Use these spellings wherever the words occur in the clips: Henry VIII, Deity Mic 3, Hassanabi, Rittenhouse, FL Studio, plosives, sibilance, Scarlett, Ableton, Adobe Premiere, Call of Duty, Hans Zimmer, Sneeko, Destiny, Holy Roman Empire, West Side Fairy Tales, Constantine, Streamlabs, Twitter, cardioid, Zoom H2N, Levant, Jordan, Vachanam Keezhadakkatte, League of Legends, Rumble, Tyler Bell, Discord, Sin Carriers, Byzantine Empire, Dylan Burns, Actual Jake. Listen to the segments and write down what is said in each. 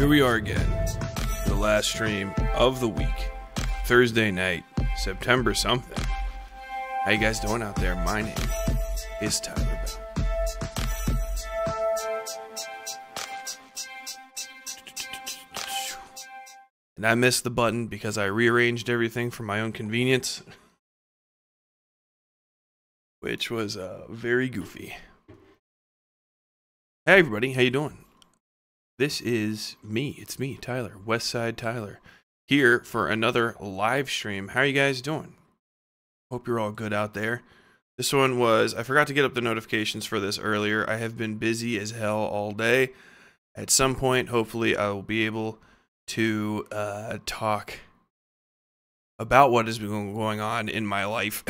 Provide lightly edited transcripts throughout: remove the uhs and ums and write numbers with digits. Here we are again, the last stream of the week, Thursday night, September something. How you guys doing out there? My name is Tyler Bell. And I missed the button because I rearranged everything for my own convenience, which was very goofy. Hey everybody, how you doing? This is me. It's me, Tyler, Westside Tyler, here for another live stream. How are you guys doing? Hope you're all good out there. This one was, I forgot to get up the notifications for this earlier. I have been busy as hell all day. At some point, hopefully, I will be able to talk about what has been going on in my life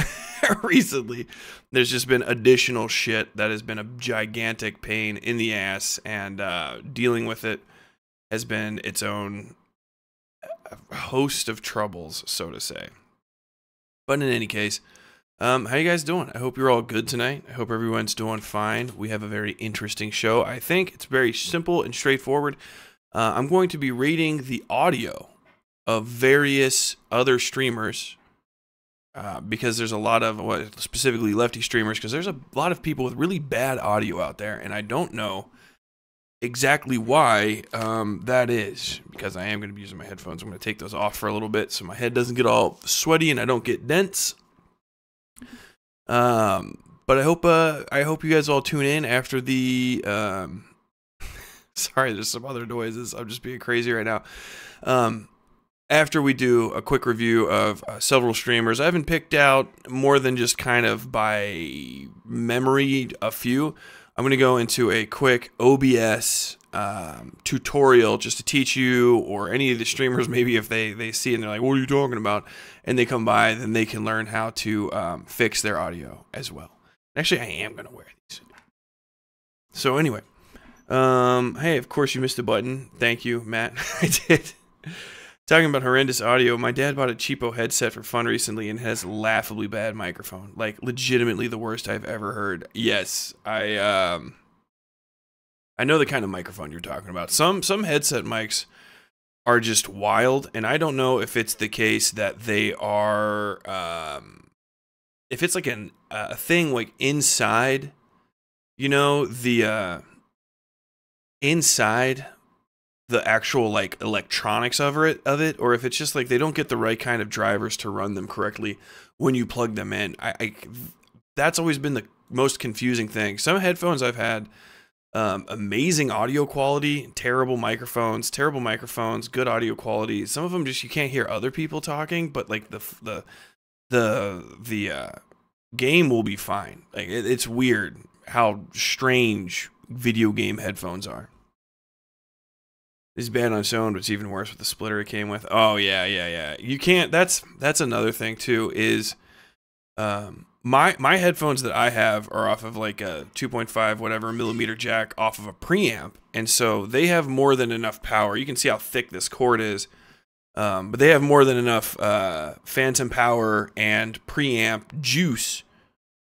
recently. There's just been additional shit that has been a gigantic pain in the ass, and dealing with it has been its own host of troubles, so to say. But in any case, how you guys doing? I hope you're all good tonight. I hope everyone's doing fine. We have a very interesting show, I think. It's very simple and straightforward. I'm going to be reading the audio of various other streamers, because there's a lot of, well, specifically lefty streamers, because there's a lot of people with really bad audio out there, and I don't know exactly why that is, because I am going to be using my headphones. I'm going to take those off for a little bit so my head doesn't get all sweaty and I don't get dense. But I hope you guys all tune in after the... sorry, there's some other noises. I'm just being crazy right now. After we do a quick review of several streamers, I haven't picked out more than just kind of by memory a few. I'm going to go into a quick OBS tutorial just to teach you, or any of the streamers, maybe if they see it and they're like, what are you talking about? And they come by, then they can learn how to fix their audio as well. Actually, I am going to wear these. So anyway, hey, of course you missed the button. Thank you, Matt. I did. Talking about horrendous audio, my dad bought a cheapo headset for fun recently and has laughably bad microphone. Like, legitimately the worst I've ever heard. Yes, I know the kind of microphone you're talking about. Some headset mics are just wild, and I don't know if it's the case that they are, if it's like a thing like inside, you know, the, inside the actual like electronics of it, or if it's just like they don't get the right kind of drivers to run them correctly when you plug them in. That's always been the most confusing thing. Some headphones I've had, amazing audio quality, terrible microphones, good audio quality. Some of them just, you can't hear other people talking, but like the game will be fine. Like it's weird how strange video game headphones are. This band on its own, but it's even worse with the splitter it came with. Oh yeah. You can't. That's another thing too. Is my headphones that I have are off of like a 2.5 whatever millimeter jack off of a preamp, and so they have more than enough power. You can see how thick this cord is, but they have more than enough phantom power and preamp juice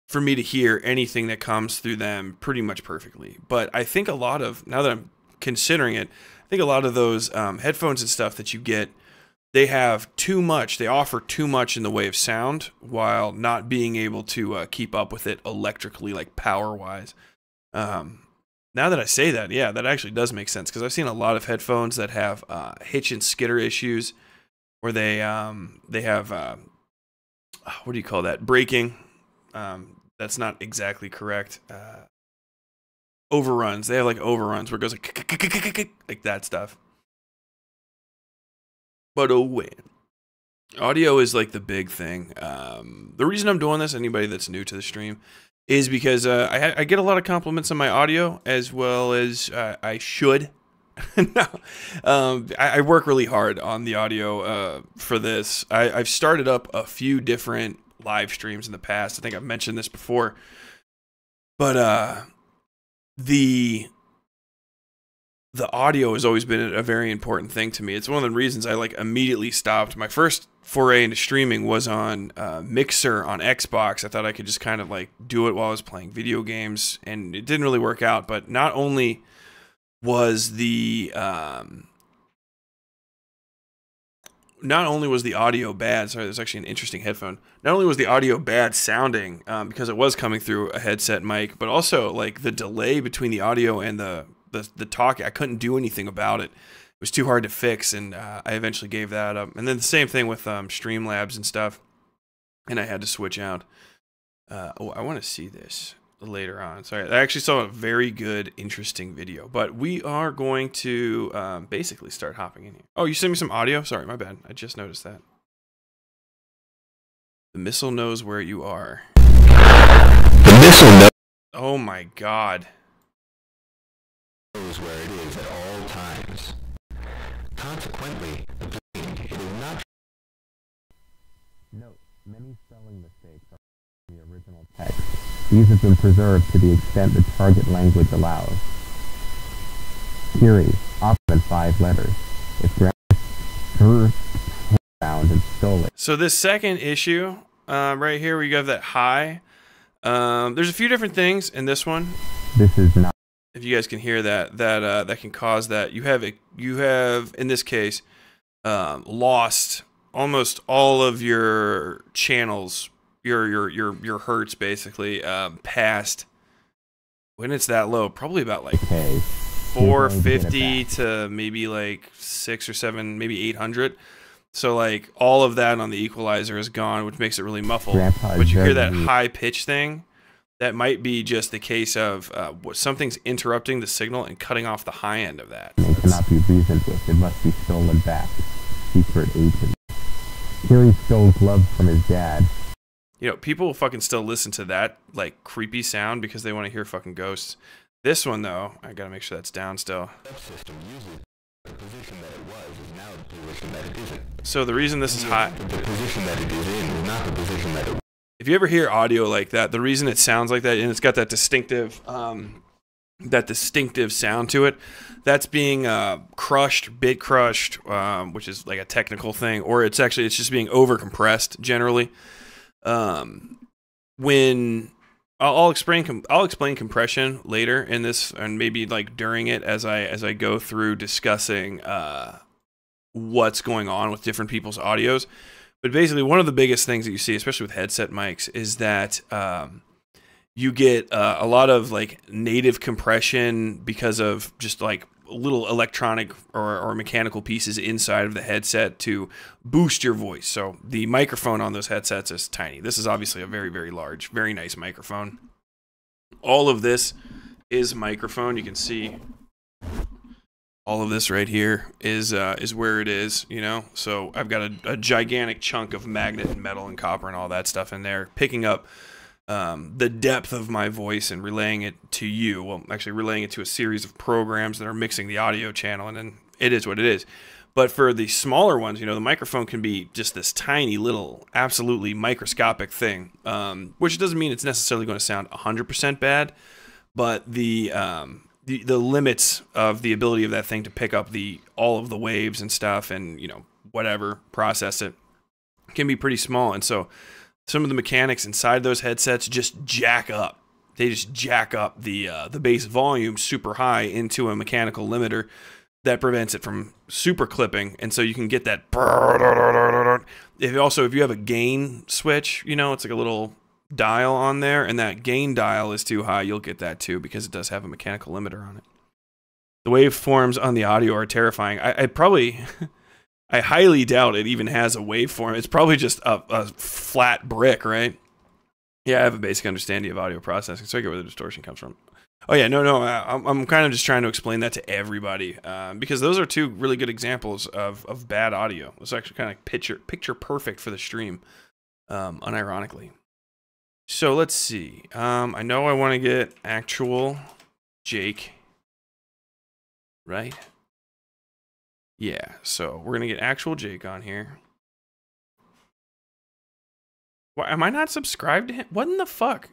for me to hear anything that comes through them pretty much perfectly. But I think a lot of, now that I'm considering it, I think a lot of those headphones and stuff that you get, they have too much. They offer too much in the way of sound while not being able to keep up with it electrically, like power-wise. Now that I say that, yeah, that actually does make sense, because I've seen a lot of headphones that have hitch and skitter issues, where they have what do you call that? Braking. That's not exactly correct. Overruns. They have like overruns where it goes like that stuff. But oh wait, audio is like the big thing. The reason I'm doing this, anybody that's new to the stream, is because I get a lot of compliments on my audio, as well as I should. No, I work really hard on the audio for this. I've started up a few different live streams in the past. I think I've mentioned this before, but the audio has always been a very important thing to me. It's one of the reasons I like immediately stopped. My first foray into streaming was on Mixer on Xbox. I thought I could just kind of like do it while I was playing video games, and it didn't really work out. But not only was the not only was the audio bad, sorry, there's actually an interesting headphone. Not only was the audio bad sounding because it was coming through a headset mic, but also like the delay between the audio and the talk, I couldn't do anything about it. It was too hard to fix, and I eventually gave that up. And then the same thing with Streamlabs and stuff, and I had to switch out. Oh, I want to see this later on. Sorry, I actually saw a very good, interesting video. But we are going to basically start hopping in here. Oh, you sent me some audio? Sorry, my bad. I just noticed that. The missile knows where you are. The missile knows. Oh my God. Knows where it is at all times. Consequently, the blink, it is not. Note, many spelling mistakes are in the original text. These have been preserved to the extent the target language allows. Series, often 5 letters. If grammar's found and stolen. So this second issue, right here, we have that high. There's a few different things in this one. This is not. If you guys can hear that, that can cause that. You have in this case lost almost all of your channels. Your hertz basically past when it's that low, probably about like 450 to maybe like 6 or 7, maybe 800. So like all of that on the equalizer is gone, which makes it really muffled. But you hear that high pitch thing, that might be just the case of something's interrupting the signal and cutting off the high end of that. It cannot be reasoned with. It must be stolen back. Secret agent. Hearing stole love from his dad. You know, people will fucking still listen to that, like, creepy sound because they want to hear fucking ghosts. This one, though, I gotta make sure that's down still. So the reason this is high... If you ever hear audio like that, the reason it sounds like that, and it's got that distinctive sound to it, that's being crushed, bit crushed, which is like a technical thing, or it's actually, it's just being over-compressed, generally. When I'll explain compression later in this, and maybe like during it as I go through discussing what's going on with different people's audios. But basically, one of the biggest things that you see, especially with headset mics, is that you get a lot of like native compression because of just like little electronic or mechanical pieces inside of the headset to boost your voice. So the microphone on those headsets is tiny. This is obviously a very, very large, very nice microphone. All of this is microphone. You can see all of this right here is where it is, you know? So I've got a gigantic chunk of magnet and metal and copper and all that stuff in there, picking up the depth of my voice and relaying it to you. Well, actually relaying it to a series of programs that are mixing the audio channel, and then it is what it is. But for the smaller ones, you know, the microphone can be just this tiny little, absolutely microscopic thing, which doesn't mean it's necessarily going to sound 100% bad, but the limits of the ability of that thing to pick up all of the waves and stuff and, you know, whatever, process it, can be pretty small. And so some of the mechanics inside those headsets just jack up. They just jack up the bass volume super high into a mechanical limiter that prevents it from super clipping, and so you can get that. If you have a gain switch, you know, it's like a little dial on there, and that gain dial is too high, you'll get that too because it does have a mechanical limiter on it. The waveforms on the audio are terrifying. I highly doubt it even has a waveform. It's probably just a flat brick, right? Yeah, I have a basic understanding of audio processing, so I get where the distortion comes from. Oh yeah, no, I'm kind of just trying to explain that to everybody because those are two really good examples of bad audio. It's actually kind of picture perfect for the stream, unironically. So let's see. I know I want to get Actual Jake, right? Yeah, so we're going to get Actual Jake on here. Why am I not subscribed to him? What in the fuck?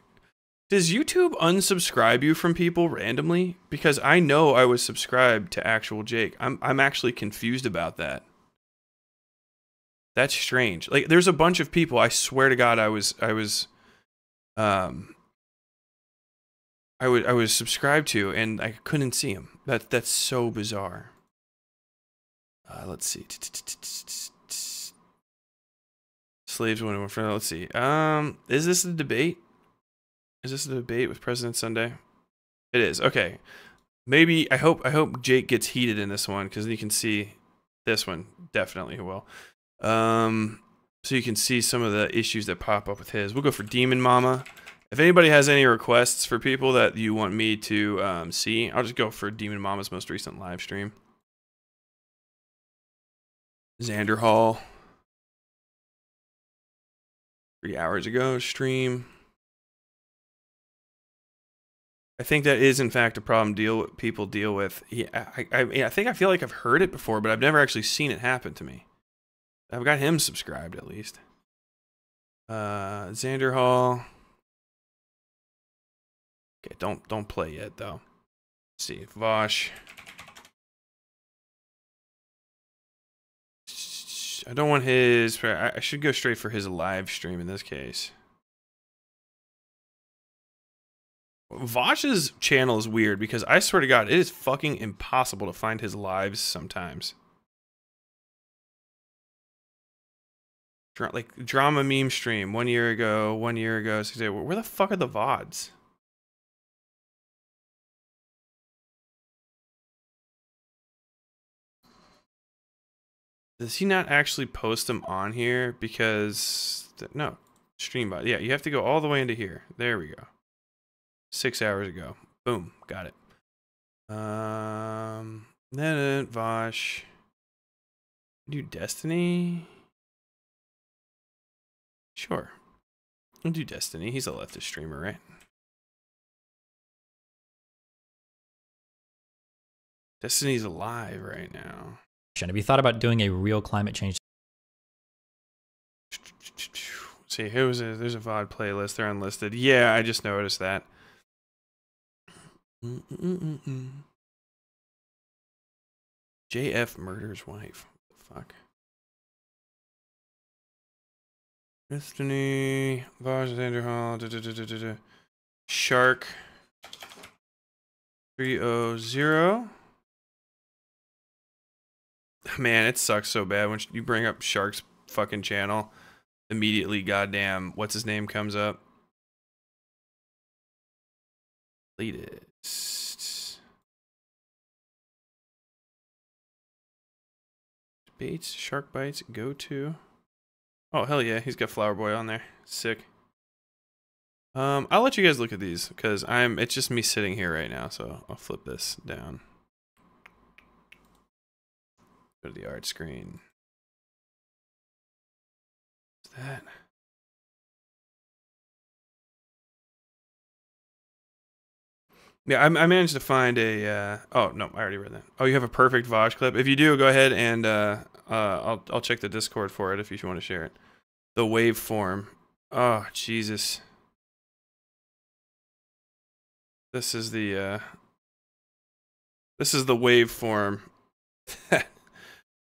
Does YouTube unsubscribe you from people randomly? Because I know I was subscribed to Actual Jake. I'm actually confused about that. That's strange. Like, there's a bunch of people, I swear to God, I was subscribed to and I couldn't see him. That's so bizarre. Let's see. slaves went over for. Let's see. Is this a debate? Is this a debate with President Sunday? It is. Okay. Maybe I hope Jake gets heated in this one, because you can see this one definitely will. So you can see some of the issues that pop up with his. We'll go for Demon Mama. If anybody has any requests for people that you want me to see, I'll just go for Demon Mama's most recent live stream. Xander Hall. 3 hours ago stream. I think that is, in fact, a problem people deal with. Yeah, I think I feel like I've heard it before, but I've never actually seen it happen to me. I've got him subscribed, at least. Xander Hall. Okay, don't play yet, though. Let's see, Vosh. I don't want his... I should go straight for his live stream in this case. Vosh's channel is weird because I swear to God, it is fucking impossible to find his lives sometimes. Like drama meme stream 1 year ago. So where the fuck are the VODs? Does he not actually post them on here? Because no, stream bot. Yeah, you have to go all the way into here. There we go. 6 hours ago. Boom, got it. Then Vosh. Do Destiny. Sure. We'll do Destiny. He's a leftist streamer, right? Destiny's alive right now. Have you thought about doing a real climate change? See, here was there's a VOD playlist. They're unlisted. Yeah, I just noticed that. JF murders wife. Fuck. Destiny, Vosh, Xander Hall, Shark, 300. Man, it sucks so bad when you bring up Shark's fucking channel. Immediately, goddamn, what's his name comes up. Deleted. Baits, Shark bites, go to. Oh, hell yeah, he's got Flower Boy on there. Sick. I'll let you guys look at these, because it's just me sitting here right now, so I'll flip this down. Go to the art screen. What's that? Yeah, I managed to find a... oh, no, I already read that. Oh, you have a perfect Vosh clip? If you do, go ahead and... I'll check the Discord for it if you want to share it. The waveform. Oh, Jesus. This is the waveform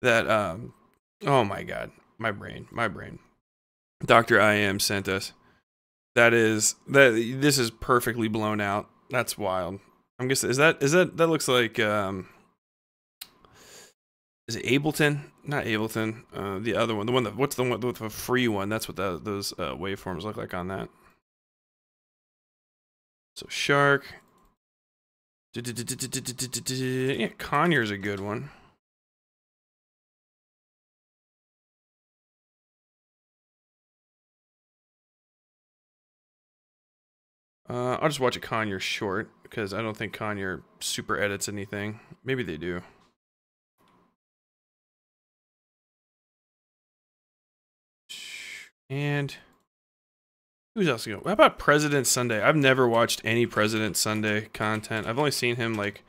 that oh my God, my brain. Dr. IM sent us. This is perfectly blown out. That's wild. I'm guessing that looks like is it Ableton? Not Ableton. The other one. The one that what's the one with a free one? That's what those waveforms look like on that. So Shark. Yeah, Conyer's a good one. I'll just watch a Conyer short because I don't think Conyer super edits anything. Maybe they do. And who's else going? How about President Sunday? I've never watched any President Sunday content. I've only seen him like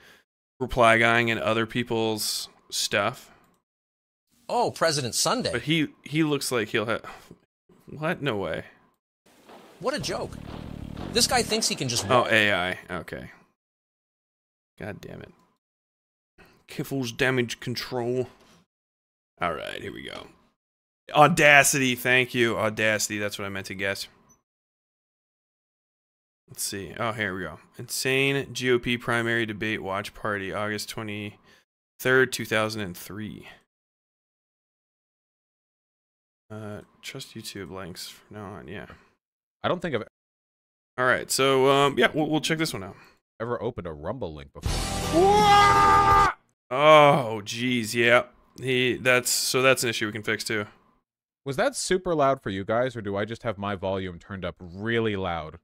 reply guying and other people's stuff. Oh, President Sunday. But he looks like he'll have what? No way. What a joke. This guy thinks he can just walk. Oh, AI. Okay. God damn it. Keffals damage control. All right, here we go. Audacity, thank you. Audacity, that's what I meant to guess. Let's see. Oh, here we go. Insane GOP primary debate watch party, August 23rd, 2003. Trust YouTube links from now on. Yeah. I don't think I've. All right, so yeah, we'll check this one out. Ever opened a Rumble link before? What? Oh, geez, yeah. That's an issue we can fix too. Was that super loud for you guys, or do I just have my volume turned up really loud?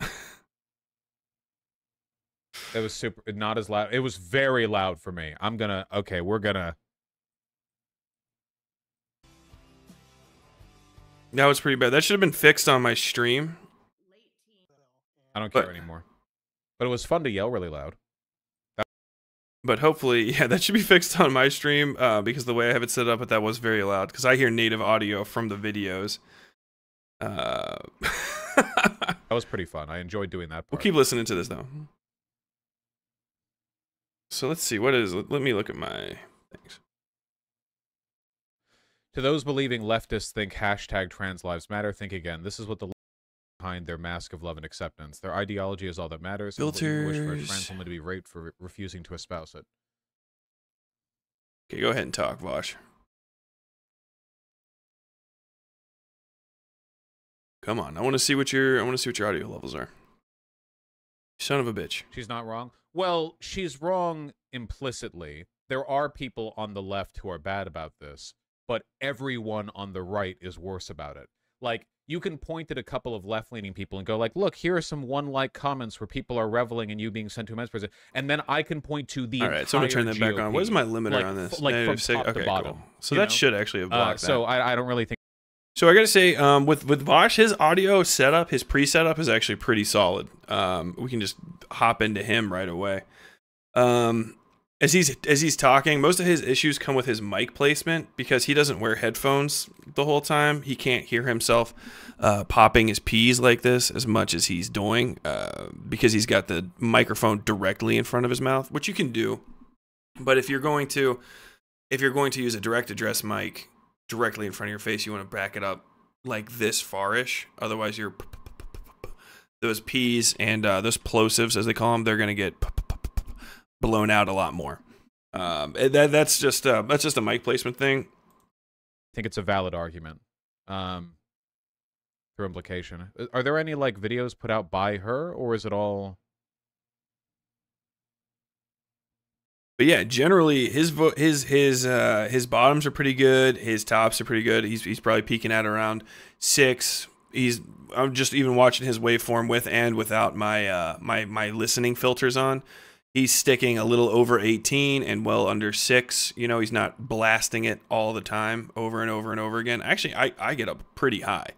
It was super, not as loud. It was very loud for me. I'm gonna, okay, we're gonna. That was pretty bad. That should have been fixed on my stream. I don't care anymore. But it was fun to yell really loud. But hopefully, yeah, that should be fixed on my stream because the way I have it set up, but that was very loud because I hear native audio from the videos. That was pretty fun. I enjoyed doing that part. We'll keep listening to this though. So let's see, what is, let me look at my things. To those believing leftists think hashtag trans lives matter, think again. This is what the left behind their mask of love and acceptance. Their ideology is all that matters. Filters. And wish for a trans woman to be raped for refusing to espouse it. Okay, go ahead and talk, Vosh. Come on, I want to see what your audio levels are. Son of a bitch. She's not wrong. Well, she's wrong implicitly. There are people on the left who are bad about this, but everyone on the right is worse about it. Like, you can point at a couple of left-leaning people and go like, look, here are some one-like comments where people are reveling in you being sent to a men's prison. And then I can point to the entire so I'm going to turn that GOP back on. What is my limiter like, on this? Like from top to bottom. Cool. So that should actually have blocked that. So I don't really think... So I got to say, with Vosh, his audio setup, his pre-setup is actually pretty solid. We can just hop into him right away. As he's talking, most of his issues come with his mic placement because he doesn't wear headphones the whole time. He can't hear himself popping his P's like this as much as he's doing because he's got the microphone directly in front of his mouth, which you can do. But if you're going to use a direct address mic directly in front of your face, you want to back it up like this far-ish. Otherwise, you're those P's and those plosives, as they call them, they're going to get blown out a lot more. That's just a mic placement thing. I think it's a valid argument through implication. Are there any like videos put out by her, or is it all? But yeah, generally his bottoms are pretty good. His tops are pretty good. He's probably peaking at around 6. I'm just even watching his waveform with and without my my listening filters on. He's sticking a little over 18 and well under 6. You know, he's not blasting it all the time over and over and over again. Actually, I get up pretty high,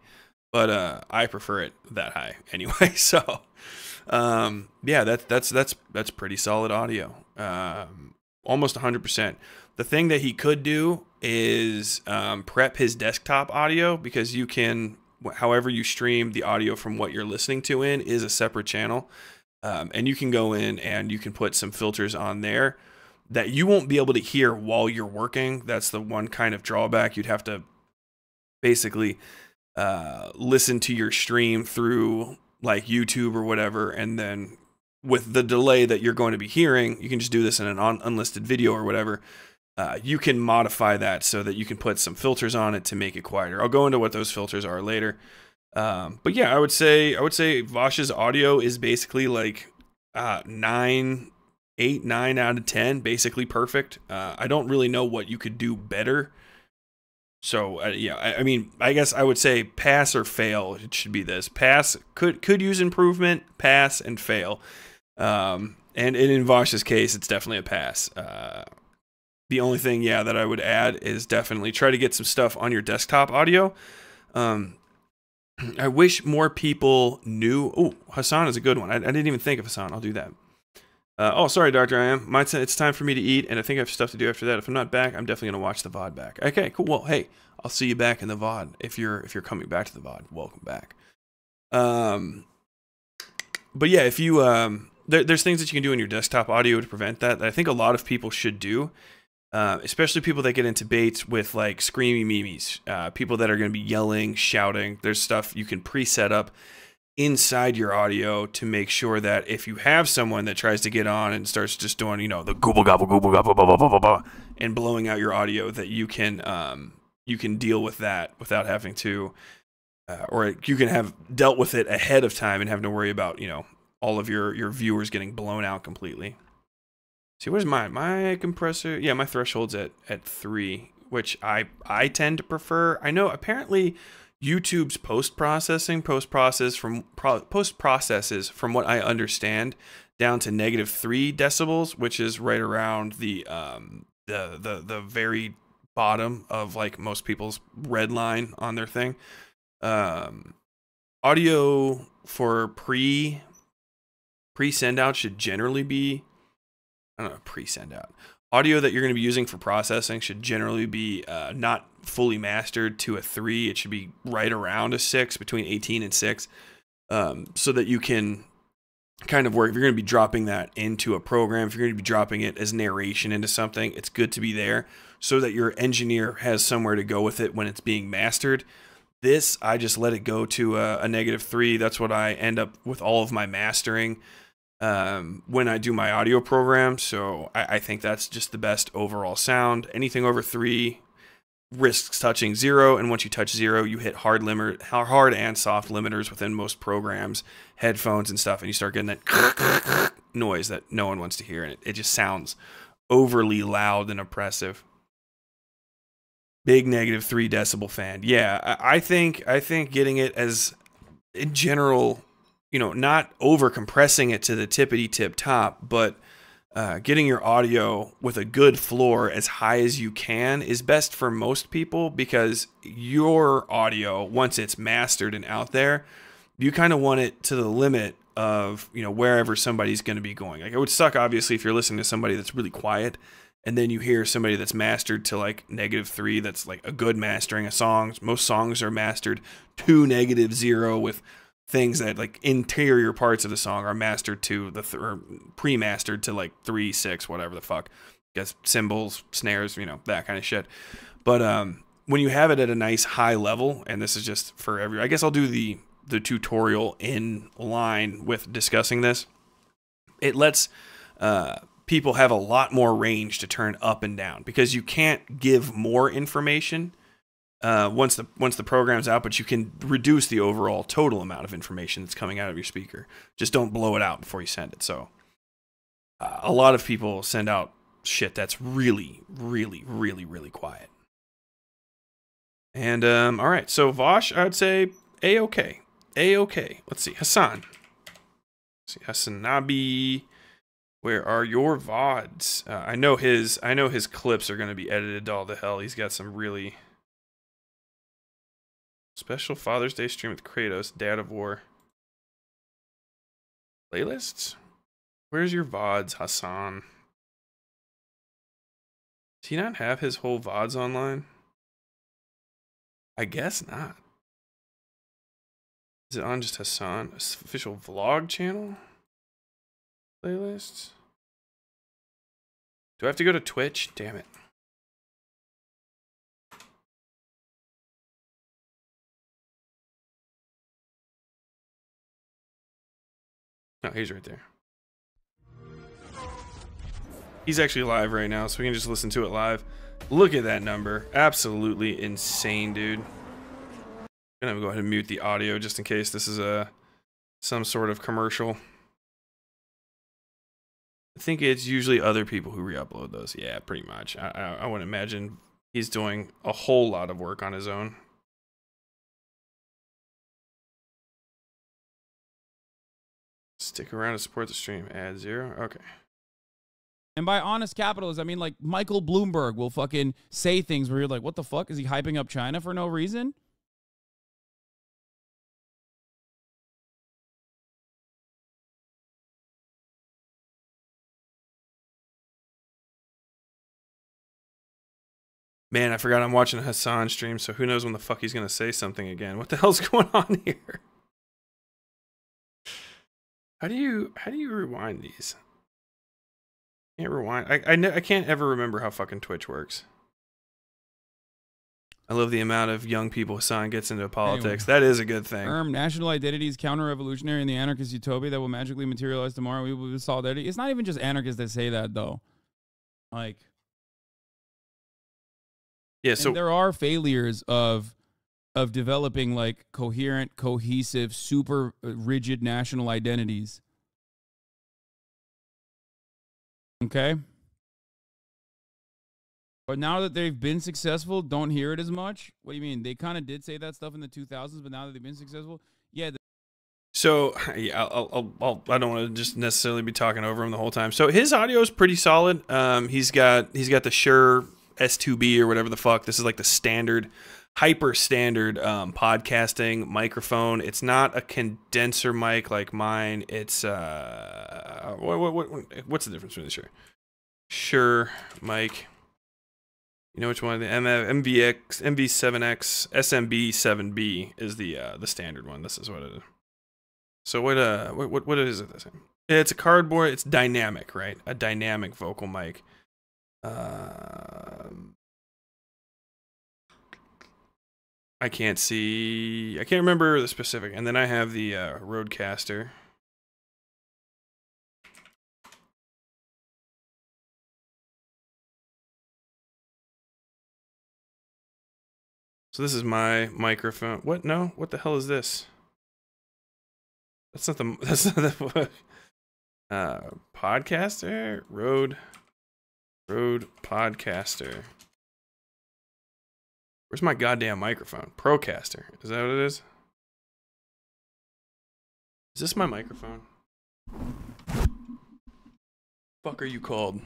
but I prefer it that high anyway. So, yeah, that's pretty solid audio. Almost 100%. The thing that he could do is prep his desktop audio because you can, however you stream the audio from what you're listening to in is a separate channel. And you can go in and you can put some filters on there that you won't be able to hear while you're working. That's the one kind of drawback. You'd have to basically listen to your stream through like YouTube or whatever. And then with the delay that you're going to be hearing, you can just do this in an unlisted video or whatever. You can modify that so that you can put some filters on it to make it quieter. I'll go into what those filters are later. But yeah, I would say Vosh's audio is basically like 9 out of 10, basically perfect. I don't really know what you could do better. So yeah, I mean, I guess I would say pass or fail. It should be this. Pass could use improvement. Pass and fail. And in Vosh's case, it's definitely a pass. The only thing, yeah, that I would add is definitely try to get some stuff on your desktop audio. I wish more people knew. Oh, Hassan is a good one. I didn't even think of Hassan. I'll do that. Oh, sorry, Doctor. It's time for me to eat, and I think I have stuff to do after that. If I'm not back, I'm definitely gonna watch the VOD back. Okay, cool. Well, hey, I'll see you back in the VOD. If you're coming back to the VOD, welcome back. But yeah, if you there's things that you can do in your desktop audio to prevent that I think a lot of people should do. Especially people that get into baits with like screamy memes, people that are going to be yelling, shouting. There's stuff you can pre-set up inside your audio to make sure that if you have someone that tries to get on and starts just doing, you know, the gobble gobble blah, blah, blah, blah, and blowing out your audio, that you can deal with that without having to, or you can have dealt with it ahead of time and have to worry about, you know, all of your viewers getting blown out completely. See, where's mine? My compressor, yeah, my threshold's at 3, which I tend to prefer. I know apparently YouTube's post processes from what I understand down to -3 decibels, which is right around the very bottom of like most people's red line on their thing. Audio for pre send out should generally be, I don't know, pre send out. Audio that you're going to be using for processing should generally be not fully mastered to a 3. It should be right around a 6, between 18 and 6, so that you can kind of work. If you're going to be dropping that into a program, if you're going to be dropping it as narration into something, it's good to be there so that your engineer has somewhere to go with it when it's being mastered. This, I just let it go to a -3. That's what I end up with all of my mastering when I do my audio program. So I think that's just the best overall sound. Anything over 3 risks touching 0, and once you touch 0, you hit hard and soft limiters within most programs, headphones and stuff, and you start getting that noise that no one wants to hear, and it just sounds overly loud and oppressive. Big -3 decibel fan. Yeah, I think getting it as in general, you know, not over compressing it to the tippity tip top, but getting your audio with a good floor as high as you can is best for most people, because your audio, once it's mastered and out there, you kind of want it to the limit of, you know, wherever somebody's going to be going. Like, it would suck, obviously, if you're listening to somebody that's really quiet and then you hear somebody that's mastered to like -3. That's like a good mastering of songs. Most songs are mastered to -0 with things that like interior parts of the song are mastered to the or pre-mastered to like 3, 6, whatever the fuck. Guess cymbals, snares, you know, that kind of shit. But when you have it at a nice high level, and this is just for every, I guess I'll do the tutorial in line with discussing this. It lets people have a lot more range to turn up and down, because you can't give more information once the program's out, but you can reduce the overall total amount of information that's coming out of your speaker. Just don't blow it out before you send it. So a lot of people send out shit that's really quiet. And all right, so Vosh, I would say A-OK. A-OK. Let's see, Hassan. Let's see, Hassanabi. Where are your VODs? I know his clips are going to be edited to all the hell. He's got some really... Special Father's Day stream with Kratos, Dad of War. Playlists? Where's your VODs, Hassan? Does he not have his whole VODs online? I guess not. Is it on just Hassan? Official vlog channel? Playlists? Do I have to go to Twitch? Damn it. No, he's right there. He's actually live right now, so we can just listen to it live. Look at that number. Absolutely insane, dude. I'm gonna go ahead and mute the audio just in case this is some sort of commercial. I think it's usually other people who re-upload those. Yeah, pretty much. I would imagine he's doing a whole lot of work on his own. Stick around to support the stream. Add 0. Okay. And by honest capitalism, I mean like Michael Bloomberg will fucking say things where you're like, what the fuck? Is he hyping up China for no reason? Man, I forgot I'm watching a Hassan stream, so who knows when the fuck he's going to say something again. What the hell's going on here? How do you rewind these? Can't rewind. I can't ever remember how fucking Twitch works. I love the amount of young people Hassan gets into politics. Anyway. That is a good thing. National identity is counter-revolutionary in the anarchist utopia that will magically materialize tomorrow. We will be solidarity. It's not even just anarchists that say that, though. Like, yeah, so there are failures of developing like coherent, cohesive, super rigid national identities. Okay. But now that they've been successful, don't hear it as much. What do you mean? They kind of did say that stuff in the 2000s, but now that they've been successful, yeah. So yeah, I don't want to just necessarily be talking over him the whole time. So his audio is pretty solid. He's got the Shure S2B or whatever the fuck. This is like the standard, hyper standard podcasting microphone. It's not a condenser mic like mine. It's what's the difference between the Shure mic? You know which one? The MVX, MV7X, SMB7B is the standard one. This is what it is. So what is it? It's a cardboard. It's dynamic, right? A dynamic vocal mic. I can't see. I can't remember the specific. And then I have the Rodecaster. So this is my microphone. What? No? What the hell is this? That's not the. That's not the. Podcaster? Rode Podcaster. Where's my goddamn microphone? Procaster. Is that what it is? Is this my microphone? Fuck are you called?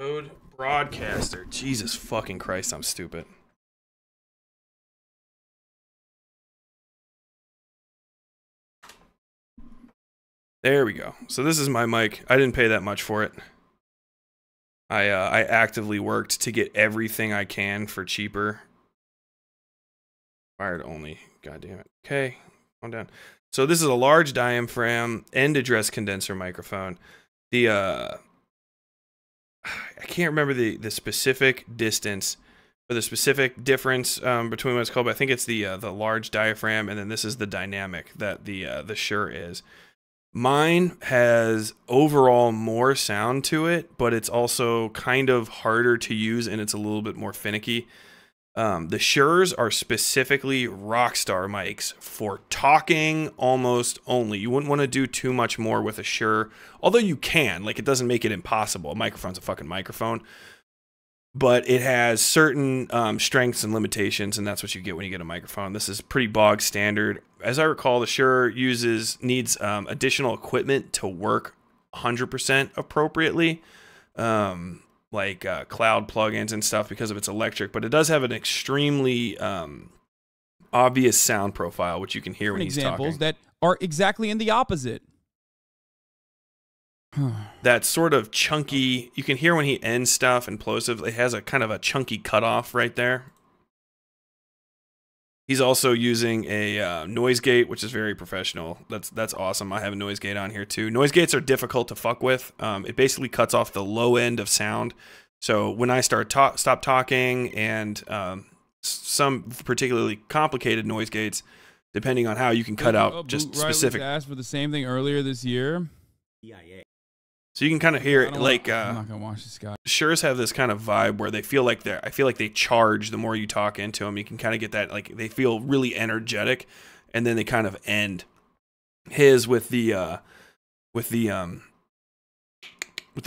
Rode Broadcaster. Jesus fucking Christ, I'm stupid. There we go. So this is my mic. I didn't pay that much for it. I actively worked to get everything I can for cheaper. Wired only. God damn it. Okay, calm down. So this is a large diaphragm end address condenser microphone. The I can't remember the specific distance or the specific difference between what it's called, but I think it's the large diaphragm, and then this is the dynamic that the Shure is. Mine has overall more sound to it, but it's also kind of harder to use, and it's a little bit more finicky. The Shures are specifically rockstar mics for talking almost only. You wouldn't want to do too much more with a Shure, although you can. Like, it doesn't make it impossible. A microphone's a fucking microphone. But it has certain strengths and limitations, and that's what you get when you get a microphone. This is pretty bog standard. As I recall, the Shure needs additional equipment to work 100% appropriately, like cloud plugins and stuff because of its electric. But it does have an extremely obvious sound profile, which you can hear when he's talking. Examples that are exactly in the opposite. That sort of chunky, you can hear when he ends stuff and plosive, it has a kind of a chunky cutoff right there. He's also using a noise gate, which is very professional. That's awesome. I have a noise gate on here too. Noise gates are difficult to fuck with. It basically cuts off the low end of sound. So when I stop talking and some particularly complicated noise gates, depending on how you can cut out just specific. Asked for the same thing earlier this year. Yeah. So you can kind of hear it, like I'm not gonna watch this guy. Shures have this kind of vibe where they feel like I feel like they charge the more you talk into them. You can kind of get that, like they feel really energetic, and then they kind of end. His with the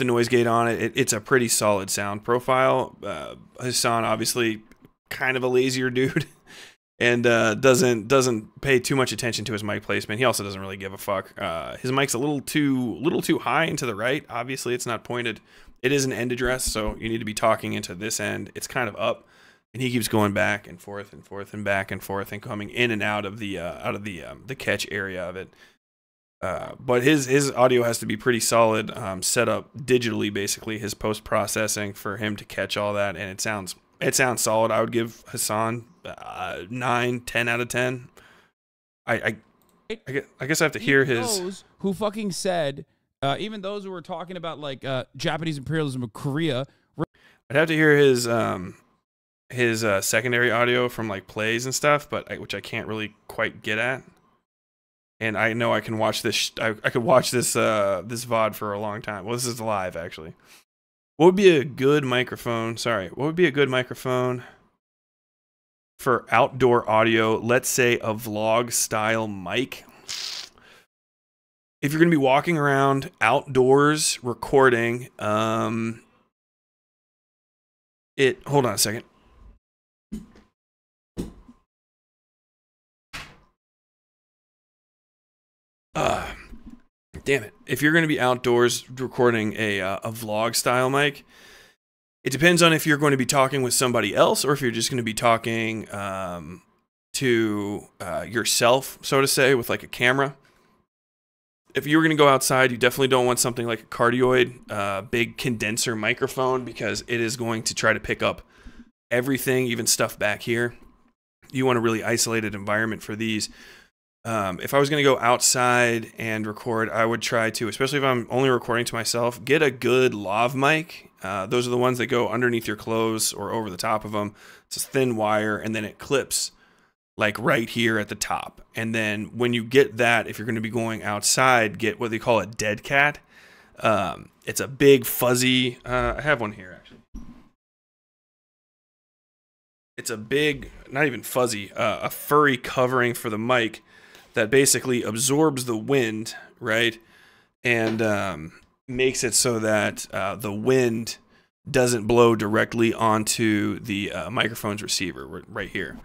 noise gate on it, it's a pretty solid sound profile. Hassan obviously kind of a lazier dude, and doesn't pay too much attention to his mic placement. He also doesn't really give a fuck. His mic's a little too high and to the right. Obviously, it's not pointed. It is an end address, so you need to be talking into this end. It's kind of up, and he keeps going back and forth and forth and back and forth and coming in and out of the catch area of it. But his audio has to be pretty solid, set up digitally, basically his post processing for him to catch all that, and it sounds solid. I would give Hassan 9, 10 out of 10. I guess I have to hear his. Those who fucking said, even those who were talking about like Japanese imperialism of Korea. I'd have to hear his secondary audio from like plays and stuff, but which I can't really quite get at. And I know I can watch this. I could watch this this VOD for a long time. Well, this is live actually. What would be a good microphone? Sorry, what would be a good microphone for outdoor audio? Let's say a vlog style mic. If you're gonna be walking around outdoors recording, hold on a second. Damn it! If you're gonna be outdoors recording a vlog style mic, it depends on if you're going to be talking with somebody else or if you're just gonna be talking to yourself, so to say, with like a camera. If you were going to go outside, you definitely don't want something like a cardioid, big condenser microphone, because it is going to try to pick up everything, even stuff back here. You want a really isolated environment for these. If I was going to go outside and record, I would try to, especially if I'm only recording to myself, get a good lav mic. Those are the ones that go underneath your clothes or over the top of them. It's a thin wire, and then it clips like right here at the top. And then when you get that, if you're going to be going outside, get what they call a dead cat. It's a big fuzzy, I have one here actually. It's a big, not even fuzzy, a furry covering for the mic that basically absorbs the wind, right? And makes it so that the wind doesn't blow directly onto the microphone's receiver right here.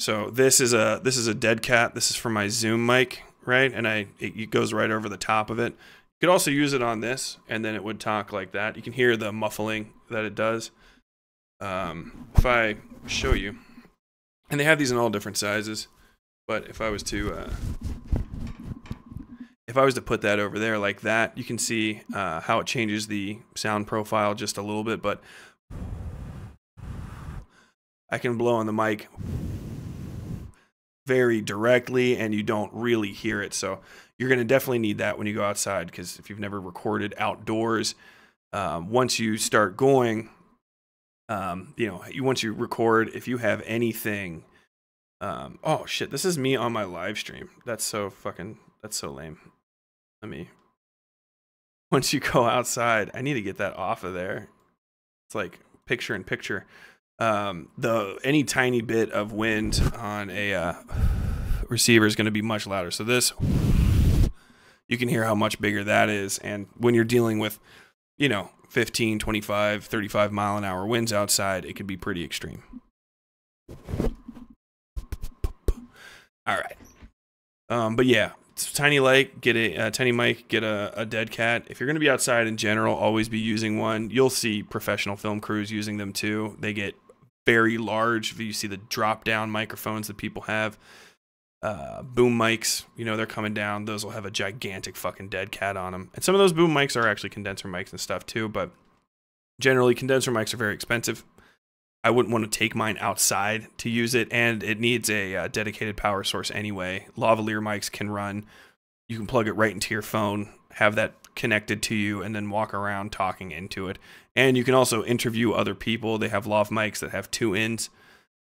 So this is a dead cat. This is for my Zoom mic, right? And it goes right over the top of it. You could also use it on this, and then it would talk like that. You can hear the muffling that it does. If I show you, and they have these in all different sizes, but if I was to put that over there like that, you can see how it changes the sound profile just a little bit. But I can blow on the mic very directly, and you don't really hear it. So you're going to definitely need that when you go outside, because if you've never recorded outdoors, once you start going, once you record, if you have anything, oh shit, this is me on my live stream. That's so lame. Once you go outside, I need to get that off of there. It's like picture in picture. Any tiny bit of wind on a receiver is going to be much louder. So this, you can hear how much bigger that is. And when you're dealing with, 15, 25, 35 mile an hour winds outside, it could be pretty extreme. All right. But yeah, it's tiny like, get a tiny mic, get a dead cat. If you're going to be outside in general, always be using one. You'll see professional film crews using them too. They get very large. You see the drop down microphones that people have, boom mics, they're coming down. Those will have a gigantic fucking dead cat on them. And some of those boom mics are actually condenser mics and stuff too, but generally condenser mics are very expensive. I wouldn't want to take mine outside to use it, and it needs a dedicated power source anyway. Lavalier mics can run. You can plug it right into your phone, have that connected to you, and then walk around talking into it. And you can also interview other people. They have lav mics that have two ends,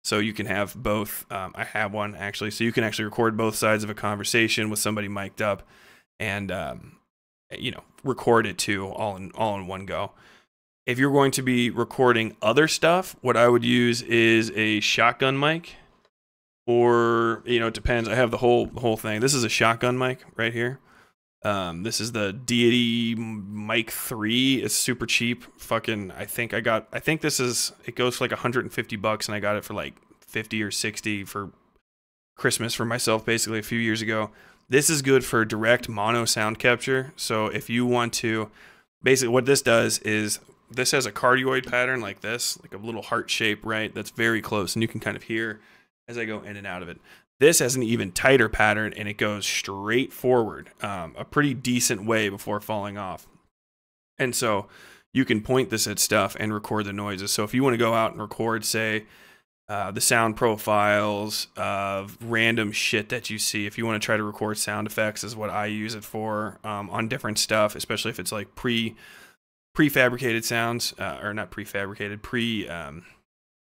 so you can have both. I have one actually, so you can actually record both sides of a conversation with somebody mic'd up, and record it too, all in one go. If you're going to be recording other stuff, what I would use is a shotgun mic, or it depends. I have the whole thing. This is a shotgun mic right here. This is the Deity Mic 3. It's super cheap. Fucking, I think this is, it goes for like $150 bucks, and I got it for like 50 or 60 for Christmas for myself basically a few years ago. This is good for direct mono sound capture. So if you want to, basically what this does is this has a cardioid pattern like this, like a little heart shape, right? That's very close, and you can kind of hear as I go in and out of it. This has an even tighter pattern, and it goes straight forward, a pretty decent way before falling off. And so you can point this at stuff and record the noises. So if you want to go out and record, say, the sound profiles of random shit that you see, if you want to try to record sound effects, is what I use it for on different stuff, especially if it's like prefabricated sounds, or not prefabricated,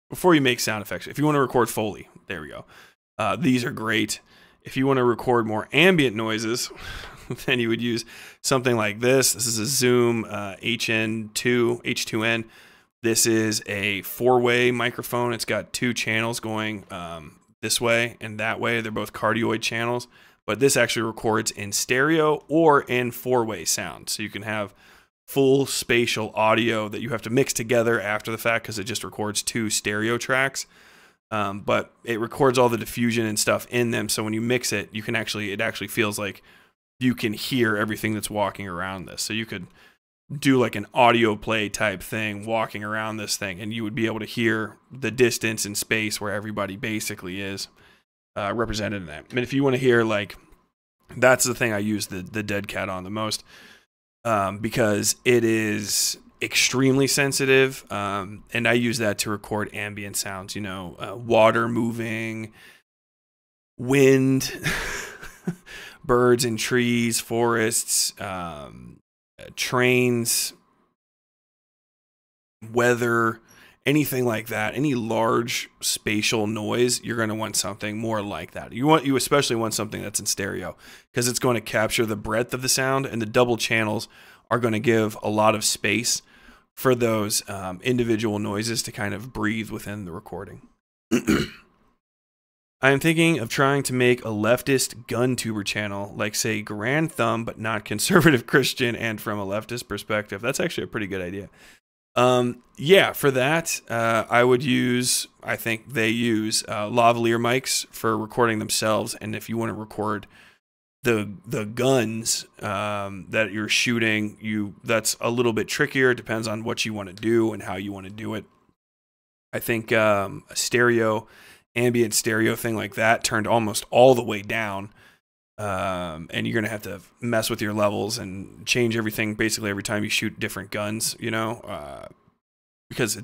before you make sound effects. If you want to record Foley, there we go. These are great. If you want to record more ambient noises, then you would use something like this. This is a Zoom H2N. This is a four-way microphone. It's got two channels going this way and that way. They're both cardioid channels, but this actually records in stereo or in four-way sound. So you can have full spatial audio that you have to mix together after the fact because it just records two stereo tracks. But it records all the diffusion and stuff in them. So when you mix it, you can actually, it actually feels like you can hear everything that's walking around this. So you could do like an audio play type thing walking around this thing, and you would be able to hear the distance and space where everybody basically is represented in that. I mean, if you want to hear, like, that's the thing I use the dead cat on the most. Because it is extremely sensitive, and I use that to record ambient sounds, you know, water moving, wind, birds and trees, forests, trains, weather, anything like that. Any large spatial noise, you're going to want something more like that. You especially want something that's in stereo, because it's going to capture the breadth of the sound, and the double channels are going to give a lot of space for those individual noises to kind of breathe within the recording. I am thinking of trying to make a leftist gun tuber channel, like say Grand Thumb, but not conservative Christian and from a leftist perspective. That's actually a pretty good idea. Yeah, for that, I would use, I think they use lavalier mics for recording themselves. And if you want to record the guns that you're shooting, that's a little bit trickier. It depends on what you want to do and how you want to do it. I think a ambient stereo thing like that turned almost all the way down. And you're going to have to mess with your levels and change everything basically every time you shoot different guns, you know, because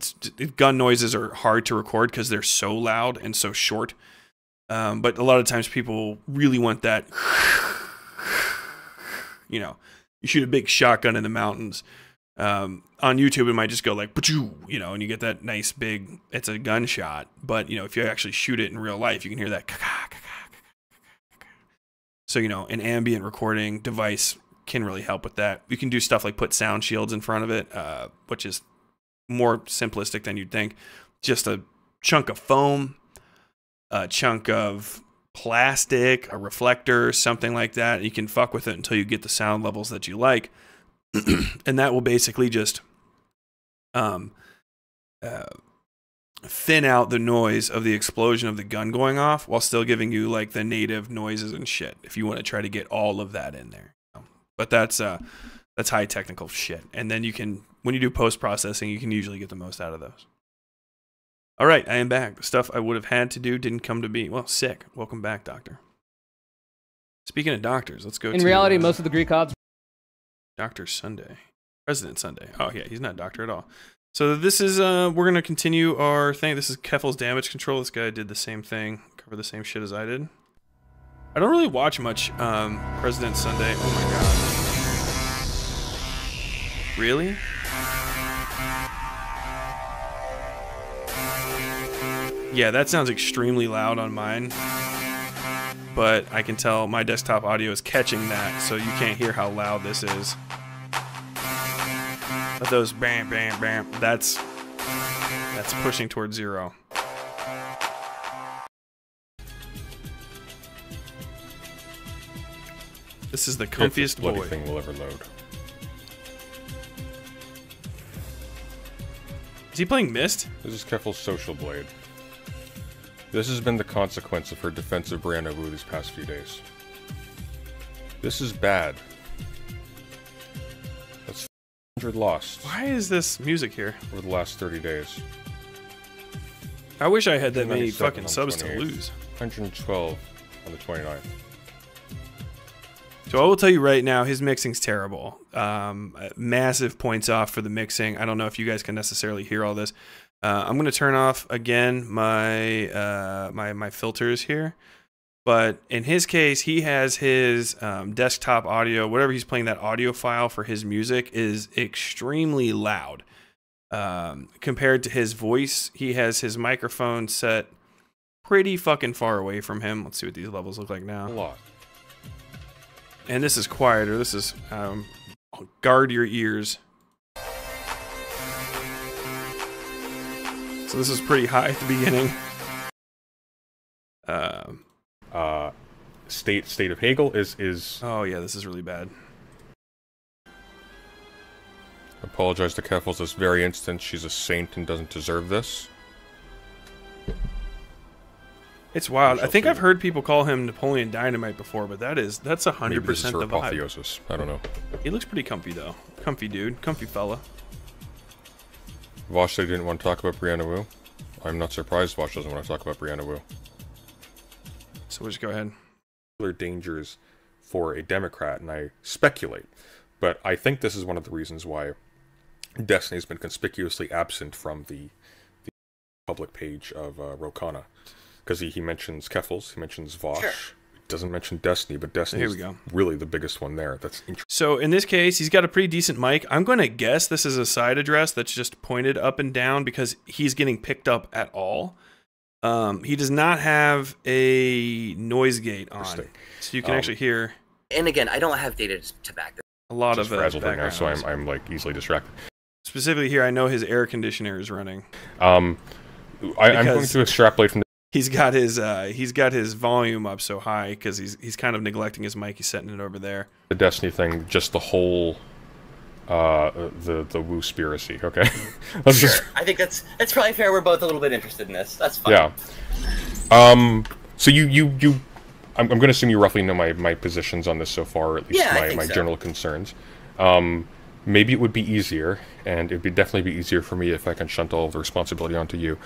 gun noises are hard to record because they're so loud and so short. But a lot of times people really want that, you know, you shoot a big shotgun in the mountains, on YouTube, it might just go like, you know, and you get that nice big, it's a gunshot, but you know, if you actually shoot it in real life, you can hear that. So, you know, an ambient recording device can really help with that. You can do stuff like put sound shields in front of it, which is more simplistic than you'd think. Just a chunk of foam, a chunk of plastic, a reflector, something like that. You can fuck with it until you get the sound levels that you like. And that will basically just thin out the noise of the explosion of the gun going off while still giving you like the native noises and shit if you want to try to get all of that in there. But that's high technical shit. And then you can, when you do post-processing, you can usually get the most out of those. All right, I am back. The stuff I would have had to do didn't come to be. Well, sick. Welcome back, doctor. Speaking of doctors, let's go to... In reality, most of the Greek gods... Dr. Sunday. President Sunday. Oh, yeah, he's not doctor at all. So this is, we're going to continue our thing. This is Keffals Damage Control. This guy did the same thing, cover the same shit as I did. I don't really watch much President Sunday. Oh my god. Really? Yeah, that sounds extremely loud on mine. But I can tell my desktop audio is catching that, so you can't hear how loud this is. But those bam, bam, bam, that's pushing towards zero. This is the comfiest bloody thing we'll ever load. Is he playing Myst? This is Keffals' Social Blade. This has been the consequence of her defense of Brianna Wu these past few days. This is bad. Lost. Why is this music here? Over the last 30 days. I wish I had that many fucking subs to lose. 112 on the 29th. So I will tell you right now, his mixing's terrible. Massive points off for the mixing. I don't know if you guys can necessarily hear all this. I'm going to turn off again my filters here. But in his case, he has his desktop audio, whatever he's playing, that audio file for his music is extremely loud compared to his voice. He has his microphone set pretty fucking far away from him. Let's see what these levels look like now. A lot. And this is quieter. This is guard your ears. So this is pretty high at the beginning. State of Hegel is oh yeah, this is really bad. Apologize to Keffals this very instant. She's a saint and doesn't deserve this. It's wild. I think I've heard people call him Napoleon Dynamite before, but that's 100% the vibe. I don't know. He looks pretty comfy though. Comfy dude, comfy fella. Vosh said he didn't want to talk about Brianna Wu. I'm not surprised Vosh doesn't want to talk about Brianna Wu. So we'll just go ahead. Dangers for a Democrat, and I speculate, but I think this is one of the reasons why Destiny's been conspicuously absent from the public page of Rokana, because he mentions Keffals, he mentions Vosh, sure. Doesn't mention Destiny, but Destiny's really the biggest one there. That's interesting. So in this case, he's got a pretty decent mic. I'm going to guess this is a side address that's just pointed up and down because he's getting picked up at all. He does not have a noise gate on, so you can actually hear. And again, I don't have data to back this. A lot of frazzled right now, so I'm like easily distracted. Specifically here, I know his air conditioner is running. I'm going to extrapolate from. He's got his volume up so high because he's kind of neglecting his mic. He's setting it over there. The Destiny thing, just the whole. The Woo-spiracy, okay? Let's sure. Just... I think that's probably fair. We're both a little bit interested in this. That's fine. Yeah. So I'm going to assume you roughly know my positions on this so far, or at least my general concerns. Maybe it would be easier, and it would definitely be easier for me if I can shunt all the responsibility onto you.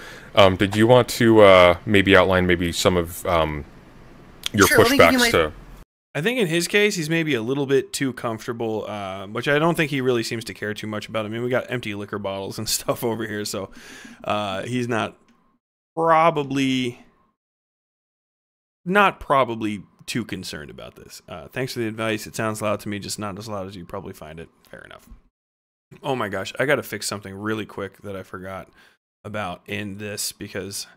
Did you want to maybe outline some of your pushbacks to... I think in his case, he's maybe a little bit too comfortable, which I don't think he really seems to care too much about. I mean, we got empty liquor bottles and stuff over here, so he's not probably too concerned about this. Thanks for the advice. It sounds loud to me, just not as loud as you probably find it. Fair enough. Oh my gosh, I got to fix something really quick that I forgot about in this because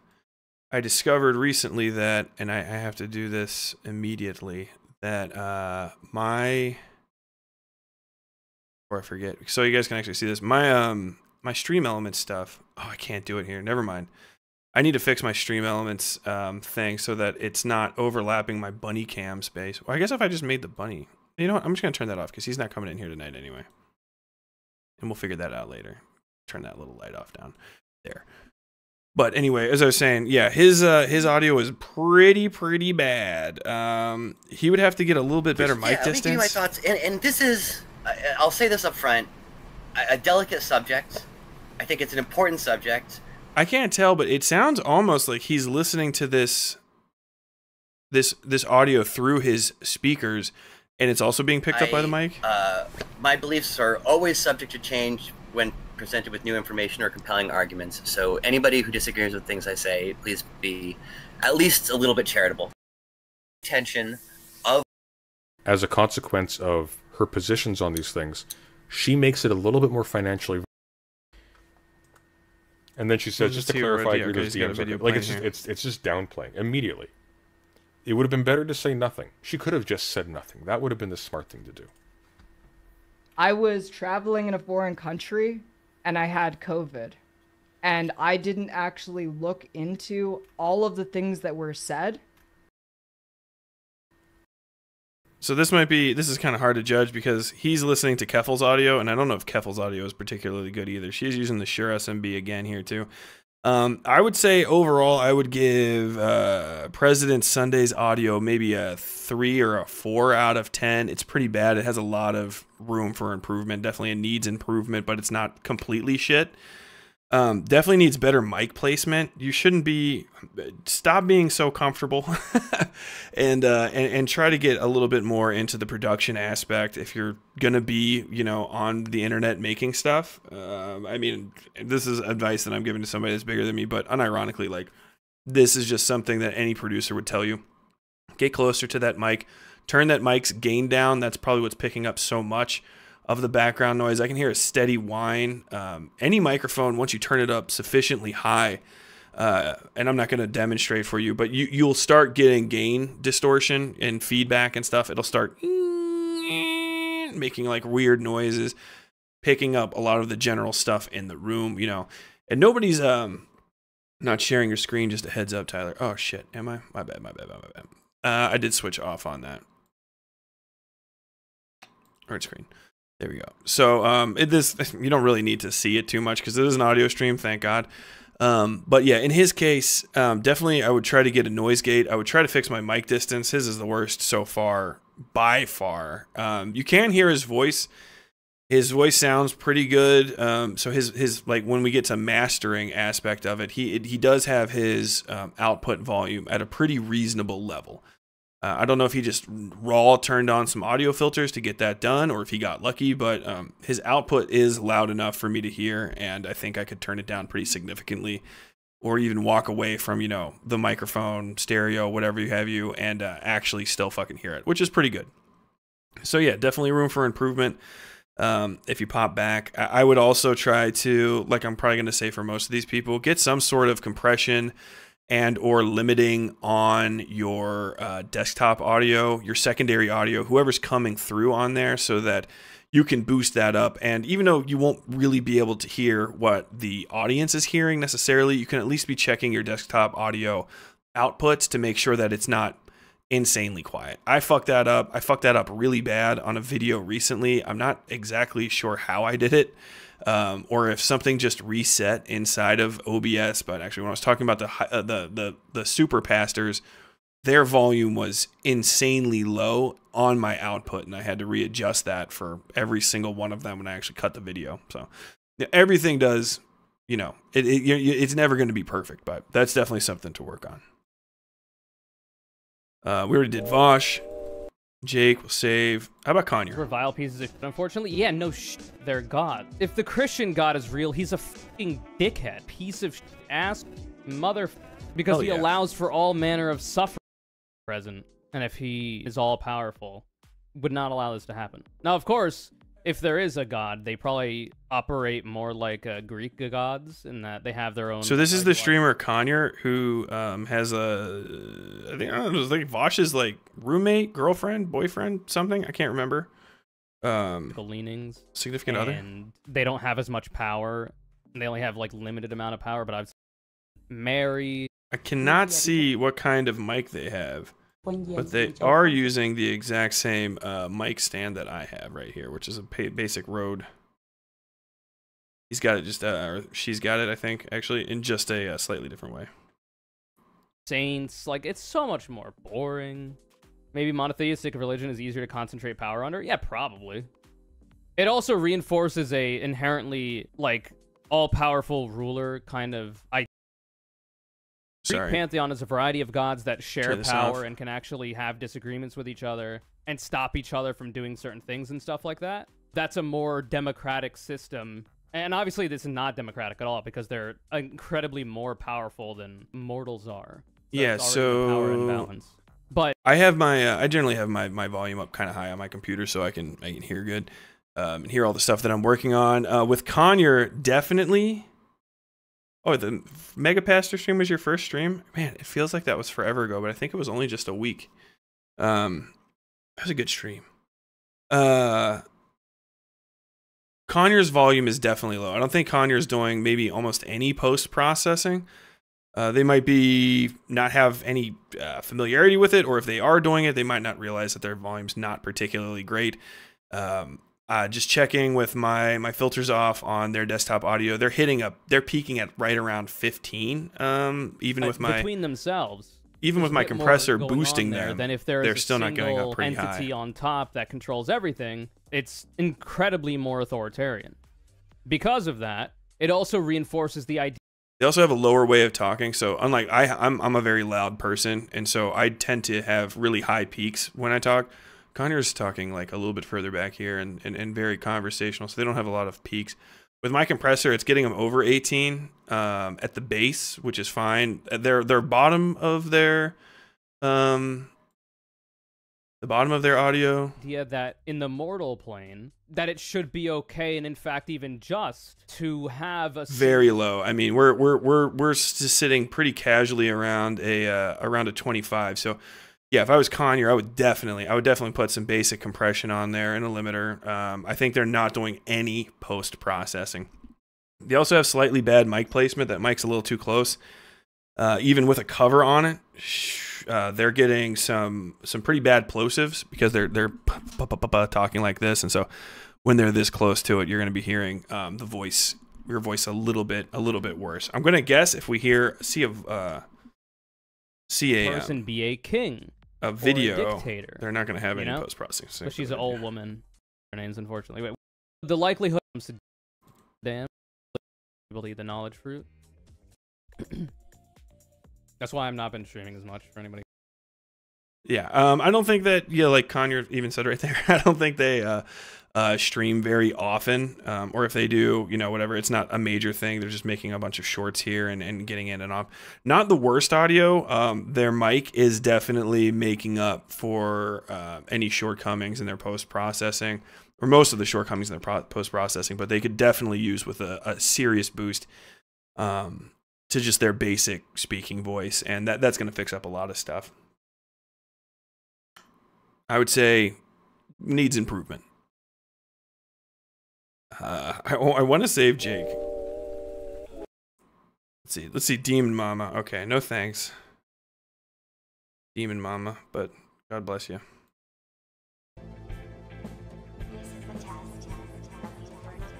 I discovered recently that, and I have to do this immediately, that I forget, so you guys can actually see this, my Stream Elements stuff. Oh, I can't do it here, never mind. I need to fix my Stream Elements thing so that it's not overlapping my bunny cam space. Well, I guess if I just made the bunny, you know what, I'm just gonna turn that off because he's not coming in here tonight anyway, and we'll figure that out later. Turn that little light off down there. But anyway, as I was saying, yeah, his audio is pretty bad. He would have to get a little bit better mic distance. Let me give you my thoughts, and this is, I'll say this up front, a delicate subject. I think it's an important subject. I can't tell, but it sounds almost like he's listening to this audio through his speakers, and it's also being picked up by the mic. My beliefs are always subject to change when presented with new information or compelling arguments, so anybody who disagrees with things I say, please be at least a little bit charitable. Tension of... As a consequence of her positions on these things, she makes it a little bit more financially... And then she says, just to clarify, it's just downplaying, immediately. It would have been better to say nothing. She could have just said nothing. That would have been the smart thing to do. I was traveling in a foreign country, and I had COVID, and I didn't actually look into all of the things that were said. So this is kind of hard to judge because he's listening to Keffals' audio, and I don't know if Keffals' audio is particularly good either. She's using the Shure SMB again here too. I would say overall, I would give President Sunday's audio maybe a 3 or a 4 out of 10. It's pretty bad. It has a lot of room for improvement. Definitely needs improvement, but it's not completely shit. Definitely needs better mic placement. You shouldn't stop being so comfortable and try to get a little bit more into the production aspect if you're going to be, you know, on the internet making stuff. I mean, this is advice that I'm giving to somebody that's bigger than me, but unironically, like, this is just something that any producer would tell you. get closer to that mic, turn that mic's gain down. That's probably what's picking up so much of the background noise. I can hear a steady whine. Any microphone, once you turn it up sufficiently high, and I'm not going to demonstrate for you, but you'll start getting gain distortion and feedback and stuff. It'll start making like weird noises, picking up a lot of the general stuff in the room, you know. And nobody's not sharing your screen, just a heads up, Tyler. Oh, shit. Am I? My bad. I did switch off on that. Right screen. There we go. So you don't really need to see it too much because it is an audio stream, thank God. But yeah, in his case, definitely I would try to get a noise gate. I would try to fix my mic distance. His is the worst so far, by far. You can hear his voice. His voice sounds pretty good. So his like when we get to mastering aspect of it, he does have his output volume at a pretty reasonable level. I don't know if he just raw turned on some audio filters to get that done or if he got lucky, but his output is loud enough for me to hear, and I think I could turn it down pretty significantly or even walk away from, you know, the microphone, stereo, whatever you have you, and actually still fucking hear it, which is pretty good. So yeah, definitely room for improvement. If you pop back, I would also try to, like I'm probably going to say for most of these people, get some sort of compression and or limiting on your desktop audio, your secondary audio, whoever's coming through on there so that you can boost that up. And even though you won't really be able to hear what the audience is hearing necessarily, you can at least be checking your desktop audio outputs to make sure that it's not insanely quiet. I fucked that up. I fucked that up really bad on a video recently. I'm not exactly sure how I did it, or if something just reset inside of OBS. But actually, when I was talking about the super pastors, their volume was insanely low on my output, and I had to readjust that for every single one of them when I actually cut the video. So everything does, you know, it's never going to be perfect, but that's definitely something to work on. We already did Vosh. Jake will save. How about Conyer? We're vile pieces of... Unfortunately, yeah, no sh... They're God. If the Christian God is real, he's a fucking dickhead. Piece of sh... ass mother... Because he allows for all manner of suffering present. And if he is all-powerful, would not allow this to happen. Now, of course, if there is a God, they probably operate more like Greek gods in that they have their own. So this is the streamer Conyer who has a, I think Vosh's like roommate, girlfriend, boyfriend, something. I can't remember. The leanings. Significant other. And they don't have as much power. They only have like limited amount of power, but I've married. I cannot see what kind of mic they have. But they are using the exact same mic stand that I have right here, which is a basic Rode. He's got it just, or she's got it, I think, actually, in just a slightly different way. Saints, like, it's so much more boring. Maybe monotheistic religion is easier to concentrate power under? Yeah, probably. It also reinforces a inherently, like, all-powerful ruler kind of idea. Greek pantheon is a variety of gods that share power and can actually have disagreements with each other and stop each other from doing certain things and stuff like that. That's a more democratic system. And obviously this is not democratic at all because they're incredibly more powerful than mortals are. So yeah, so power imbalance. But I have my I generally have my volume up kind of high on my computer so I can hear good and hear all the stuff that I'm working on. With Conyer, definitely. Oh, the Mega Pastor stream was your first stream? Man, it feels like that was forever ago, but I think it was only just a week. That was a good stream. Conyer's volume is definitely low. I don't think Conyer's doing maybe almost any post-processing. They might be not have any familiarity with it, or if they are doing it, they might not realize that their volume's not particularly great. Just checking with my filters off on their desktop audio. They're hitting up. They're peaking at right around 15. Even with my between themselves, even with my compressor boosting them, then if they're still not going up pretty high. Entity on top that controls everything, it's incredibly more authoritarian. Because of that, it also reinforces the idea. They also have a lower way of talking. So unlike I'm a very loud person, and so I tend to have really high peaks when I talk. Conyer's talking like a little bit further back here and very conversational, so they don't have a lot of peaks. With my compressor, it's getting them over 18 at the base, which is fine. Their bottom of their the bottom of their audio. The idea that in the mortal plane, that it should be okay, and in fact even just, to have a very low. I mean, we're sitting pretty casually around a 25. So yeah, if I was Conyer, I would definitely put some basic compression on there and a limiter. I think they're not doing any post processing. They also have slightly bad mic placement. That mic's a little too close. Even with a cover on it, they're getting some pretty bad plosives because they're talking like this, and so when they're this close to it, you're going to be hearing the voice, your voice, a little bit worse. I'm going to guess if we see a person be a king, a video, a dictator, they're not going to have any post processing. But she's an old woman. Her name's unfortunately. Wait, the likelihood comes to damn people to eat the knowledge fruit. That's why I've not been streaming as much for anybody. Yeah, I don't think that, you know, like Conyer even said right there, I don't think they stream very often, or if they do, you know, whatever, it's not a major thing. They're just making a bunch of shorts here and getting in and off. Not the worst audio. Their mic is definitely making up for any shortcomings in their post-processing, or most of the shortcomings in their post-processing, but they could definitely use with a serious boost to just their basic speaking voice, and that's going to fix up a lot of stuff. I would say needs improvement. I want to save Jake. Let's see, Demon Mama. Okay, no thanks, Demon Mama, but God bless you.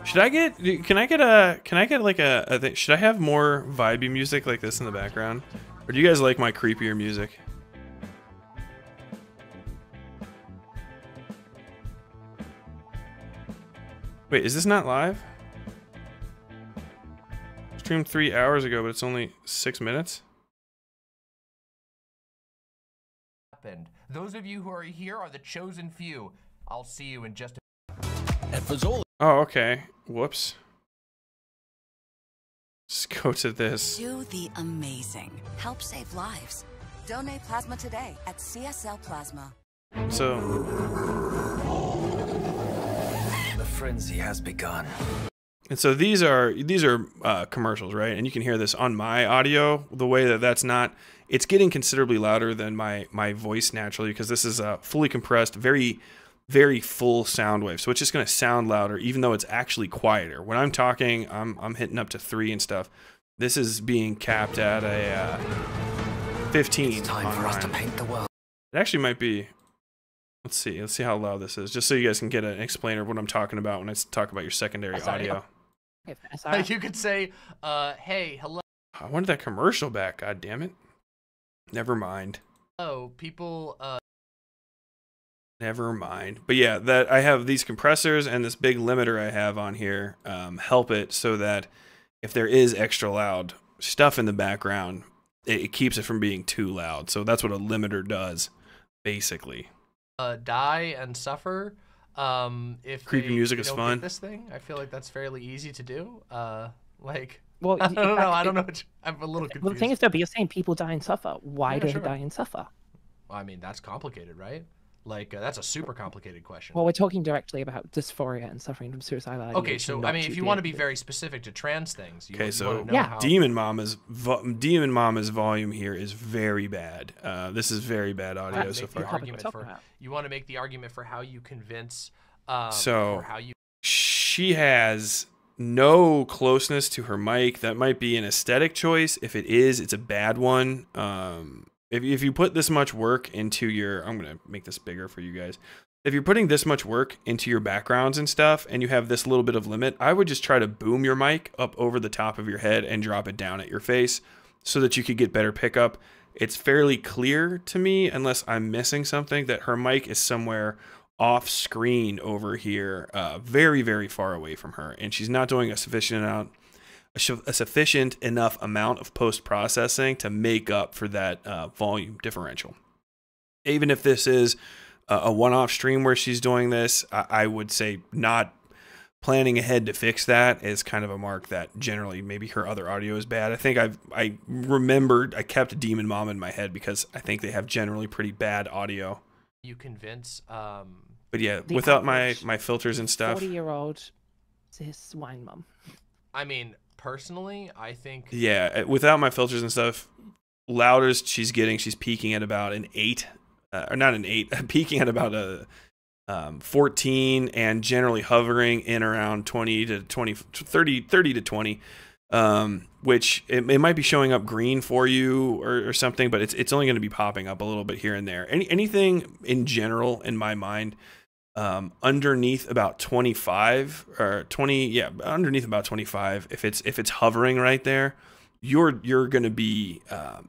Should I get? Can I get like a thing? Should I have more vibey music like this in the background, or do you guys like my creepier music? Wait, is this not live? I streamed 3 hours ago, but it's only 6 minutes. Those of you who are here are the chosen few. I'll see you in just a. Oh, okay. Whoops. Let's go to this. Do the amazing. Help save lives. Donate plasma today at CSL Plasma. So the frenzy has begun. And so these are commercials, right? And you can hear this on my audio. The way that that's not, it's getting considerably louder than my voice naturally, because this is a fully compressed, very full sound wave, so it's just going to sound louder, even though it's actually quieter. When I'm talking, I'm hitting up to 3 and stuff. This is being capped at a 15. It's time for us to paint the world. It actually might be. Let's see how loud this is, just so you guys can get an explainer of what I'm talking about when I talk about your secondary audio. You could say, "Hey, hello." I wanted that commercial back. God damn it. Never mind. Oh, people. Never mind. But yeah, that I have these compressors and this big limiter I have on here help it so that if there is extra loud stuff in the background, it keeps it from being too loud. So that's what a limiter does, basically. Die and suffer. If creepy music is fun. This thing, I feel like that's fairly easy to do. Like, well, I don't know. I don't know. I'm a little confused. Well, the thing is, though, but you're saying people die and suffer. Why do they die and suffer? Well, I mean, that's complicated, right? Like, that's a super complicated question. Well, we're talking directly about dysphoria and suffering from suicidal. Okay, so, I mean, if you want to be very specific to trans things, you okay, so know how... Demon Mama's volume here is very bad. This is very bad audio so far. You want to make the argument for how you convince... so, how you... she has no closeness to her mic. That might be an aesthetic choice. If it is, it's a bad one. If you put this much work into your, I'm going to make this bigger for you guys. If you're putting this much work into your backgrounds and stuff, and you have this little bit of limit, I would just try to boom your mic up over the top of your head and drop it down at your face so that you could get better pickup. It's fairly clear to me, unless I'm missing something, that her mic is somewhere off screen over here, very, very far away from her. And she's not doing a sufficient enough amount of post-processing to make up for that volume differential. Even if this is a one-off stream where she's doing this, I would say not planning ahead to fix that is kind of a mark that generally maybe her other audio is bad. I think I remembered I kept Demon Mom in my head because I think they have generally pretty bad audio. you convince but yeah, without my filters and stuff, 40-year-old to his wine mom. I mean, personally, I think, yeah, without my filters and stuff, Louders, she's peaking at about an 8, or not an 8, peaking at about a 14, and generally hovering in around 30 to 20, which it might be showing up green for you or something, but it's only going to be popping up a little bit here and there. Anything in general, in my mind, underneath about 25 or 20, yeah, underneath about 25, if it's hovering right there, you're going to be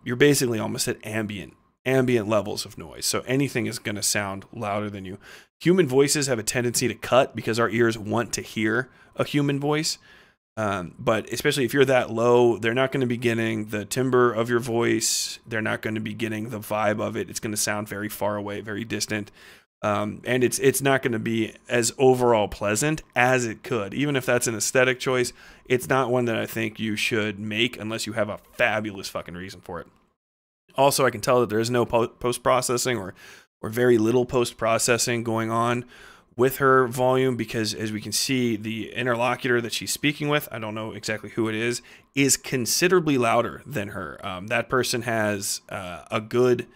you're basically almost at ambient levels of noise. So anything is going to sound louder than you. Human voices have a tendency to cut because our ears want to hear a human voice. But especially if you're that low, they're not going to be getting the timbre of your voice. They're not going to be getting the vibe of it. It's going to sound very far away, very distant. And it's not going to be as overall pleasant as it could. Even if that's an aesthetic choice, it's not one that I think you should make unless you have a fabulous fucking reason for it. Also, I can tell that there is no post-processing or very little post-processing going on with her volume, because as we can see, the interlocutor that she's speaking with, I don't know exactly who it is considerably louder than her. That person has a good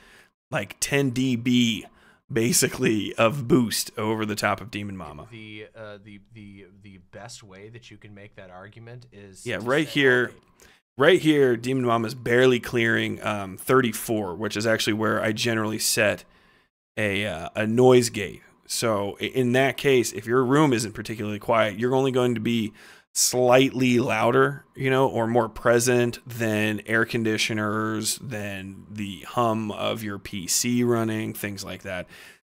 like 10 dB basically of boost over the top of Demon Mama. The best way that you can make that argument is, yeah, right here. Right here, Demon Mama is barely clearing 34, which is actually where I generally set a noise gate. So in that case, if your room isn't particularly quiet, you're only going to be slightly louder, you know, or more present than air conditioners, than the hum of your PC running, things like that.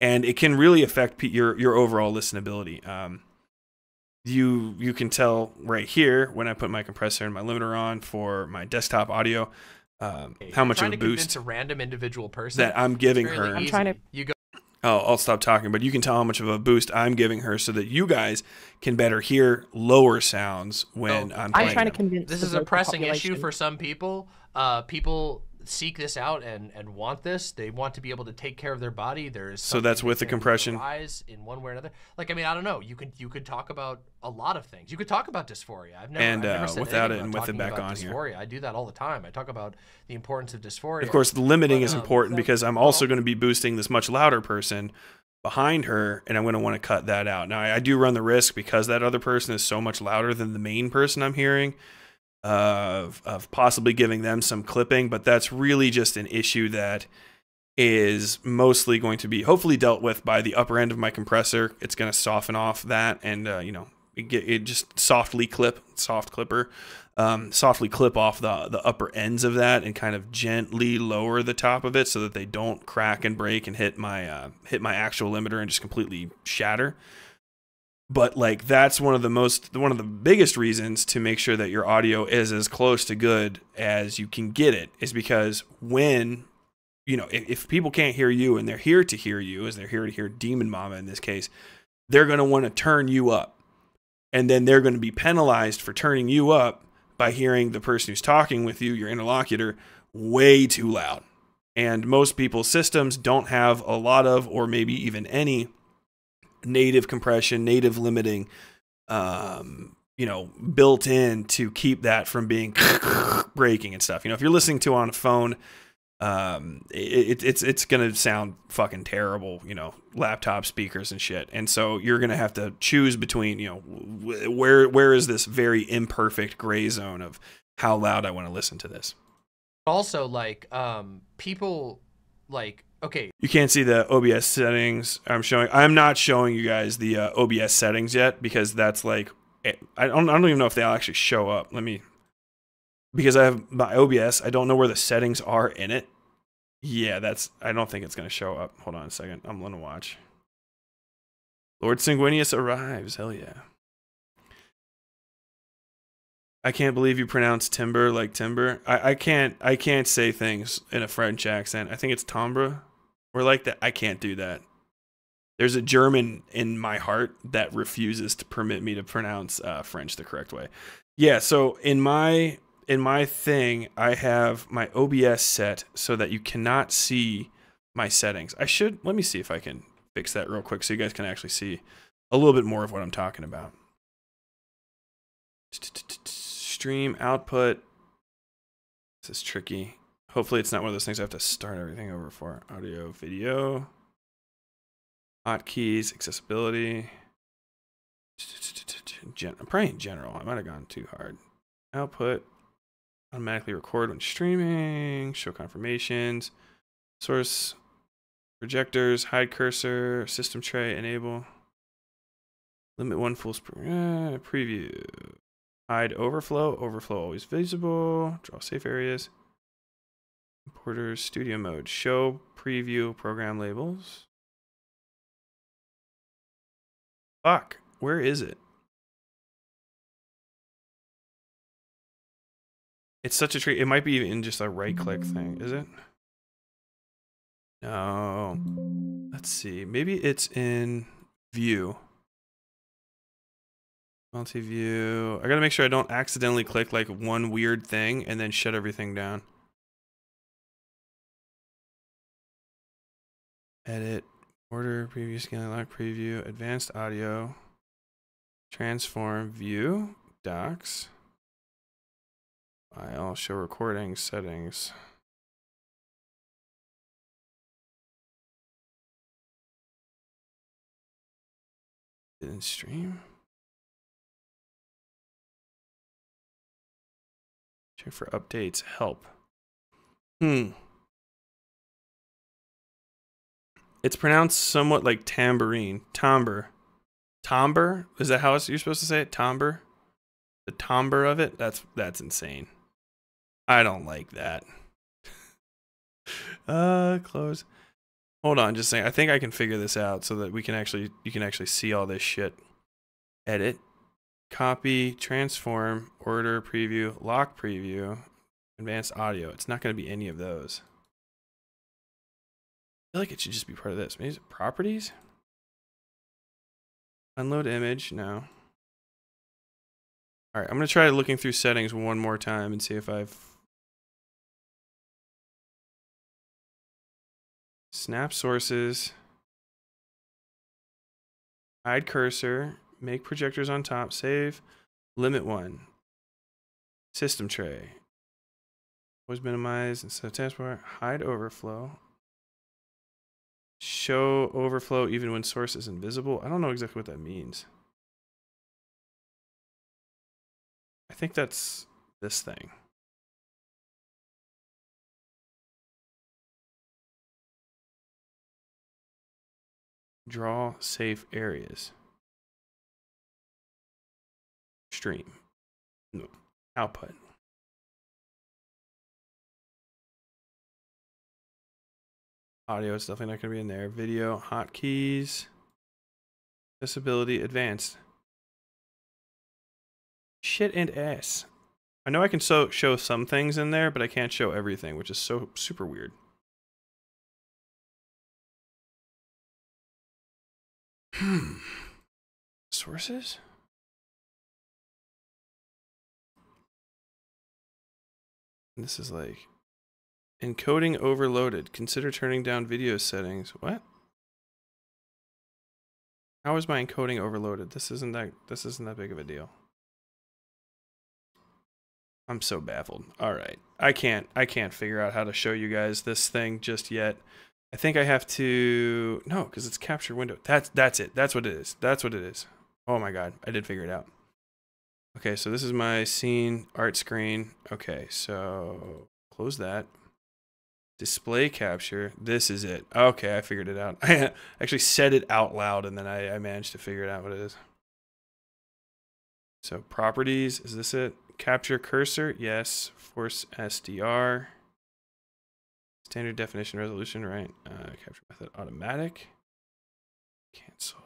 And it can really affect your overall listenability. You can tell right here when I put my compressor and my limiter on for my desktop audio, how much of a boost to a random individual person that I'm giving her. I'm trying to. You go. Oh, I'll stop talking, but you can tell how much of a boost I'm giving her so that you guys can better hear lower sounds when I'm playing. I'm trying to convince. This is a pressing issue for some people. People seek this out and want this. They want to be able to take care of their body. There's so that's with the compression. Eyes in one way or another. Like, I mean, I don't know. You could talk about a lot of things. You could talk about dysphoria. I've never said without it and with it back on dysphoria. Here. I do that all the time. I talk about the importance of dysphoria. Of course, the limiting is important because I'm also going to be boosting this much louder person behind her, and I'm going to want to cut that out. Now, I do run the risk because that other person is so much louder than the main person I'm hearing. Of possibly giving them some clipping, but that's really just an issue that is mostly going to be hopefully dealt with by the upper end of my compressor. It's going to soften off that, and you know, it just softly clip off the upper ends of that, and kind of gently lower the top of it so that they don't crack and break and hit my actual limiter and just completely shatter. But like, that's one of the biggest reasons to make sure that your audio is as close to good as you can get it, is because when, you know, if people can't hear you and they're here to hear you, as they're here to hear Demon Mama in this case, they're going to want to turn you up, and then they're going to be penalized for turning you up by hearing the person who's talking with you, your interlocutor, way too loud. And most people's systems don't have a lot of, or maybe even any, native compression, native limiting, you know, built in to keep that from being breaking and stuff. You know, if you're listening to on a phone, it's going to sound fucking terrible, you know, laptop speakers and shit. And so you're going to have to choose between, you know, where is this very imperfect gray zone of how loud I want to listen to this. Also, like, people like, okay, you can't see the OBS settings I'm not showing you guys the OBS settings yet, because that's like, I don't even know if they'll actually show up. Let me, because I have my OBS, I don't know where the settings are in it. Yeah, that's, I don't think it's going to show up. Hold on a second. I'm going to watch. Lord Sanguinius arrives. Hell yeah. I can't believe you pronounce timber like timber. I can't say things in a French accent. I think it's timbre. Or like that, I can't do that. There's a German in my heart that refuses to permit me to pronounce French the correct way. Yeah, so in my thing, I have my OBS set so that you cannot see my settings. I should, let me see if I can fix that real quick so you guys can actually see a little bit more of what I'm talking about. Stream output. This is tricky. Hopefully it's not one of those things I have to start everything over for. Audio, video, hotkeys, accessibility. I'm probably in general. I might have gone too hard. Output, automatically record when streaming, show confirmations, source, projectors, hide cursor, system tray, enable, limit one full screen, preview, hide overflow, overflow always visible, draw safe areas, importers, studio mode, show, preview, program labels. Fuck, where is it? It's such a treat. It might be even just a right-click thing, is it? No. Let's see. Maybe it's in view. Multi-view. I gotta make sure I don't accidentally click like one weird thing and then shut everything down. Edit. Order. Preview. Scaling. Lock. Preview. Advanced audio. Transform. View. Docs. I'll show recording settings. Didn't stream. Check for updates. Help. It's pronounced somewhat like tambourine. Tomber. Tomber? Is that how you're supposed to say it? Tomber? The timbre of it? That's insane. I don't like that. Close. Hold on, just saying. I think I can figure this out so that we can actually, you can actually see all this shit. Edit, copy, transform, order, preview, lock, preview, advanced audio. It's not going to be any of those. I feel like it should just be part of this. Maybe it's properties. Unload image. No. All right, I'm going to try looking through settings one more time and see if I've... Snap sources. Hide cursor. Make projectors on top. Save. Limit one. System tray. Always minimize instead of taskbar. Hide overflow. Show overflow even when source is invisible. I don't know exactly what that means. I think that's this thing. Draw safe areas. Stream. No. Output. Audio is definitely not going to be in there. Video, hotkeys, accessibility, advanced. Shit and ass. I know I can show some things in there, but I can't show everything, which is so super weird. Sources? This is like encoding overloaded. Consider turning down video settings. What? How is my encoding overloaded? This isn't that big of a deal. I'm so baffled. All right. I can't figure out how to show you guys this thing just yet. I think I have to, no, because it's capture window. That's it. That's what it is. That's what it is. Oh my God. I did figure it out. Okay. So this is my scene art screen. Okay. So close that. Display capture. This is it. Okay. I figured it out. I actually said it out loud and then I managed to figure it out what it is. So properties, is this it? Capture cursor, yes. Force SDR. Standard definition resolution, right? Capture method automatic. Cancel.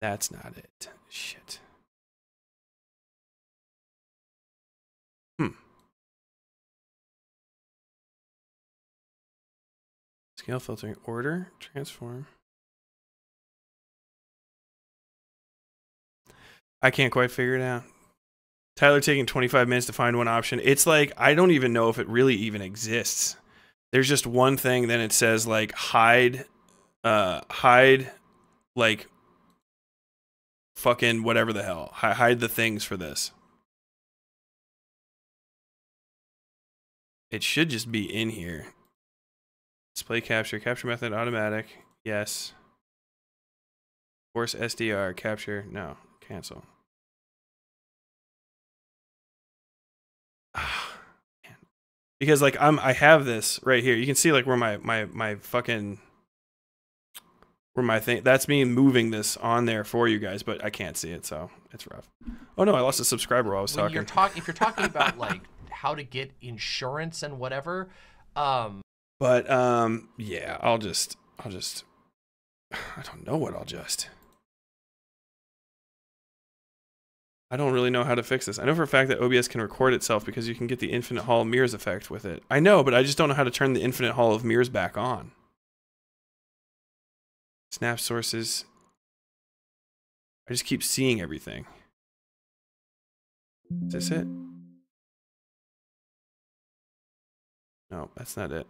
That's not it. Shit. Scale filtering, order, transform. I can't quite figure it out. Tyler taking 25 minutes to find one option. It's like, I don't even know if it really even exists. there's just one thing, then it says like hide, hide like fucking whatever the hell, hide the things for this. It should just be in here. Display capture, capture method automatic, yes. Force SDR, capture, no, cancel. Because like I have this right here. You can see like where my fucking where my thing, that's me moving this on there for you guys, but I can't see it, so it's rough. Oh no, I lost a subscriber while I was talking. If you're talking about like how to get insurance and whatever, yeah, I'll just I don't know what I'll just. I don't really know how to fix this. I know for a fact that OBS can record itself because you can get the infinite hall of mirrors effect with it. I know, but I just don't know how to turn the infinite hall of mirrors back on. Snap sources. I just keep seeing everything. Is this it? No, that's not it.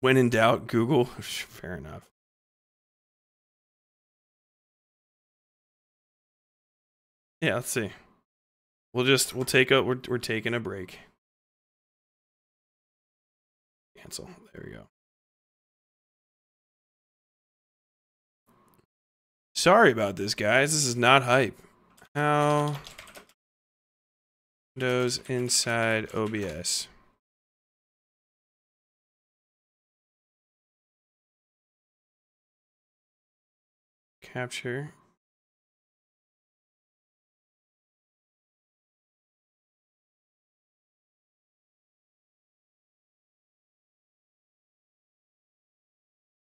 When in doubt, Google. Fair enough. Yeah, let's see. We'll take a, we're taking a break. Cancel. There we go. Sorry about this, guys. This is not hype. How Windows inside OBS. Capture.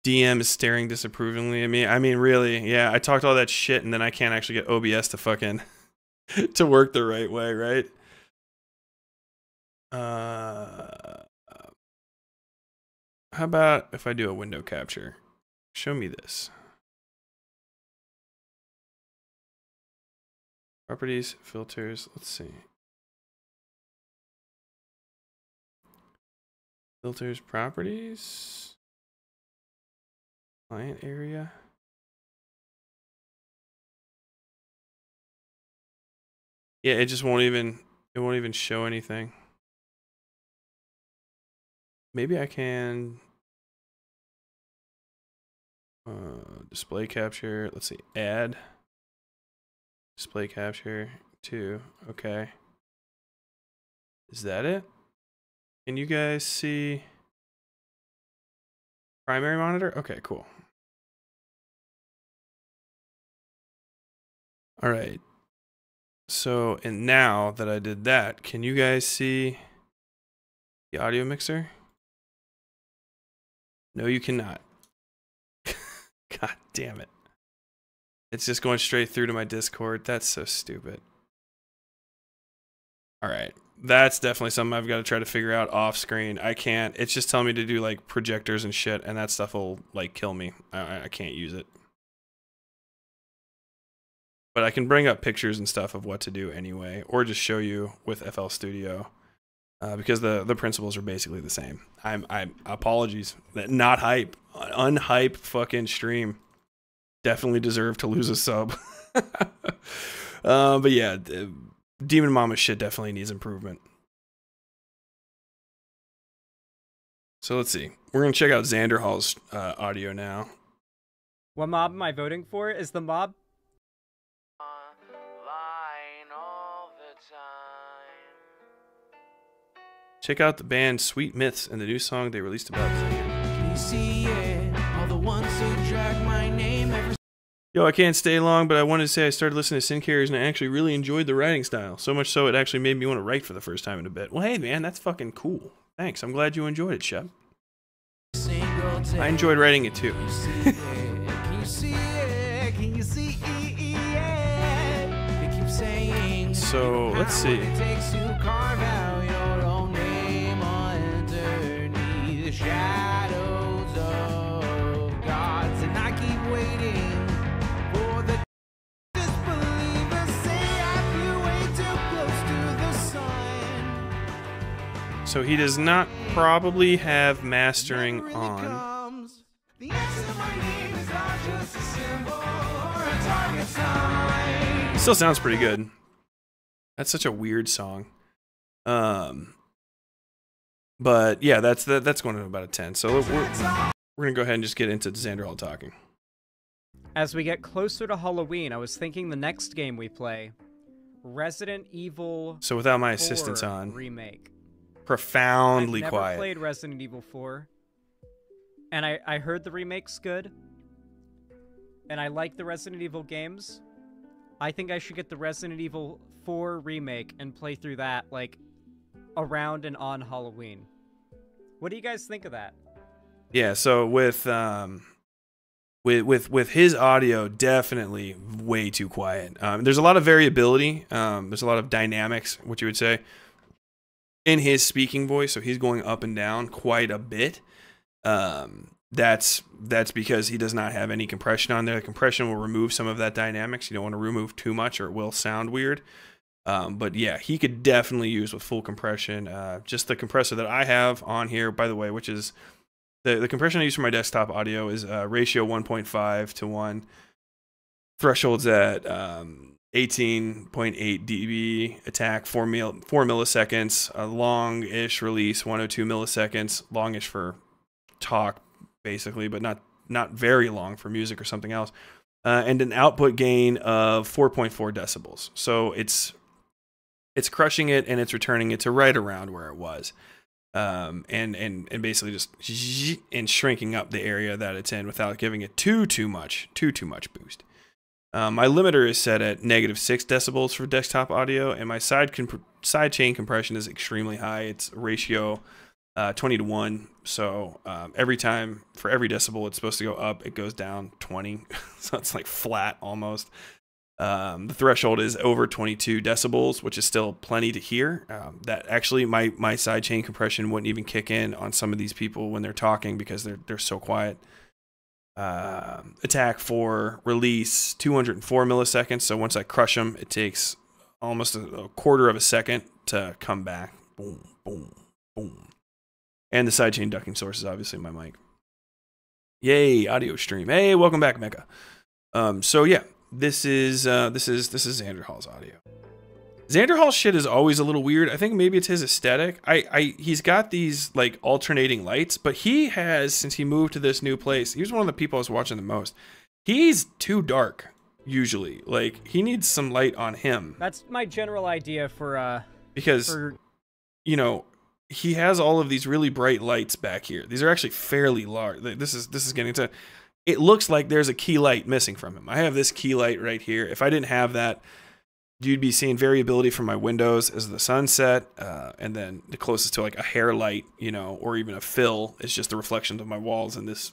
DM is staring disapprovingly at me. I mean, really, yeah, I talked all that shit and then I can't actually get OBS to fucking to work the right way, right? How about if I do a window capture? Show me this. Properties, filters, let's see. Filters, properties, client area. Yeah, it just won't even show anything. Maybe I can display capture, let's see, add. Display capture 2. Okay. Is that it? Can you guys see primary monitor? Okay, cool. All right. So, and now that I did that, can you guys see the audio mixer? No, you cannot. God damn it. It's just going straight through to my Discord. That's so stupid. All right. That's definitely something I've got to try to figure out off screen. I can't. It's just telling me to do like projectors and shit, and that stuff will like kill me. I can't use it. But I can bring up pictures and stuff of what to do anyway, or just show you with FL Studio, because the principles are basically the same. I'm apologies. Not hype. Unhype fucking stream. Definitely deserve to lose a sub. But yeah, Demon Mama shit definitely needs improvement. So let's see. We're going to check out Xander Hall's audio now. What mob am I voting for? Is the mob? Online all the time. Check out the band Sweet Myths and the new song they released about them. All the ones who drag my name ever. Yo, I can't stay long, but I wanted to say I started listening to Sin Carriers and I actually really enjoyed the writing style. So much so, it actually made me want to write for the first time in a bit. Well, hey, man, that's fucking cool. Thanks. I'm glad you enjoyed it, Shep. I enjoyed writing it, too. So, let's see. So he does not probably have mastering on. Still sounds pretty good. That's such a weird song. But yeah, that's going to about a 10. So we're gonna go ahead and just get into Xander Hall talking. As we get closer to Halloween, I was thinking the next game we play, Resident Evil. So without my assistance on remake. Profoundly quiet. I've never played Resident Evil 4, and I heard the remake's good, and I like the Resident Evil games. I think I should get the Resident Evil 4 remake and play through that like around and on Halloween. What do you guys think of that? Yeah, so with his audio, definitely way too quiet. There's a lot of variability. There's a lot of dynamics, what you would say, in his speaking voice, so he's going up and down quite a bit. That's because he does not have any compression on there. The compression will remove some of that dynamics. You don't want to remove too much or it will sound weird. But yeah, he could definitely use with full compression. Just the compressor that I have on here, by the way, which is the compression I use for my desktop audio is ratio 1.5 to 1. Thresholds at 18.8 dB, attack 4 milliseconds, a long-ish release 102 milliseconds, longish for talk basically, but not very long for music or something else, and an output gain of 4.4 decibels. So it's crushing it and it's returning it to right around where it was, and basically just shrinking up the area that it's in without giving it too much boost. My limiter is set at -6 decibels for desktop audio, and my side chain compression is extremely high. It's ratio 20 to 1. So every time, for every decibel, it's supposed to go up, it goes down 20. So it's like flat almost. The threshold is over 22 decibels, which is still plenty to hear. That actually, my side chain compression wouldn't even kick in on some of these people when they're talking because they're so quiet. Attack 4, release 204 milliseconds. So once I crush them, it takes almost a quarter of a second to come back. Boom, boom, boom. And the sidechain ducking source is obviously my mic. Yay, audio stream. Hey, welcome back, Mecca. So yeah, this is Xander Hall's audio. Xander Hall's shit is always a little weird. I think maybe it's his aesthetic. He's got these like alternating lights, but he has, since he moved to this new place, he was one of the people I was watching the most. He's too dark usually. Like he needs some light on him. That's my general idea for you know, he has all of these really bright lights back here. These are actually fairly large. This is getting to, it looks like there's a key light missing from him. I have this key light right here. If I didn't have that, you'd be seeing variability from my windows as the sunset, and then the closest to like a hair light, you know, or even a fill is just the reflections of my walls and this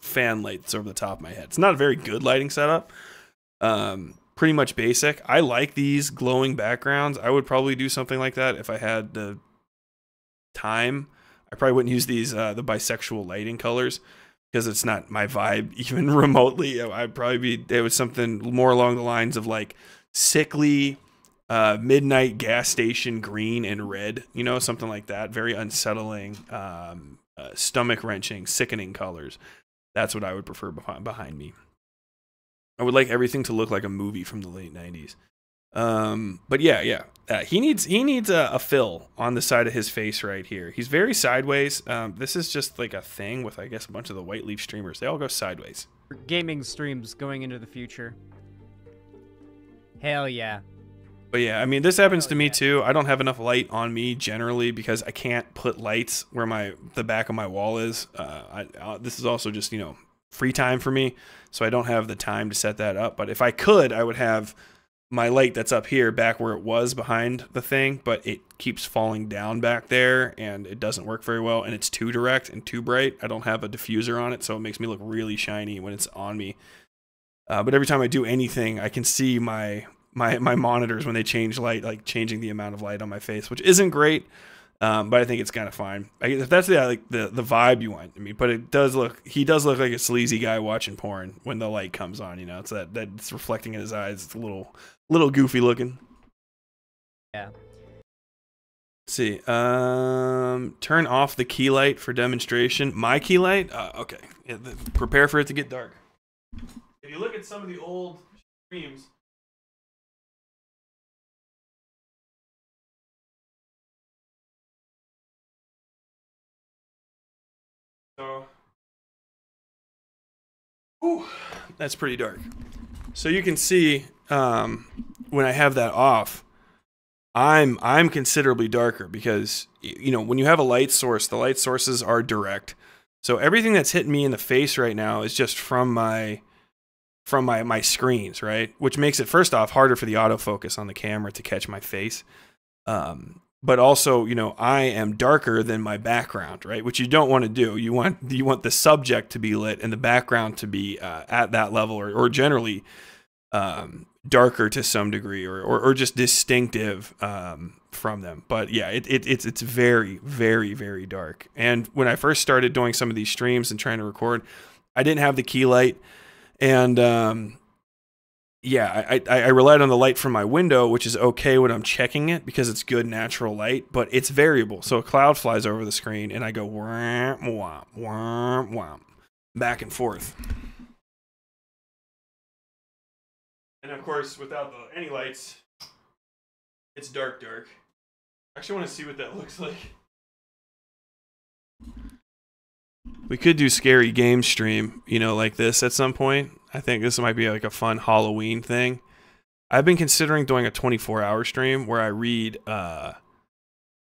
fan light that's over the top of my head. It's not a very good lighting setup. Pretty much basic. I like these glowing backgrounds. I would probably do something like that if I had the time. I probably wouldn't use these the bisexual lighting colors because it's not my vibe even remotely. I'd probably be, it was something more along the lines of like sickly midnight gas station green and red, you know, something like that. Very unsettling, stomach wrenching, sickening colors. That's what I would prefer behind me. I would like everything to look like a movie from the late 90s. But yeah, he needs a fill on the side of his face right here. He's very sideways. This is just like a thing with, I guess, a bunch of the white leaf streamers. They all go sideways. Gaming streams going into the future. Hell yeah. But yeah, I mean, this happens to me too. I don't have enough light on me generally because I can't put lights where the back of my wall is. This is also just, you know, free time for me. So I don't have the time to set that up. But if I could, I would have my light that's up here back where it was behind the thing, but it keeps falling down back there and it doesn't work very well. And it's too direct and too bright. I don't have a diffuser on it. So it makes me look really shiny when it's on me. But every time I do anything, I can see my monitors when they change light, like changing the amount of light on my face, which isn't great, but I think it's kind of fine. If that's the vibe you want, I mean, but it does look, he does look like a sleazy guy watching porn when the light comes on. You know, it's that's reflecting in his eyes. It's a little goofy looking. Yeah. Let's see. Turn off the key light for demonstration. My key light? Okay. Yeah, prepare for it to get dark. If you look at some of the old streams, so, ooh, that's pretty dark. So you can see when I have that off, I'm considerably darker because, you know, when you have a light source, the light sources are direct. So everything that's hitting me in the face right now is just from my screens, right? Which makes it, first off, harder for the autofocus on the camera to catch my face. But also, you know, I am darker than my background, right? Which you don't want to do. You want the subject to be lit and the background to be at that level, or generally darker to some degree, or just distinctive from them. But yeah, it's very, very, very dark. And when I first started doing some of these streams and trying to record, I didn't have the key light, and yeah, I relied on the light from my window, which is okay when I'm checking it because it's good natural light, but it's variable. So a cloud flies over the screen and I go wham, wham, wham, wham, back and forth. And of course, without any lights, it's dark, dark. I actually want to see what that looks like. We could do scary game stream, you know, like this at some point. I think this might be like a fun Halloween thing. I've been considering doing a 24-hour stream where I read,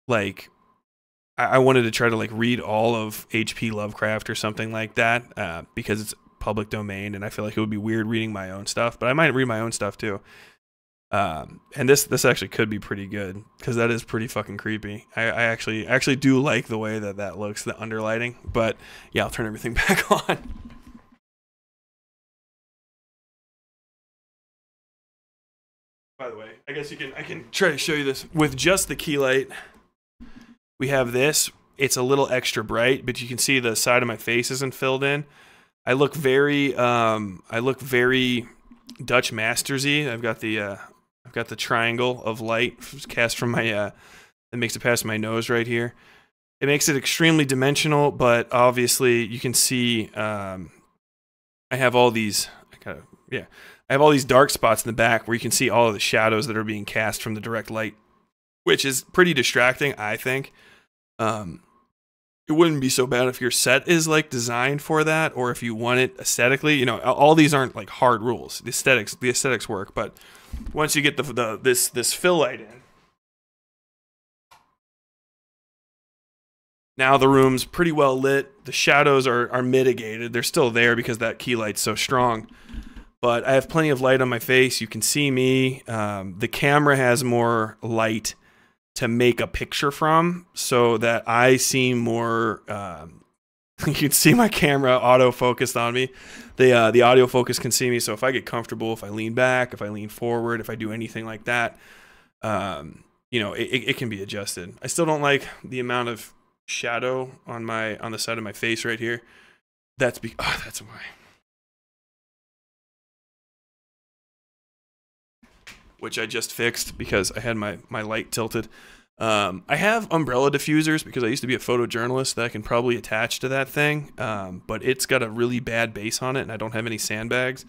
like, I wanted to try to like read all of H.P. Lovecraft or something like that, because it's public domain, and I feel like it would be weird reading my own stuff, but I might read my own stuff too. And this actually could be pretty good because that is pretty fucking creepy. I actually do like the way that that looks, the underlighting. But yeah, I'll turn everything back on. By the way, I guess I can try to show you this with just the key light. We have this. It's a little extra bright, but you can see the side of my face isn't filled in. I look very Dutch Masters-y. I've got the triangle of light cast from my that makes it past my nose right here. It makes it extremely dimensional, but obviously you can see I have all these I have all these dark spots in the back where you can see all of the shadows that are being cast from the direct light, which is pretty distracting, I think. It wouldn't be so bad if your set is like designed for that, or if you want it aesthetically. You know, all these aren't like hard rules. The aesthetics work, but once you get this fill light in, now the room's pretty well lit. The shadows are mitigated. They're still there because that key light's so strong. But I have plenty of light on my face. You can see me. The camera has more light to make a picture from, so that I seem more, you can see my camera auto focused on me. The audio focus can see me. So if I get comfortable, if I lean back, if I lean forward, if I do anything like that, you know, it can be adjusted. I still don't like the amount of shadow on the side of my face right here. That's why. Which I just fixed because I had my light tilted. I have umbrella diffusers because I used to be a photojournalist that I can probably attach to that thing, but it's got a really bad base on it and I don't have any sandbags.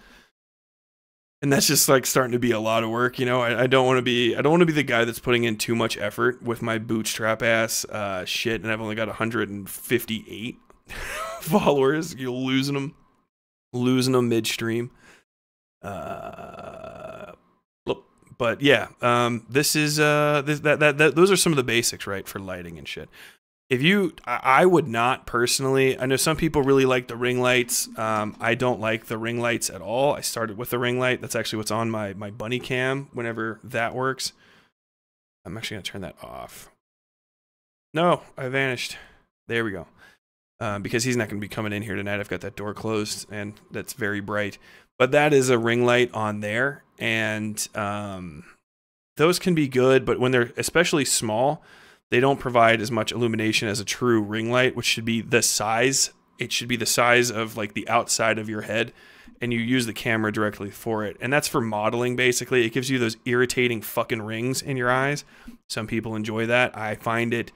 And that's just like starting to be a lot of work, you know. I don't want to be the guy that's putting in too much effort with my bootstrap ass shit, and I've only got 158 followers. You're losing them midstream. But yeah, this is those are some of the basics, right, for lighting and shit. I would not personally. I know some people really like the ring lights. I don't like the ring lights at all. I started with the ring light. That's actually what's on my bunny cam. Whenever that works, I'm actually gonna turn that off. No, I vanished. There we go. Because he's not gonna be coming in here tonight. I've got that door closed, and that's very bright. But that is a ring light on there, and those can be good, but when they're especially small, they don't provide as much illumination as a true ring light, which should be the size. It should be the size of like the outside of your head, and you use the camera directly for it. And that's for modeling, basically. It gives you those irritating fucking rings in your eyes. Some people enjoy that. I find it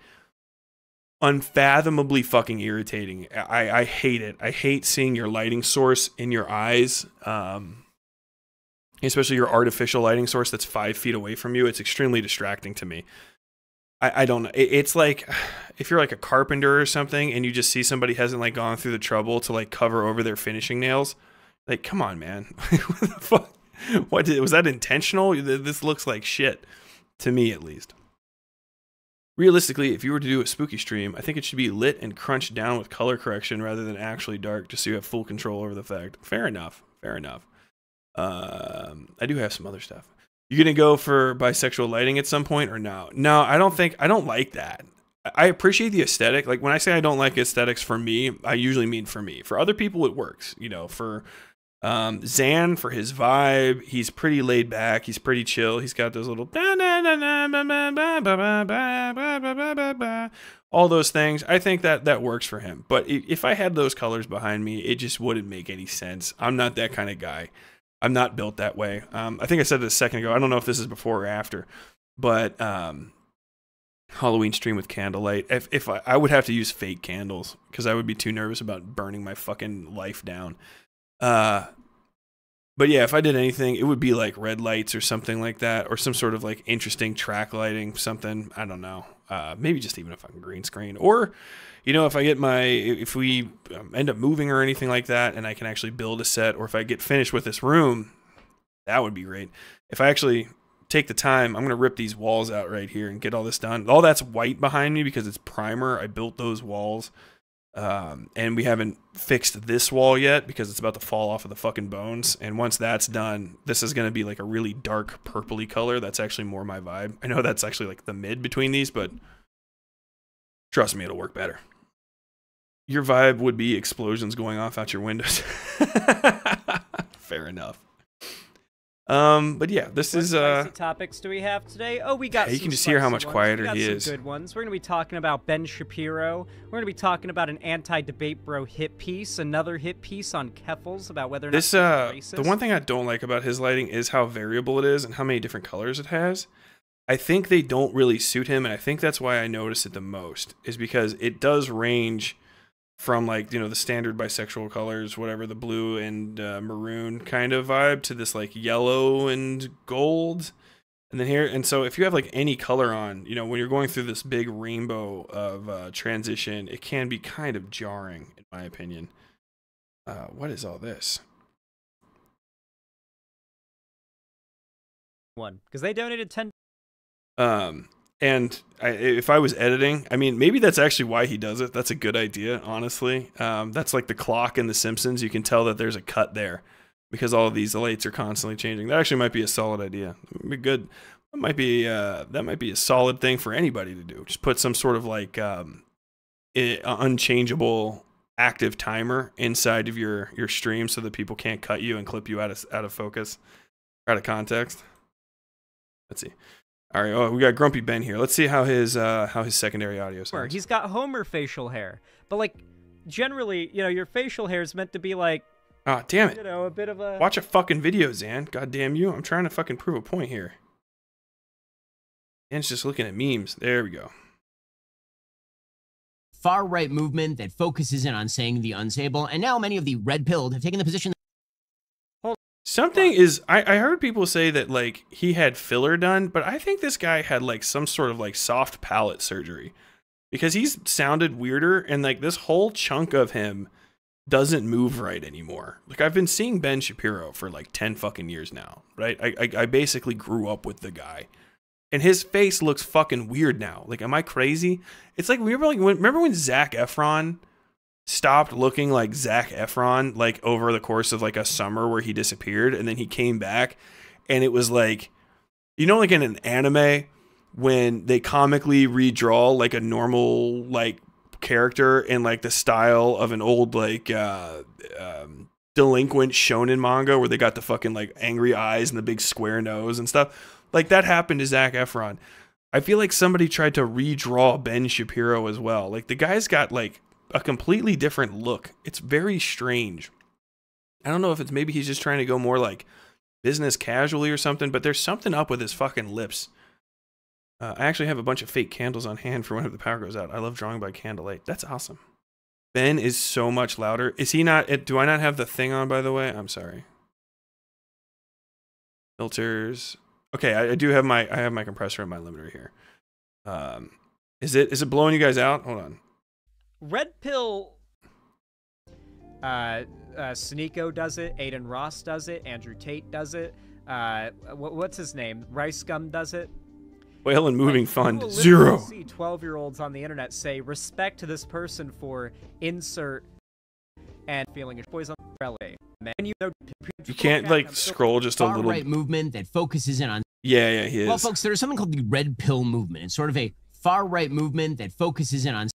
unfathomably fucking irritating. I hate it. I hate seeing your lighting source in your eyes, especially your artificial lighting source that's 5 feet away from you. It's extremely distracting to me. I don't know. It's like if you're like a carpenter or something and you just see somebody hasn't like gone through the trouble to like cover over their finishing nails. Like, come on, man. What the fuck? Was that intentional? This looks like shit to me, at least. Realistically, if you were to do a spooky stream, I think it should be lit and crunched down with color correction rather than actually dark, just so you have full control over the effect. Fair enough. Fair enough. I do have some other stuff. You gonna go for bisexual lighting at some point or no? No, I don't like that. I appreciate the aesthetic. Like when I say I don't like aesthetics for me, I usually mean for me. For other people, it works. You know, for Xan, for his vibe, he's pretty laid back. He's pretty chill. He's got those little all those things. I think that works for him. But if I had those colors behind me, it just wouldn't make any sense. I'm not that kind of guy. I'm not built that way. I think I said this a second ago. I don't know if this is before or after, but Halloween stream with candlelight. If I would have to use fake candles because I would be too nervous about burning my fucking life down. But yeah, if I did anything, it would be like red lights or something like that, or some sort of like interesting track lighting, something. I don't know. Maybe just even a fucking green screen, or you know, if I get if we end up moving or anything like that, and I can actually build a set, or if I get finished with this room, that would be great. If I actually take the time, I'm going to rip these walls out right here and get all this done. All that's white behind me because it's primer. I built those walls. And we haven't fixed this wall yet because it's about to fall off of the fucking bones. And once that's done, this is going to be like a really dark purpley color. That's actually more my vibe. I know that's actually like the mid between these, but trust me, it'll work better. Your vibe would be explosions going off out your windows. Fair enough. But yeah, this is What topics do we have today? Oh, we got. Yeah, you can just hear how much quieter he is. Good ones. We're gonna be talking about Ben Shapiro. We're gonna be talking about an anti-debate bro hit piece, another hit piece on Keffals about whether or not this racist. The one thing I don't like about his lighting is how variable it is and how many different colors it has. I think they don't really suit him, and I think that's why I notice it the most is because it does range from like, you know, the standard bisexual colors, whatever, the blue and maroon kind of vibe to this like yellow and gold. And then here, and so if you have like any color on, you know, when you're going through this big rainbow of transition, it can be kind of jarring in my opinion. What is all this? One, because they donated 10. And if I was editing, I mean, maybe that's actually why he does it. That's a good idea, honestly. That's like the clock in The Simpsons. You can tell that there's a cut there because all of these lights are constantly changing. That actually might be a solid idea. It would be good. That might be a solid thing for anybody to do. Just put some sort of like unchangeable active timer inside of your stream so that people can't cut you and clip you out of focus, out of context. Let's see. All right, oh, we got Grumpy Ben here. Let's see how his secondary audio sounds. He's got Homer facial hair, but like generally, you know, your facial hair is meant to be like, ah, damn it, you know, a bit of a. Watch a fucking video, Xan. God damn you! I'm trying to fucking prove a point here. And it's just looking at memes. There we go. Far right movement that focuses in on saying the unsayable, and now many of the red pilled have taken the position. Something is, I heard people say that like he had filler done, but I think this guy had like some sort of like soft palate surgery because he's sounded weirder and like this whole chunk of him doesn't move right anymore. Like I've been seeing Ben Shapiro for like 10 fucking years now, right? I basically grew up with the guy and his face looks fucking weird now. Like, am I crazy? It's like, remember when Zac Efron stopped looking like Zac Efron like over the course of like a summer where he disappeared and then he came back and it was like, you know, like in an anime when they comically redraw like a normal like character in like the style of an old like delinquent shonen manga where they got the fucking like angry eyes and the big square nose and stuff like that happened to Zac Efron. I feel like somebody tried to redraw Ben Shapiro as well. Like the guy's got like a completely different look. It's very strange. I don't know if it's maybe he's just trying to go more like business casually or something, but there's something up with his fucking lips. I actually have a bunch of fake candles on hand for whenever the power goes out. I love drawing by candlelight. That's awesome. Ben is so much louder. Is he not? Do I not have the thing on, by the way? I'm sorry. Filters. Okay, I do have my compressor and my limiter here. Is it blowing you guys out? Hold on. Red Pill. Sneeko does it. Aiden Ross does it. Andrew Tate does it. What's his name? Rice Gum does it. Whale and Moving Fund, zero. See 12-year-olds on the internet say respect to this person for insert and feeling a poison relay. You can't like scroll just a little right movement that focuses in on. Yeah, he is. Well, folks, there's something called the Red Pill movement. It's sort of a far right movement that focuses in on.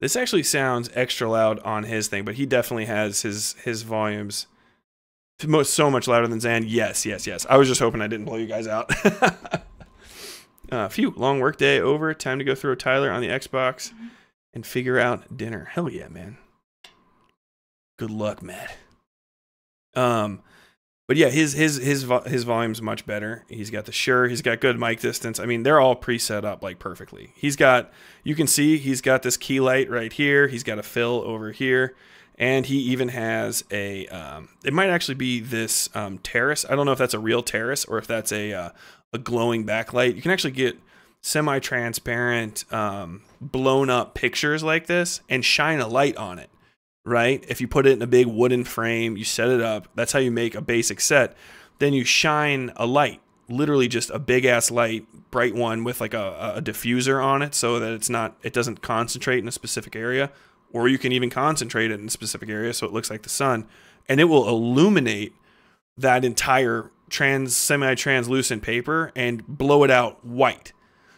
This actually sounds extra loud on his thing, but he definitely has his volumes so much louder than Xan. Yes. I was just hoping I didn't blow you guys out. Phew, long work day over. Time to go throw Tyler on the Xbox and figure out dinner. Hell yeah, man. Good luck, Matt. But yeah, his volume's much better. He's got the Shure. He's got good mic distance. I mean, they're all preset up like perfectly. He's got, you can see, he's got this key light right here. He's got a fill over here. And he even has a, it might actually be this terrace. I don't know if that's a real terrace or if that's a glowing backlight. You can actually get semi-transparent, blown up pictures like this and shine a light on it, right? If you put it in a big wooden frame, you set it up, that's how you make a basic set. Then you shine a light, literally just a big ass light, bright one with like a diffuser on it so that it doesn't concentrate in a specific area, or you can even concentrate it in a specific area so it looks like the sun, and it will illuminate that entire semi-translucent paper and blow it out white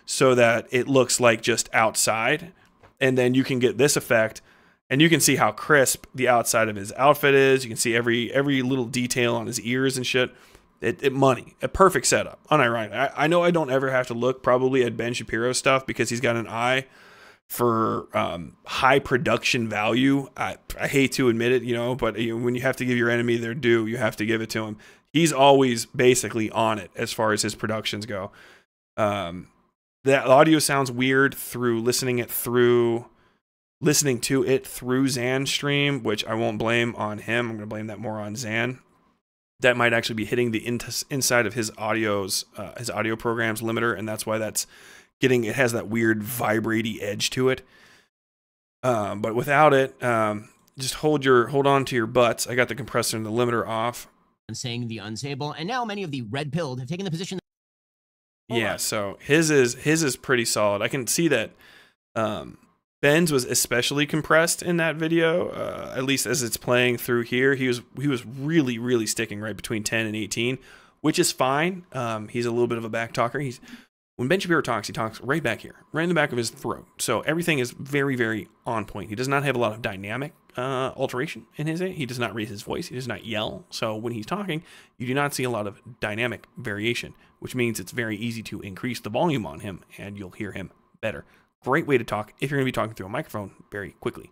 so that it looks like just outside. And then you can get this effect and you can see how crisp the outside of his outfit is. You can see every little detail on his ears and shit. Money, a perfect setup, unironic. I know I don't ever have to look probably at Ben Shapiro's stuff because he's got an eye for high production value. I hate to admit it, you know, but when you have to give your enemy their due, you have to give it to him. He's always basically on it as far as his productions go. That audio sounds weird through listening to it through Xan's stream, which I won't blame on him. I'm going to blame that more on Xan. That might actually be hitting the inside of his his audio program's limiter, and that's why it has that weird vibrate-y edge to it. But without it, just hold on to your butts. I got the compressor and the limiter off. Saying the unsayable, and now many of the red-pilled have taken the position that so his is pretty solid. I can see that Ben's was especially compressed in that video, at least as it's playing through here. He was really sticking right between 10 and 18, which is fine. He's a little bit of a back talker. When Ben Shapiro talks, he talks right back here, right in the back of his throat, so everything is very on point. He does not have a lot of dynamic alteration in his he does not raise his voice, he does not yell. So when he's talking, you do not see a lot of dynamic variation, which means it's very easy to increase the volume on him and you'll hear him better. Great way to talk if you're gonna be talking through a microphone very quickly.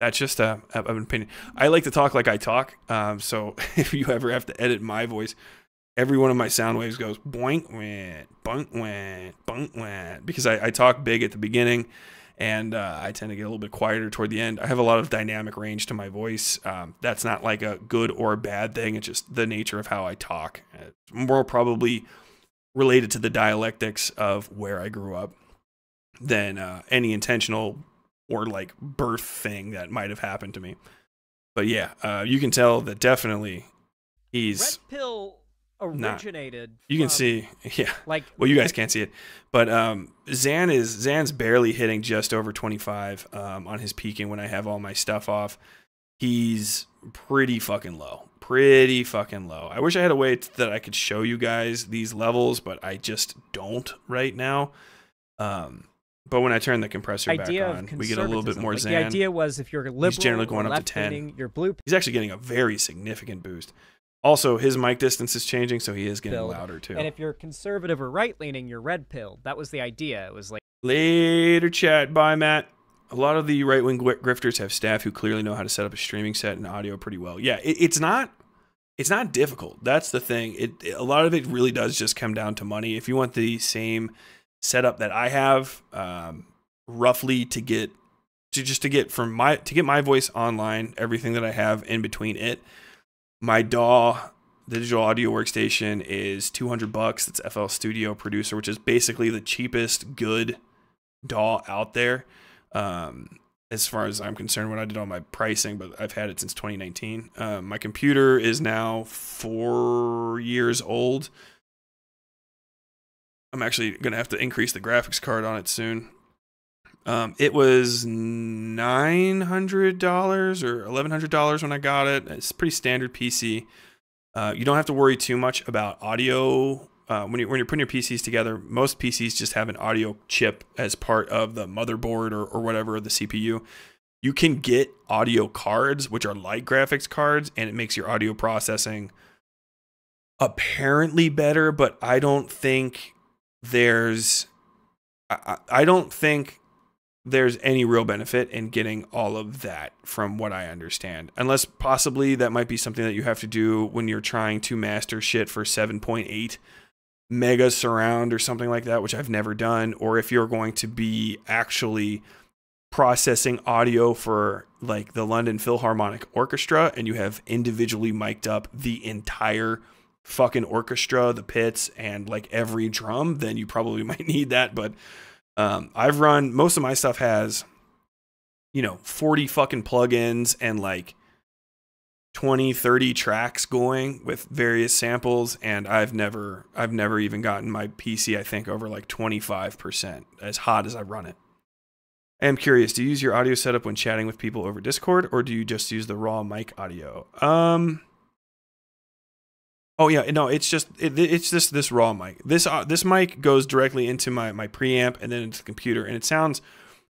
That's just an opinion. I like to talk like I talk, so if you ever have to edit my voice, every one of my sound waves goes boink went boink went boink went, because I talk big at the beginning. And I tend to get a little bit quieter toward the end. I have a lot of dynamic range to my voice. That's not like a good or a bad thing. It's just the nature of how I talk. It's more probably related to the dialectics of where I grew up than any intentional or like birth thing that might have happened to me. But yeah, you can tell that definitely he's... Red Pill originated. You can see, yeah. Like, well, you guys can't see it, but Xan's barely hitting just over 25 on his peaking when I have all my stuff off. He's pretty fucking low, I wish I had a way that I could show you guys these levels, but I just don't right now. But when I turn the compressor back on, we get a little bit more Xan. The idea was if you're liberal, he's generally going up to 10. He's actually getting a very significant boost. Also, his mic distance is changing, so he is getting louder, too. And if you're conservative or right-leaning, you're red-pilled. That was the idea. It was like... Later, chat. Bye, Matt. A lot of the right-wing grifters have staff who clearly know how to set up a streaming set and audio pretty well. Yeah, it's not it's not difficult. That's the thing. A lot of it really does just come down to money. If you want the same setup that I have, roughly to get my voice online, everything that I have in between it, my DAW, digital audio workstation, is $200. That's FL Studio Producer, which is basically the cheapest good DAW out there. As far as I'm concerned, when I did all my pricing, but I've had it since 2019. My computer is now 4 years old. I'm actually going to have to increase the graphics card on it soon. It was $900 or $1,100 when I got it. It's a pretty standard PC. You don't have to worry too much about audio. When you're putting your PCs together, most PCs just have an audio chip as part of the motherboard or whatever, the CPU. You can get audio cards, which are like graphics cards, and it makes your audio processing apparently better, but I don't think there's any real benefit in getting all of that from what I understand, unless possibly that might be something that you have to do when you're trying to master shit for 7.8. mega surround or something like that, which I've never done, or if you're going to be actually processing audio for like the London Philharmonic Orchestra and you have individually mic'd up the entire fucking orchestra, the pits, and like every drum, then you probably might need that. But I've run, most of my stuff has, you know, 40 fucking plugins and like 20-30 tracks going with various samples, and I've never even gotten my PC, I think, over like 25% as hot as I run it. I am curious, do you use your audio setup when chatting with people over Discord, or do you just use the raw mic audio? Oh yeah, no, it's just this raw mic. This mic goes directly into my preamp and then into the computer, and it sounds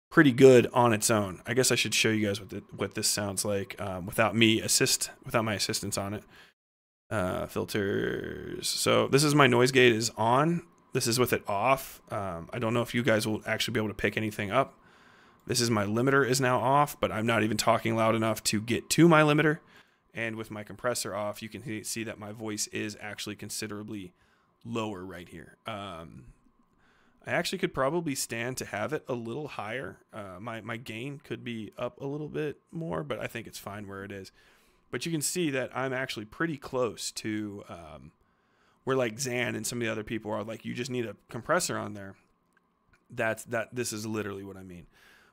pretty good on its own. I guess I should show you guys what this sounds like without my assistance on it. Filters. So this is my noise gate is on. This is with it off. I don't know if you guys will actually be able to pick anything up. This is my limiter is now off, but I'm not even talking loud enough to get to my limiter. And with my compressor off, you can see that my voice is actually considerably lower right here. I actually could probably stand to have it a little higher. My gain could be up a little bit more, but I think it's fine where it is. But you can see that I'm actually pretty close to where like Xan and some of the other people are like, you just need a compressor on there. This is literally what I mean.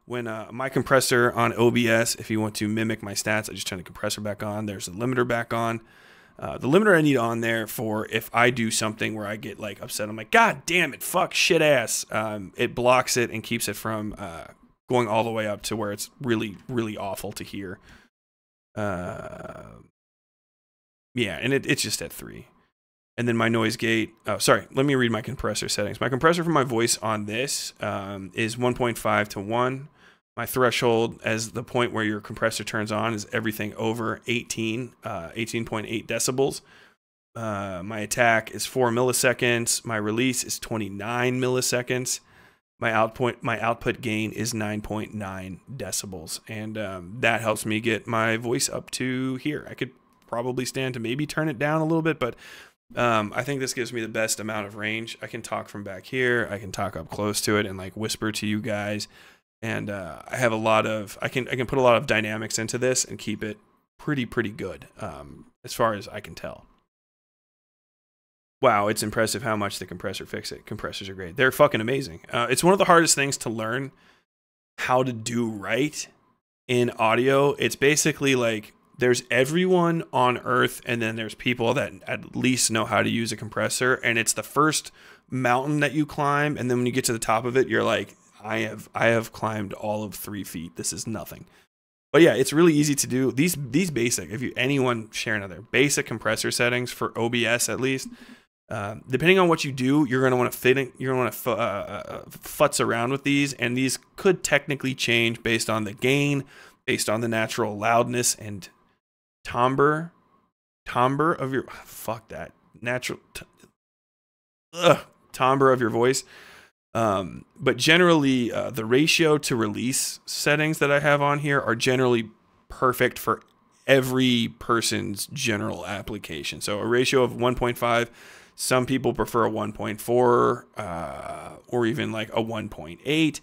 When my compressor on OBS, if you want to mimic my stats, I just turn the compressor back on. There's the limiter back on. The limiter I need on there for if I do something where I get like upset, I'm like, God damn it, fuck, shit ass. It blocks it and keeps it from going all the way up to where it's really, really awful to hear. Yeah, and it's just at 3. And then my noise gate, oh, sorry, let me read my compressor settings. My compressor for my voice on this is 1.5 to 1. My threshold as the point where your compressor turns on is everything over 18.8 decibels. My attack is 4 milliseconds. My release is 29 milliseconds. My output gain is 9.9 decibels. And that helps me get my voice up to here. I could probably stand to maybe turn it down a little bit, but I think this gives me the best amount of range. I can talk from back here. I can talk up close to it and like whisper to you guys. And I have a lot of, I can put a lot of dynamics into this and keep it pretty good, as far as I can tell. Wow, it's impressive how much the compressor fixes it. Compressors are great. They're fucking amazing. It's one of the hardest things to learn how to do right in audio. It's basically like there's everyone on earth, and then there's people that at least know how to use a compressor. And it's the first mountain that you climb, and then when you get to the top of it, you're like, I have climbed all of 3 feet. This is nothing. But yeah, it's really easy to do. These basic, if you anyone share another basic compressor settings for OBS at least, depending on what you do, you're gonna want to futz around with these, and these could technically change based on the gain, based on the natural loudness and timbre of your timbre of your voice. But generally, the ratio to release settings that I have on here are generally perfect for every person's general application. So a ratio of 1.5, some people prefer a 1.4 or even like a 1.8.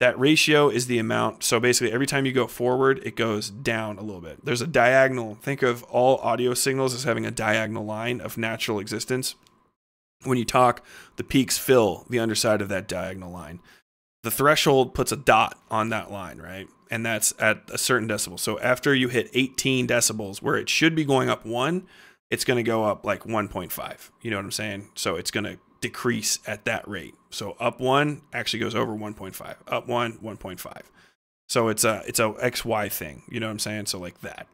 That ratio is the amount. So basically every time you go forward, it goes down a little bit. There's a diagonal. Think of all audio signals as having a diagonal line of natural existence. When you talk, the peaks fill the underside of that diagonal line. The threshold puts a dot on that line, right? And that's at a certain decibel. So after you hit 18 decibels, where it should be going up 1, it's going to go up like 1.5. You know what I'm saying? So it's going to decrease at that rate. So up 1 actually goes over 1.5. Up 1, 1.5. So it's a XY thing. You know what I'm saying? So like that.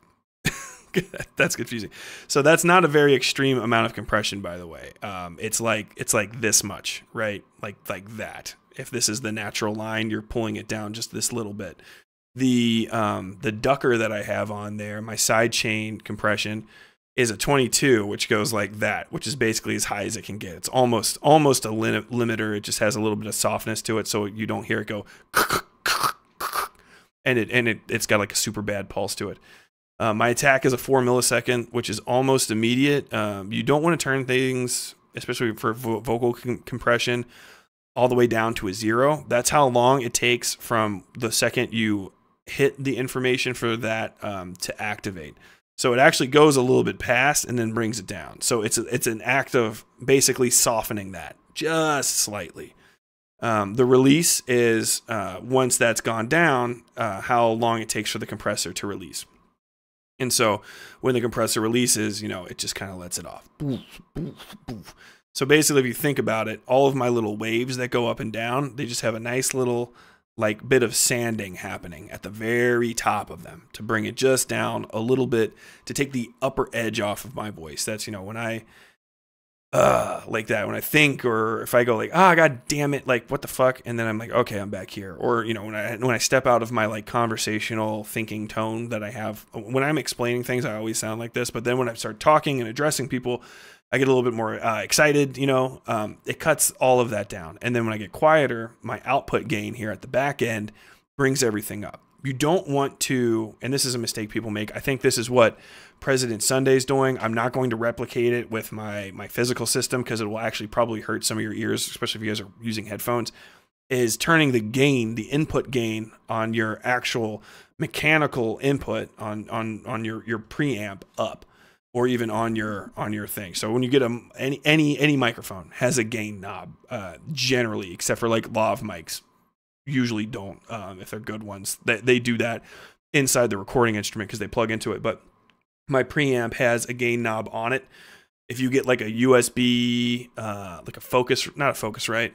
That's confusing. So that's not a very extreme amount of compression, by the way. It's like this much, right? Like that. If this is the natural line, you're pulling it down just this little bit. The ducker that I have on there, my side chain compression, is a 22, which goes like that, which is basically as high as it can get. It's almost a limiter. It just has a little bit of softness to it, so you don't hear it go, and it's got like a super bad pulse to it. My attack is a 4 millisecond, which is almost immediate. You don't want to turn things, especially for vocal compression, all the way down to a 0. That's how long it takes from the second you hit the information for that to activate. So it actually goes a little bit past and then brings it down. So it's an act of basically softening that just slightly. The release is once that's gone down, how long it takes for the compressor to release. And so when the compressor releases, you know, it just kind of lets it off. So basically, if you think about it, all of my little waves that go up and down, they just have a nice little like bit of sanding happening at the very top of them to bring it just down a little bit, to take the upper edge off of my voice. That's, you know, when I like that, when I think, or if I go like, ah, God damn it, like what the fuck, and then I'm like, okay, I'm back here. Or, you know, when I step out of my like conversational thinking tone that I have when I'm explaining things, I always sound like this. But then when I start talking and addressing people, I get a little bit more excited, you know. It cuts all of that down. And then when I get quieter, my output gain here at the back end brings everything up. You don't want to, and this is a mistake people make. I think this is what President Sunday's doing. I'm not going to replicate it with my physical system, because it will actually probably hurt some of your ears, especially if you guys are using headphones, is turning the gain, the input gain on your actual mechanical input on your preamp up, or even on your thing. So when you get any microphone has a gain knob, generally, except for like lav mics. Usually don't, if they're good ones, they do that inside the recording instrument because they plug into it. But my preamp has a gain knob on it. If you get like a USB, like a focus, not a focus, right?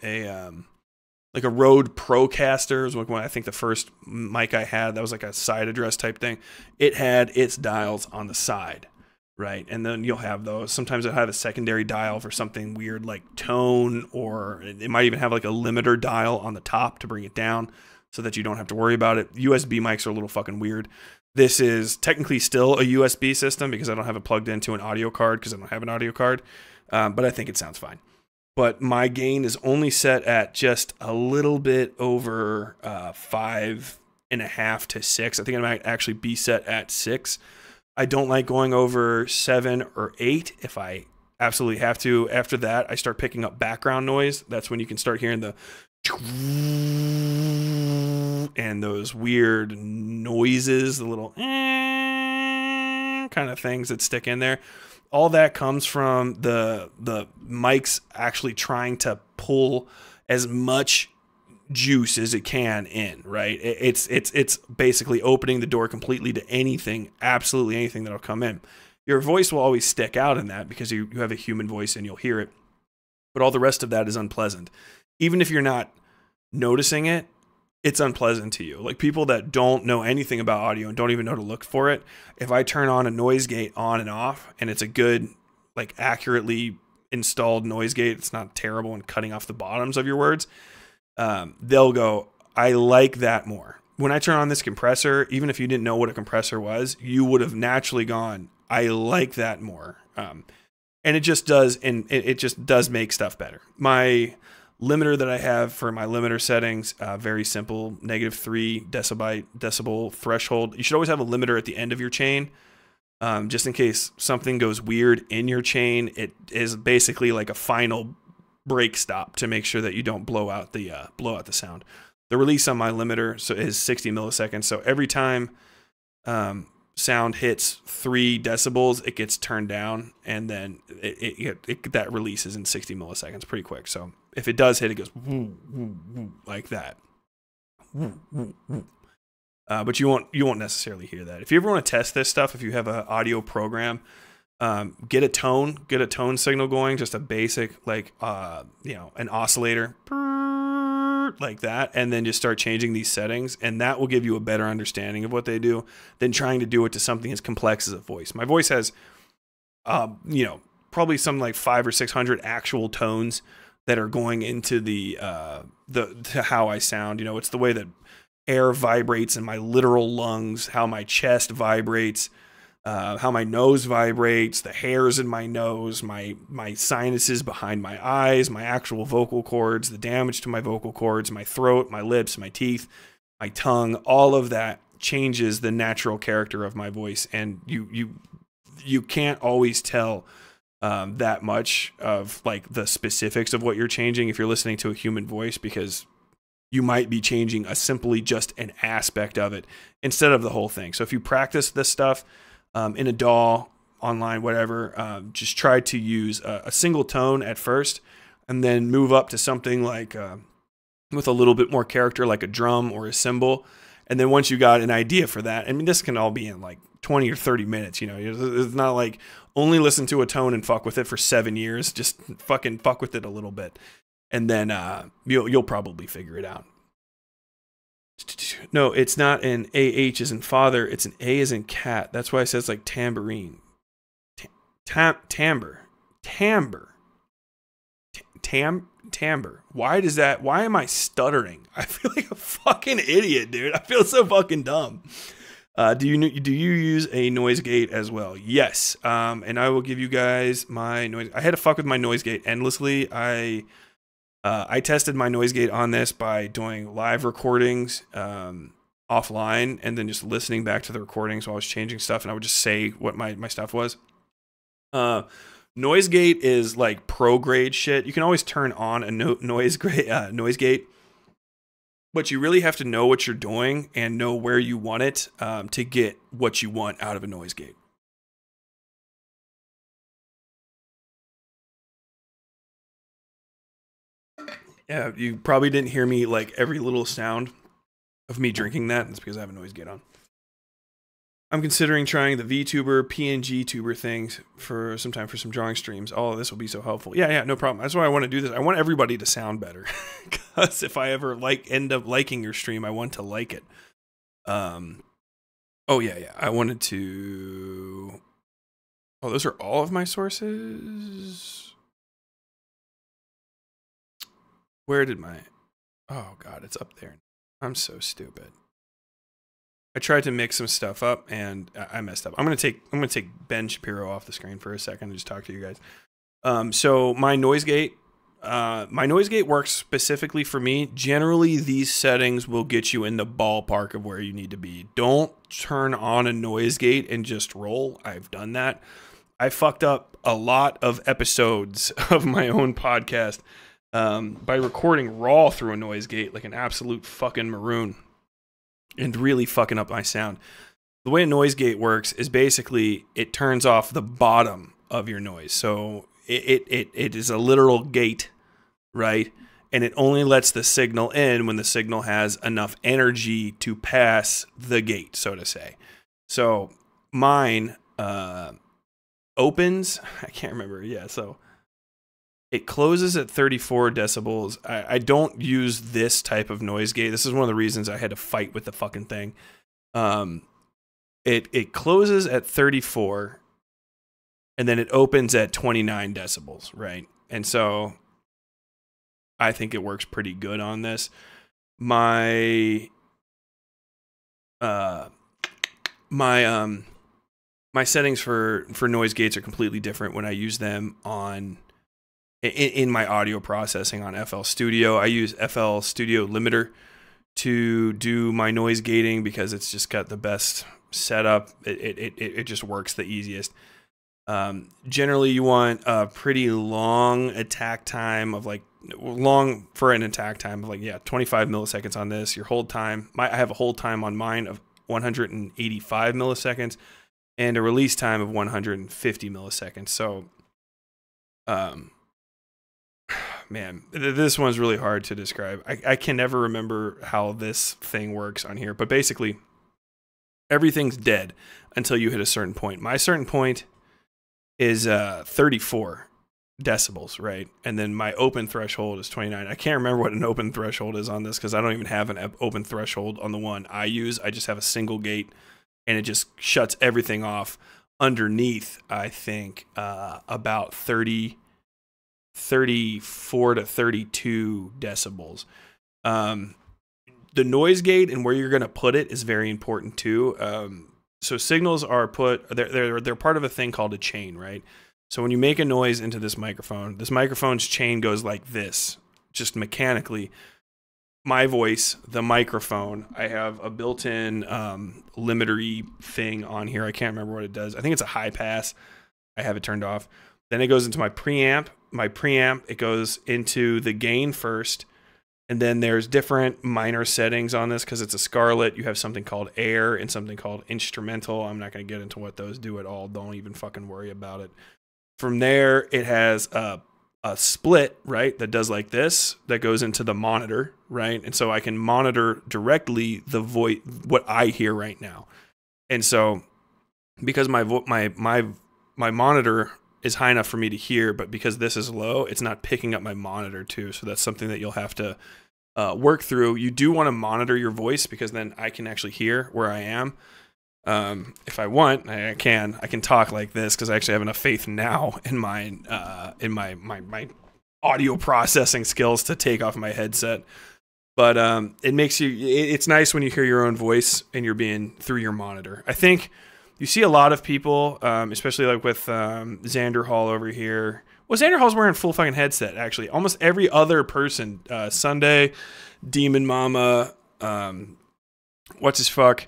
Like a Rode Procaster is like when I think the first mic I had, that was like a side address type thing. It had its dials on the side, right? And then you'll have those. Sometimes it'll have a secondary dial for something weird like tone, or it might even have like a limiter dial on the top to bring it down so that you don't have to worry about it. USB mics are a little fucking weird. This is technically still a USB system because I don't have it plugged into an audio card, because I don't have an audio card, but I think it sounds fine. But my gain is only set at just a little bit over 5.5 to 6. I think I might actually be set at 6. I don't like going over 7 or 8 if I absolutely have to. After that, I start picking up background noise. That's when you can start hearing the and those weird noises, the little kind of things that stick in there. All that comes from the mics actually trying to pull as much juice as it can in, right? It's basically opening the door completely to anything, absolutely anything that'll come in. Your voice will always stick out in that because you have a human voice and you'll hear it, but all the rest of that is unpleasant. Even if you're not noticing it, it's unpleasant to you. Like people that don't know anything about audio and don't even know to look for it, if I turn on a noise gate on and off, and it's a good, like accurately installed noise gate, it's not terrible and cutting off the bottoms of your words, they'll go, I like that more. When I turn on this compressor, even if you didn't know what a compressor was, you would have naturally gone, I like that more. And it just does, and it just does make stuff better. My limiter that I have for my limiter settings, very simple, -3 decibel threshold. You should always have a limiter at the end of your chain. just in case something goes weird in your chain. It is basically like a final brake stop to make sure that you don't blow out the sound. The release on my limiter is 60 milliseconds. So every time sound hits 3 decibels, it gets turned down, and then that releases in 60 milliseconds pretty quick. So if it does hit, it goes woo, woo, woo, like that. Woo, woo, woo. But you won't necessarily hear that. If you ever want to test this stuff, if you have an audio program, get a tone signal going, just a basic, like, you know, an oscillator like that, and then just start changing these settings, and that will give you a better understanding of what they do than trying to do it to something as complex as a voice. My voice has, you know, probably some like 500 or 600 actual tones that are going into the how I sound. You know, it's the way that air vibrates in my literal lungs, how my chest vibrates, how my nose vibrates, the hairs in my nose, my sinuses behind my eyes, my actual vocal cords, the damage to my vocal cords, my throat, my lips, my teeth, my tongue. All of that changes the natural character of my voice, and you can't always tell that much of like the specifics of what you're changing if you're listening to a human voice, because you might be changing simply just an aspect of it instead of the whole thing. So if you practice this stuff in a DAW, online, whatever, just try to use a single tone at first, and then move up to something like with a little bit more character, like a drum or a cymbal. And then once you got an idea for that, I mean, this can all be in like 20 or 30 minutes, you know, it's not like only listen to a tone and fuck with it for 7 years, just fucking fuck with it a little bit. And then you'll probably figure it out. No, it's not an AH as in father. It's an A as in cat. That's why it says like tambourine. Timbre. Why does that? Why am I stuttering? I feel like a fucking idiot, dude. I feel so fucking dumb. Do you use a noise gate as well? Yes. And I will give you guys my noise. I had to fuck with my noise gate endlessly. I tested my noise gate on this by doing live recordings offline, and then just listening back to the recordings while I was changing stuff, and I would just say what my stuff was. Noise gate is like pro grade shit. You can always turn on a noise gate, but you really have to know what you're doing and know where you want it to get what you want out of a noise gate. Yeah, you probably didn't hear me like every little sound of me drinking that. That's because I have a noise gate on. I'm considering trying the VTuber, PNG tuber things for some time for some drawing streams. All of this will be so helpful. Yeah, no problem. That's why I want to do this. I want everybody to sound better, because if I ever end up liking your stream, I want to like it. Oh yeah. I wanted to. Oh, those are all of my sources. Where did my... Oh, God, it's up there. I'm so stupid. I tried to mix some stuff up, and I messed up. I'm gonna take Ben Shapiro off the screen for a second and just talk to you guys. So my noise gate works specifically for me. Generally, these settings will get you in the ballpark of where you need to be. Don't turn on a noise gate and just roll. I've done that. I fucked up a lot of episodes of my own podcast by recording raw through a noise gate like an absolute fucking maroon, and really fucking up my sound. The way a noise gate works is basically it turns off the bottom of your noise. So it is a literal gate, right? And it only lets the signal in when the signal has enough energy to pass the gate, so to say. So mine opens, I can't remember, yeah, so it closes at 34 decibels. I don't use this type of noise gate. This is one of the reasons I had to fight with the fucking thing. It closes at 34, and then it opens at 29 decibels, right? And so I think it works pretty good on this. My settings for noise gates are completely different when I use them on... in my audio processing on FL Studio. I use FL Studio Limiter to do my noise gating because it's just got the best setup, it just works the easiest. Generally, you want a pretty long attack time of like, long for an attack time of like, yeah, 25 milliseconds on this. Your hold time, I have a hold time on mine of 185 milliseconds and a release time of 150 milliseconds. So, man, this one's really hard to describe. I can never remember how this thing works on here, but basically everything's dead until you hit a certain point. My certain point is 34 decibels, right? And then my open threshold is 29. I can't remember what an open threshold is on this because I don't even have an open threshold on the one I use. I just have a single gate, and it just shuts everything off underneath, I think, about 34 to 32 decibels. The noise gate and where you're going to put it is very important too. So signals are put, they're part of a thing called a chain, right? So when you make a noise into this microphone's chain goes like this, just mechanically. My voice, the microphone, I have a built-in limiter-y thing on here. I can't remember what it does. I think it's a high pass. I have it turned off. Then it goes into my preamp. My preamp, it goes into the gain first. And then there's different minor settings on this because it's a Scarlett. You have something called air and something called instrumental. I'm not going to get into what those do at all. Don't even fucking worry about it. From there, it has a split, right, that does like this, that goes into the monitor, right? And so I can monitor directly the voice, what I hear right now. And so because my monitor is high enough for me to hear, but because this is low, it's not picking up my monitor too. So that's something that you'll have to work through. You do want to monitor your voice because then I can actually hear where I am. If I want, I can talk like this because I actually have enough faith now in my audio processing skills to take off my headset. But it makes you, it's nice when you hear your own voice and you're being through your monitor. I think you see a lot of people, especially like with Xander Hall over here. Well, Xander Hall's wearing a full fucking headset, actually. Almost every other person, Sunday, Demon Mama, what's his fuck,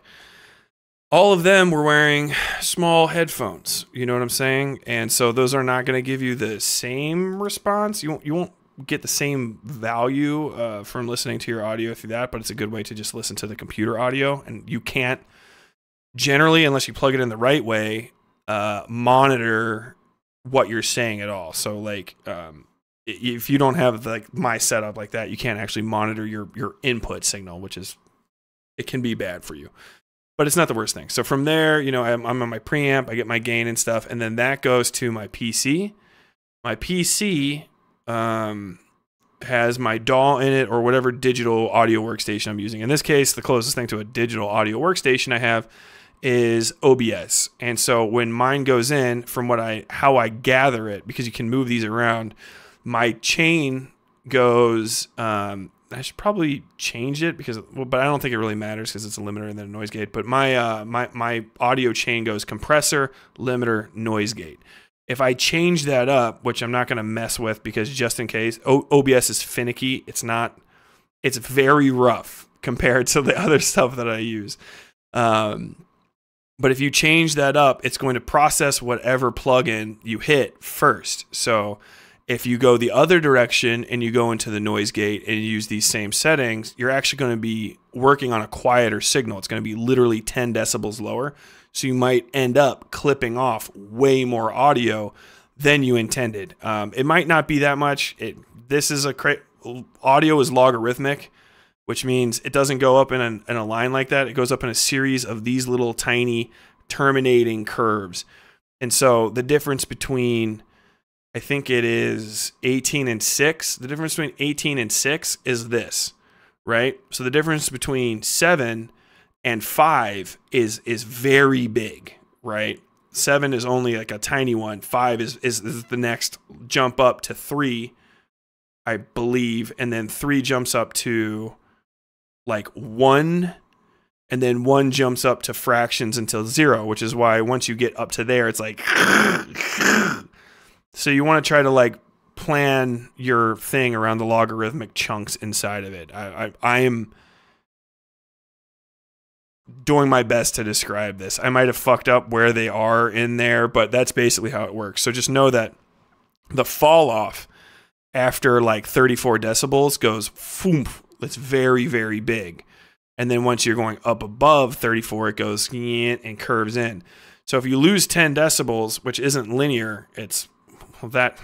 all of them were wearing small headphones. You know what I'm saying? And so those are not going to give you the same response. You won't get the same value from listening to your audio through that, but it's a good way to just listen to the computer audio. And you can't, generally, unless you plug it in the right way, monitor what you're saying at all. So like, if you don't have like my setup like that, you can't actually monitor your input signal, which is, it can be bad for you, but it's not the worst thing. So from there, you know, I'm on my preamp, I get my gain and stuff, and then that goes to my PC. My PC has my DAW in it or whatever digital audio workstation I'm using. In this case, the closest thing to a digital audio workstation I have is OBS. And so when mine goes in, from what how I gather it, because you can move these around, my chain goes, I should probably change it because, well, but I don't think it really matters because it's a limiter and then a noise gate, but my my audio chain goes compressor, limiter, noise gate. If I change that up, which I'm not going to mess with because just in case, OBS is finicky. It's not, it's very rough compared to the other stuff that I use. But if you change that up, it's going to process whatever plugin you hit first. So if you go the other direction and you go into the noise gate and you use these same settings, you're actually going to be working on a quieter signal. It's going to be literally 10 decibels lower. So you might end up clipping off way more audio than you intended. It might not be that much. This is audio is logarithmic, which means it doesn't go up in a line like that. It goes up in a series of these little tiny terminating curves. And so the difference between, I think it is 18 and 6. The difference between 18 and 6 is this, right? So the difference between 7 and 5 is very big, right? 7 is only like a tiny one. 5 is the next jump up to 3, I believe. And then 3 jumps up to like 1. And then 1 jumps up to fractions until 0, which is why once you get up to there, it's like... So you want to try to like plan your thing around the logarithmic chunks inside of it. I am doing my best to describe this. I might have fucked up where they are in there, but that's basically how it works. So just know that the fall off after like 34 decibels goes, foomf, it's very, very big. And then once you're going up above 34, it goes and curves in. So if you lose 10 decibels, which isn't linear, it's that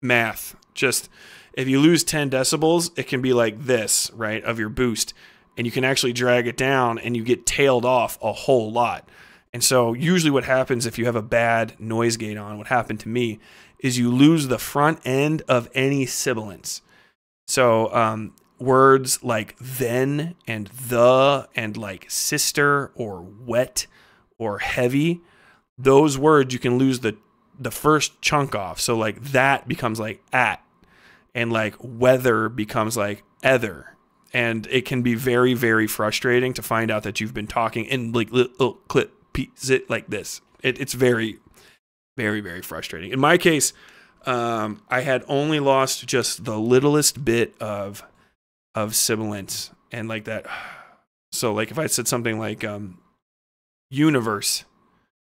math. Just if you lose 10 decibels, it can be like this, right, of your boost. And you can actually drag it down and you get tailed off a whole lot. And so usually what happens if you have a bad noise gate on, what happened to me is you lose the front end of any sibilance. So words like then and the and like sister or wet or heavy, those words you can lose the first chunk off. So like that becomes like at, and like weather becomes like ether. And it can be very, very frustrating to find out that you've been talking in like little clip. Zit like this. It's very, very, very frustrating. In my case, I had only lost just the littlest bit of sibilance and like that. So like if I said something like universe,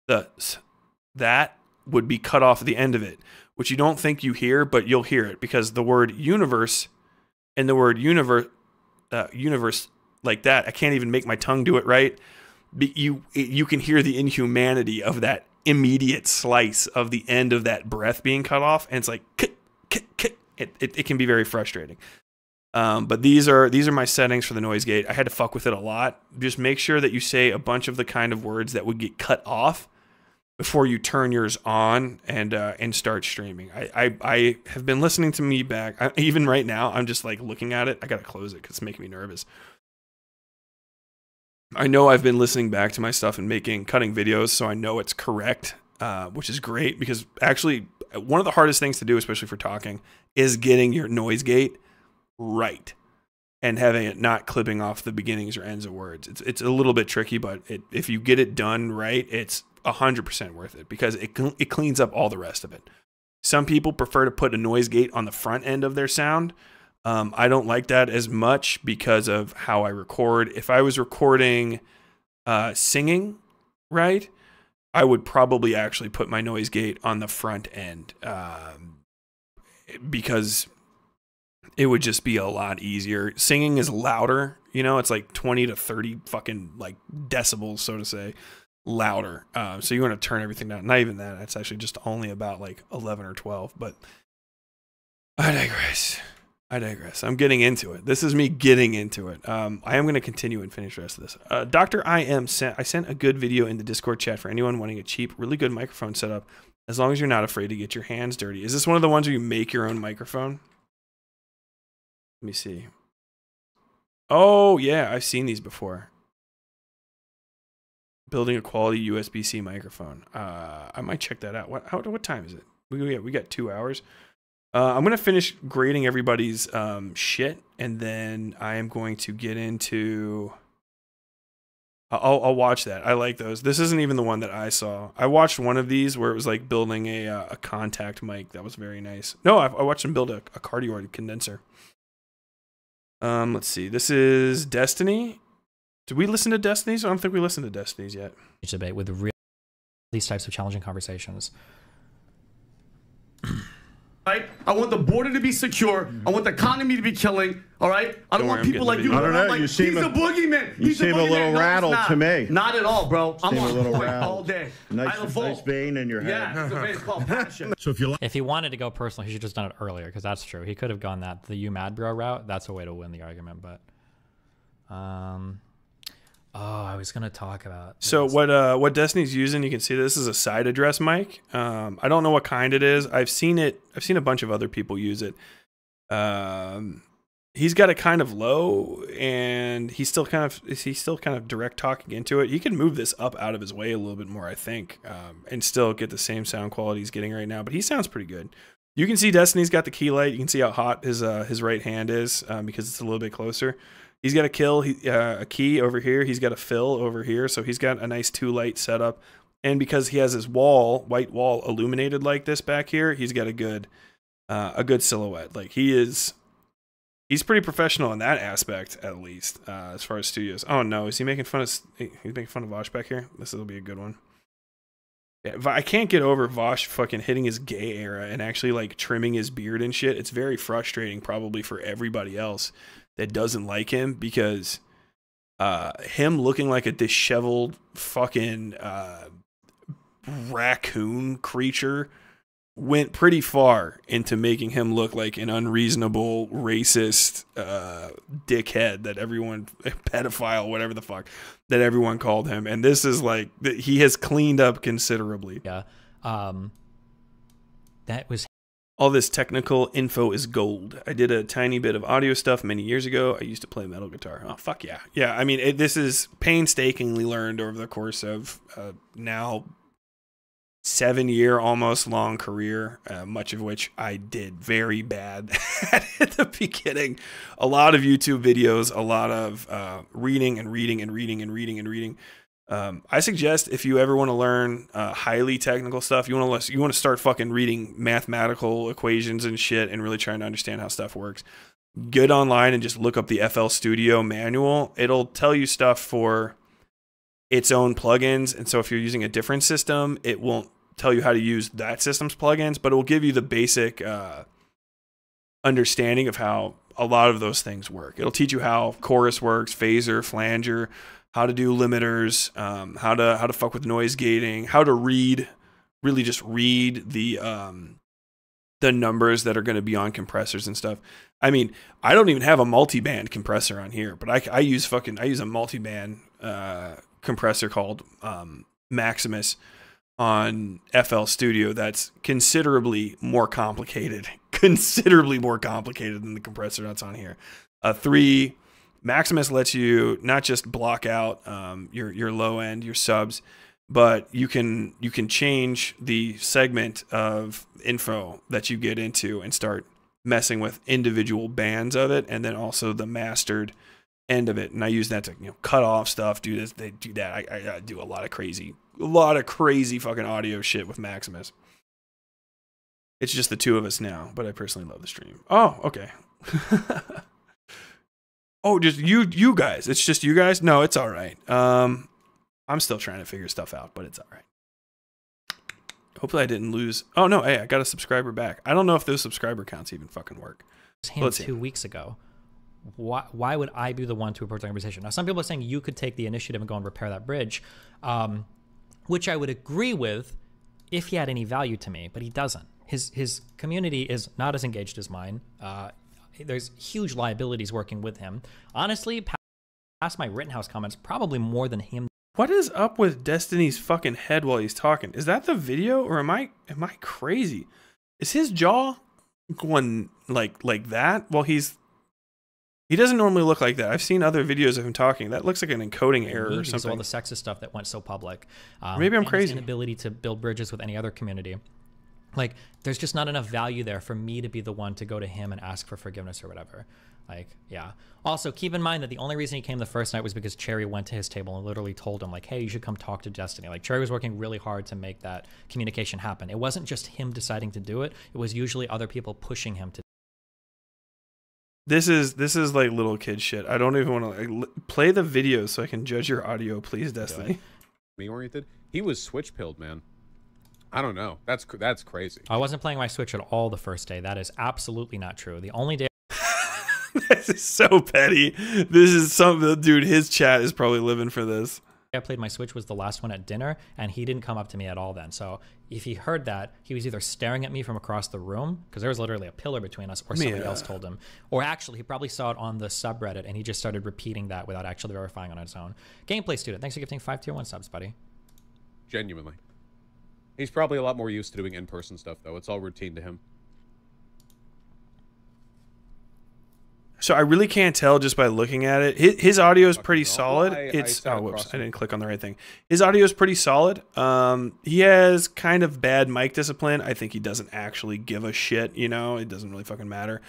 that would be cut off at the end of it, which you don't think you hear, but you'll hear it because the word universe and the word universe like that. I can't even make my tongue do it right. But you can hear the inhumanity of that immediate slice of the end of that breath being cut off, and it's like it can be very frustrating. But these are my settings for the noise gate. I had to fuck with it a lot. Just make sure that you say a bunch of the kind of words that would get cut off before you turn yours on and start streaming. I have been listening to me back. Even right now, I'm just like looking at it. I gotta close it because it's making me nervous. I know I've been listening back to my stuff and cutting videos, so I know it's correct, which is great because actually one of the hardest things to do, especially for talking, is getting your noise gate right and having it not clipping off the beginnings or ends of words. It's a little bit tricky, but if you get it done right, it's 100% worth it because it cleans up all the rest of it. Some people prefer to put a noise gate on the front end of their sound. I don't like that as much because of how I record. If I was recording singing, right, I would probably actually put my noise gate on the front end because it would just be a lot easier. Singing is louder, you know, it's like 20 to 30 fucking like decibels, so to say, louder. So you want to turn everything down. Not even that. It's actually just only about like 11 or 12, but I digress. I digress. I'm getting into it. This is me getting into it. I am going to continue and finish the rest of this. Dr. IM sent a good video in the Discord chat for anyone wanting a cheap, really good microphone setup, as long as you're not afraid to get your hands dirty. Is this one of the ones where you make your own microphone? Let me see. Oh, yeah. I've seen these before. Building a quality USB-C microphone. I might check that out. What time is it? We got 2 hours. I'm going to finish grading everybody's shit, and then I am going to get into... I'll watch that. I like those. This isn't even the one that I saw. I watched one of these where it was like building a contact mic. That was very nice. No, I watched them build a cardioid condenser. Let's see. This is Destiny. Did we listen to Destinies? I don't think we listened to Destinies yet. It's a debate with these types of challenging conversations. Right? I want the border to be secure. I want the economy to be killing. All right? I don't want people like you. I don't know. Like, he's a boogeyman. You seem a little rattled to me. Not at all, bro. I'm on the point all day. Nice vein in your head. Yeah, it's a baseball passion. So if he wanted to go personal, he should have just done it earlier because that's true. He could have gone the you mad bro route. That's a way to win the argument, but oh, I was gonna talk about this. So what Destiny's using, you can see this is a side address mic. I don't know what kind it is. I've seen a bunch of other people use it. He's got it kind of low, and he's still kind of direct talking into it. He can move this up out of his way a little bit more, I think, and still get the same sound quality he's getting right now. But he sounds pretty good. You can see Destiny's got the key light. You can see how hot his right hand is because it's a little bit closer. He's got a kill, a key over here. He's got a fill over here. So he's got a nice two light setup. And because he has his white wall illuminated like this back here, he's got a good silhouette. Like he is, He's pretty professional in that aspect, at least, as far as studios. Oh no, is he making fun of? He's making fun of Vosh back here. This will be a good one. Yeah, I can't get over Vosh fucking hitting his gay era and actually like trimming his beard and shit. It's very frustrating, probably for everybody else that doesn't like him, because him looking like a disheveled fucking raccoon creature went pretty far into making him look like an unreasonable racist dickhead that everyone, pedophile, whatever the fuck, that everyone called him. And this is like, he has cleaned up considerably. Yeah. That was all this technical info is gold. I did a tiny bit of audio stuff many years ago. I used to play metal guitar. Oh, fuck yeah. Yeah, I mean, this is painstakingly learned over the course of now 7-year almost long career, much of which I did very bad at the beginning. A lot of YouTube videos, a lot of reading. I suggest if you ever want to learn highly technical stuff, you want to start fucking reading mathematical equations and shit and really trying to understand how stuff works, get online and just look up the FL Studio manual. It'll tell you stuff for its own plugins, and so if you're using a different system, it won't tell you how to use that system's plugins, but it will give you the basic understanding of how a lot of those things work. It'll teach you how chorus works, phaser, flanger, how to do limiters, how to fuck with noise gating, how to read, really just read the numbers that are going to be on compressors and stuff. I mean, I don't even have a multi-band compressor on here, but I use a multi-band compressor called Maximus on FL Studio. That's considerably more complicated than the compressor that's on here. Maximus lets you not just block out your low end, your subs, but you can change the segment of info that you get into and start messing with individual bands of it, and then also the mastered end of it. And I use that to, you know, cut off stuff, do this, they do that. I do a lot of crazy fucking audio shit with Maximus. It's just the two of us now, but I personally love the stream. Oh, okay. Oh, just you guys. It's just you guys? No, it's all right. I'm still trying to figure stuff out, but it's all right. Hopefully I didn't lose. Oh no, hey, I got a subscriber back. I don't know if those subscriber counts even fucking work. Let's see. 2 weeks ago. Why would I be the one to approach that conversation? Now, some people are saying you could take the initiative and go and repair that bridge, which I would agree with if he had any value to me, but he doesn't. His community is not as engaged as mine. There's huge liabilities working with him. Honestly, past my Rittenhouse comments, probably more than him. What is up with Destiny's fucking head while he's talking? Is that the video, or am I crazy? Is his jaw going like that while he's... He doesn't normally look like that. I've seen other videos of him talking. That looks like an encoding error or something. Because of all the sexist stuff that went so public. Maybe I'm crazy. His inability to build bridges with any other community. Like, there's just not enough value there for me to be the one to go to him and ask for forgiveness or whatever. Like, yeah. Also, keep in mind that the only reason he came the first night was because Cherry went to his table and literally told him, like, hey, you should come talk to Destiny. Like, Cherry was working really hard to make that communication happen. It wasn't just him deciding to do it. It was usually other people pushing him to. This is like little kid shit. I don't even want to like, play the video so I can judge your audio, please, Destiny. Me oriented. He was switch pilled, man. I don't know. That's crazy. I wasn't playing my Switch at all the first day. That is absolutely not true. The only day. This is so petty. This is something, dude. His chat is probably living for this. I played my Switch was the last one at dinner, and he didn't come up to me at all then. So if he heard that, he was either staring at me from across the room, because there was literally a pillar between us, or somebody else told him. Or actually, he probably saw it on the subreddit, and he just started repeating that without actually verifying on his own. Gameplay student, thanks for gifting 5 tier 1 subs, buddy. Genuinely. He's probably a lot more used to doing in-person stuff, though. It's all routine to him. So I really can't tell just by looking at it. His audio is pretty solid. It's oh, whoops, I didn't click on the right thing. His audio is pretty solid. He has kind of bad mic discipline. I think he doesn't actually give a shit. You know, it doesn't really fucking matter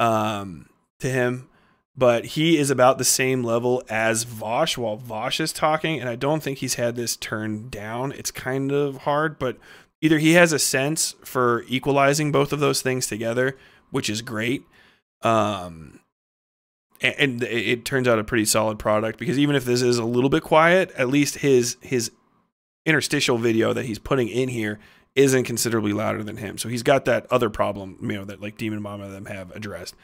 to him. But he is about the same level as Vosh while Vosh is talking, and I don't think he's had this turned down. It's kind of hard, but either he has a sense for equalizing both of those things together, which is great. and it turns out a pretty solid product, because even if this is a little bit quiet, at least his interstitial video that he's putting in here isn't considerably louder than him. So he's got that other problem, you know, that like Demon Mama and them have addressed.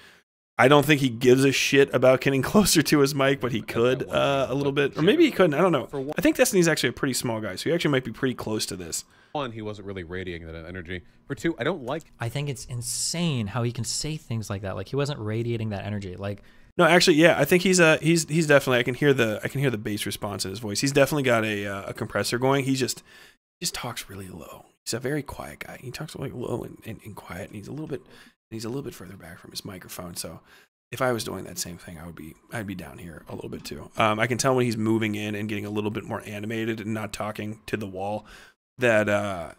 I don't think he gives a shit about getting closer to his mic, but he could a little bit, or maybe he couldn't. I don't know. I think Destiny's actually a pretty small guy, so he actually might be pretty close to this. One, he wasn't really radiating that energy. For two, I don't like. I think it's insane how he can say things like that. Like he wasn't radiating that energy. Like no, actually, yeah, I think he's definitely. I can hear the bass response in his voice. He's definitely got a compressor going. He just talks really low. He's a very quiet guy. He talks like low and quiet, and he's a little bit further back from his microphone. So if I was doing that same thing, I'd be down here a little bit too. I can tell when he's moving in and getting a little bit more animated and not talking to the wall that,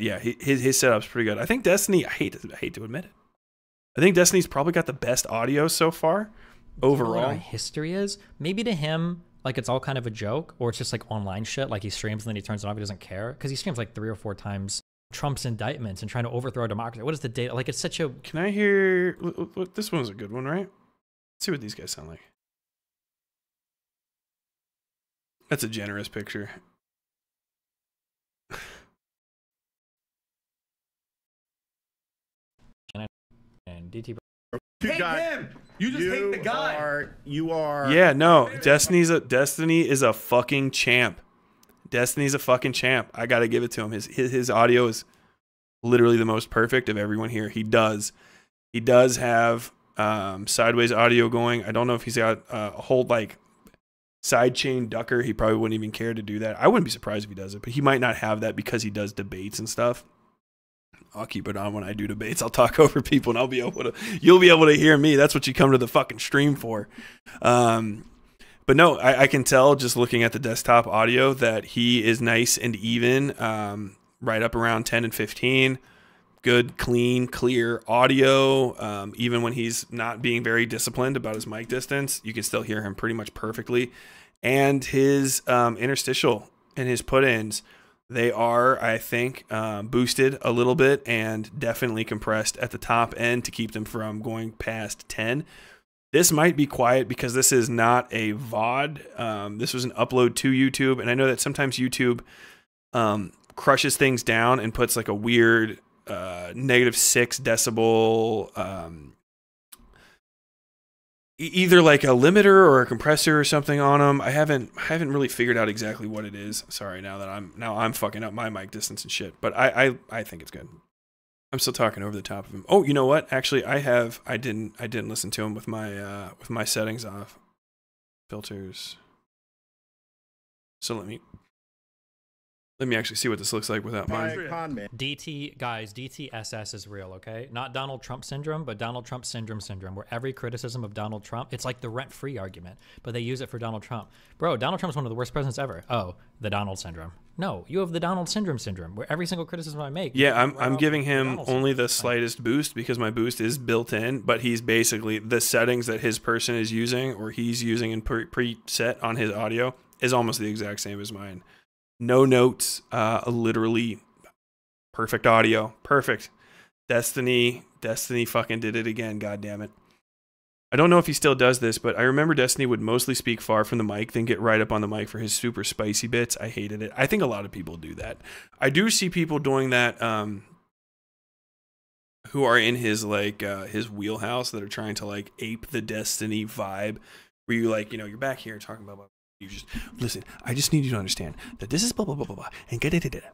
yeah, his setup's pretty good. I think Destiny, I hate to admit it, I think Destiny's probably got the best audio so far overall. What history is maybe to him, like it's all kind of a joke, or it's just like online shit. Like he streams and then he turns it off. He doesn't care. 'Cause he streams like 3 or 4 times Trump's indictments and trying to overthrow a democracy. What is the data? Like, it's such a... Can I hear... This one's a good one, right? Let's see what these guys sound like. That's a generous picture. And DT... You hate him! You just hate the guy! You are... Yeah, no. Destiny is a fucking champ. Destiny's a fucking champ. I gotta give it to him. His audio is literally the most perfect of everyone here. He does have sideways audio going. I don't know if he's got a whole like side chain ducker. He probably wouldn't even care to do that. I wouldn't be surprised if he does it, but he might not have that because he does debates and stuff. I'll keep it on when I do debates. I'll talk over people and I'll be able to. You'll be able to hear me. That's what you come to the fucking stream for. But no, I can tell just looking at the desktop audio that he is nice and even, right up around 10 and 15. Good, clean, clear audio. Even when he's not being very disciplined about his mic distance, you can still hear him pretty much perfectly. And his interstitial and his put-ins, they are, I think, boosted a little bit and definitely compressed at the top end to keep them from going past 10. This might be quiet because this is not a VOD. This was an upload to YouTube. And I know that sometimes YouTube crushes things down and puts like a weird -6 decibel, either like a limiter or a compressor or something on them. I haven't really figured out exactly what it is. Sorry, now I'm fucking up my mic distance and shit. But I think it's good. I'm still talking over the top of him. Oh, you know what? Actually, I didn't listen to him with my settings off. Filters. So let me actually see what this looks like without mine. DT guys, DTSS is real, okay? Not Donald Trump syndrome, but Donald Trump syndrome, where every criticism of Donald Trump, it's like the rent-free argument, but they use it for Donald Trump. Bro, Donald Trump's one of the worst presidents ever. Oh, the Donald syndrome. No, you have the Donald syndrome, where every single criticism I make. Yeah, I'm giving him only the slightest boost because my boost is built in, but he's basically the settings that his person is using or he's using in preset on his audio is almost the exact same as mine. No notes, literally perfect audio, perfect. Destiny fucking did it again. God damn it. I don't know if he still does this, but I remember Destiny would mostly speak far from the mic, then get right up on the mic for his super spicy bits. I hated it. I think a lot of people do that. I do see people doing that who are in his like his wheelhouse that are trying to like ape the Destiny vibe, where you like, you know, you're back here talking about, you just listen, I just need you to understand that this is blah blah blah blah blah and get it,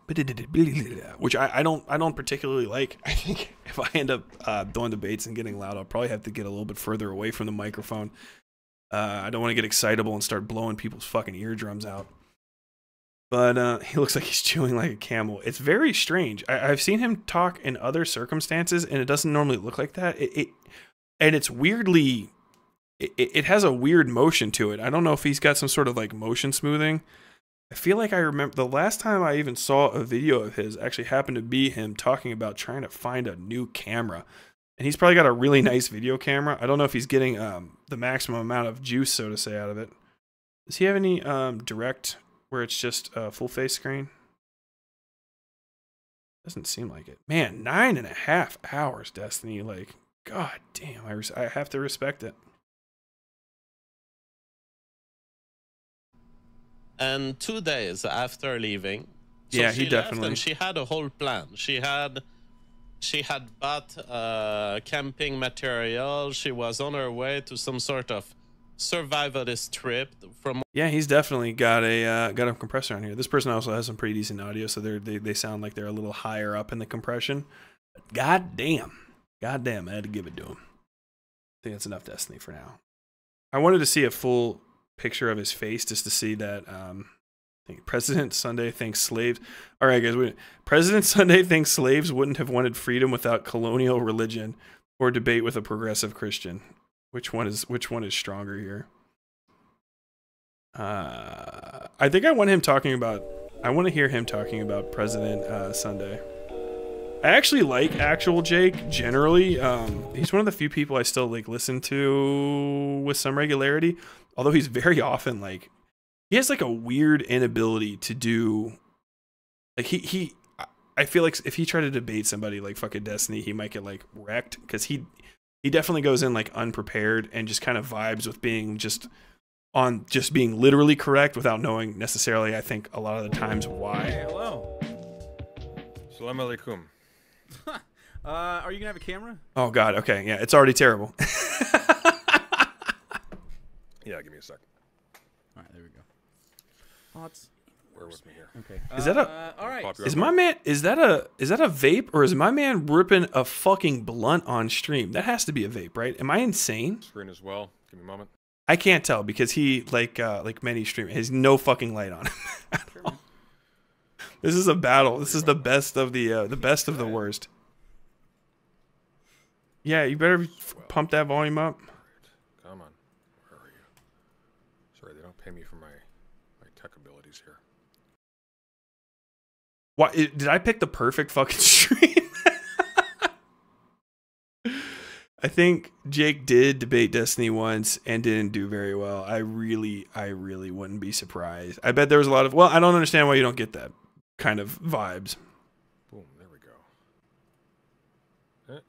which I don't particularly like. I think if I end up doing debates and getting loud, I'll probably have to get a little bit further away from the microphone. I don't want to get excitable and start blowing people's fucking eardrums out. But he looks like he's chewing like a camel. It's very strange. I've seen him talk in other circumstances, and it doesn't normally look like that. And it's weirdly... It has a weird motion to it. I don't know if he's got some sort of like motion smoothing. I feel like I remember the last time I even saw a video of his actually happened to be him talking about trying to find a new camera. And he's probably got a really nice video camera. I don't know if he's getting the maximum amount of juice, so to say, out of it. Does he have any direct where it's just a full face screen? Doesn't seem like it. Man, 9.5 hours, Destiny. Like, god damn, I have to respect it. And 2 days after leaving, so yeah, he definitely. And she had a whole plan. She had bought camping material. She was on her way to some sort of survivalist trip from. Yeah, he's definitely got a compressor on here. This person also has some pretty decent audio, so they sound like they're a little higher up in the compression. But goddamn, I had to give it to him. I think that's enough Destiny for now. I wanted to see a full picture of his face just to see that. I think President Sunday thinks slaves. All right, guys. President Sunday thinks slaves wouldn't have wanted freedom without colonial religion or debate with a progressive Christian. Which one is stronger here? I think I want him talking about. I want to hear him talking about President Sunday. I actually like Actual Jake generally. He's one of the few people I still like listen to with some regularity, although he's very often like. He has like a weird inability to do, like he. I feel like if he tried to debate somebody like fucking Destiny, he might get like wrecked because he definitely goes in like unprepared and just kind of vibes with being just being literally correct without knowing necessarily. I think a lot of the times why. Hey, hello. Salam alaikum. Are you gonna have a camera? Oh God. Okay. Yeah. It's already terrible. Yeah. Give me a sec. All right. There we go. Where was me here? Okay. Is that a? All right. Is my man? Is that a vape or is my man ripping a fucking blunt on stream? That has to be a vape, right? Am I insane? Screen as well. Give me a moment. I can't tell because he like many streamers has no fucking light on him. This is a battle. This is the best of the worst. Yeah, you better pump that volume up. Come on. Where are you? Sorry, they don't pay me for my. Abilities here. Why did I pick the perfect fucking stream? I think Jake did debate Destiny once and didn't do very well. I really wouldn't be surprised. I bet there was a lot of well, I don't understand why you don't get that kind of vibes. Boom, there we go.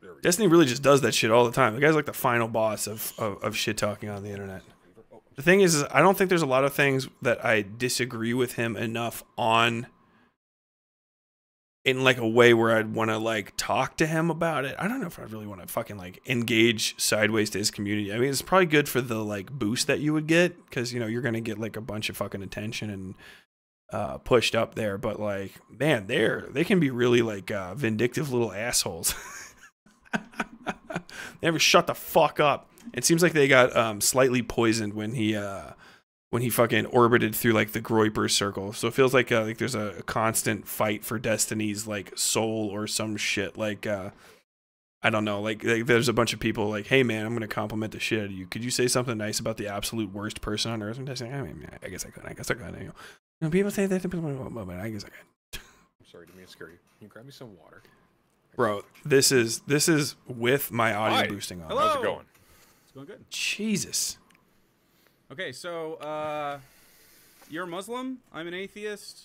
There we Destiny go. Really just does that shit all the time. The guy's like the final boss of shit talking on the internet. The thing is I don't think there's a lot of things that I disagree with him enough on in like a way where I'd want to like talk to him about it. I don't know if I really want to fucking like engage sideways to his community. I mean, it's probably good for the like boost that you would get because, you know, you're going to get like a bunch of fucking attention and pushed up there. But like, man, they can be really like vindictive little assholes. They never shut the fuck up. It seems like they got slightly poisoned when he fucking orbited through like the Groyper circle. So it feels like there's a constant fight for Destiny's like soul or some shit. Like I don't know. Like there's a bunch of people like, hey man, I'm gonna compliment the shit out of you. Could you say something nice about the absolute worst person on earth? And I say, I mean, I guess I could. I guess I could. You know, people say that. I guess I could. I'm sorry, didn't mean to scare you. Can you grab me some water, bro? This is with my audio boosting on. Hello. How's it going? Good. Jesus. Okay, so you're a Muslim. I'm an atheist.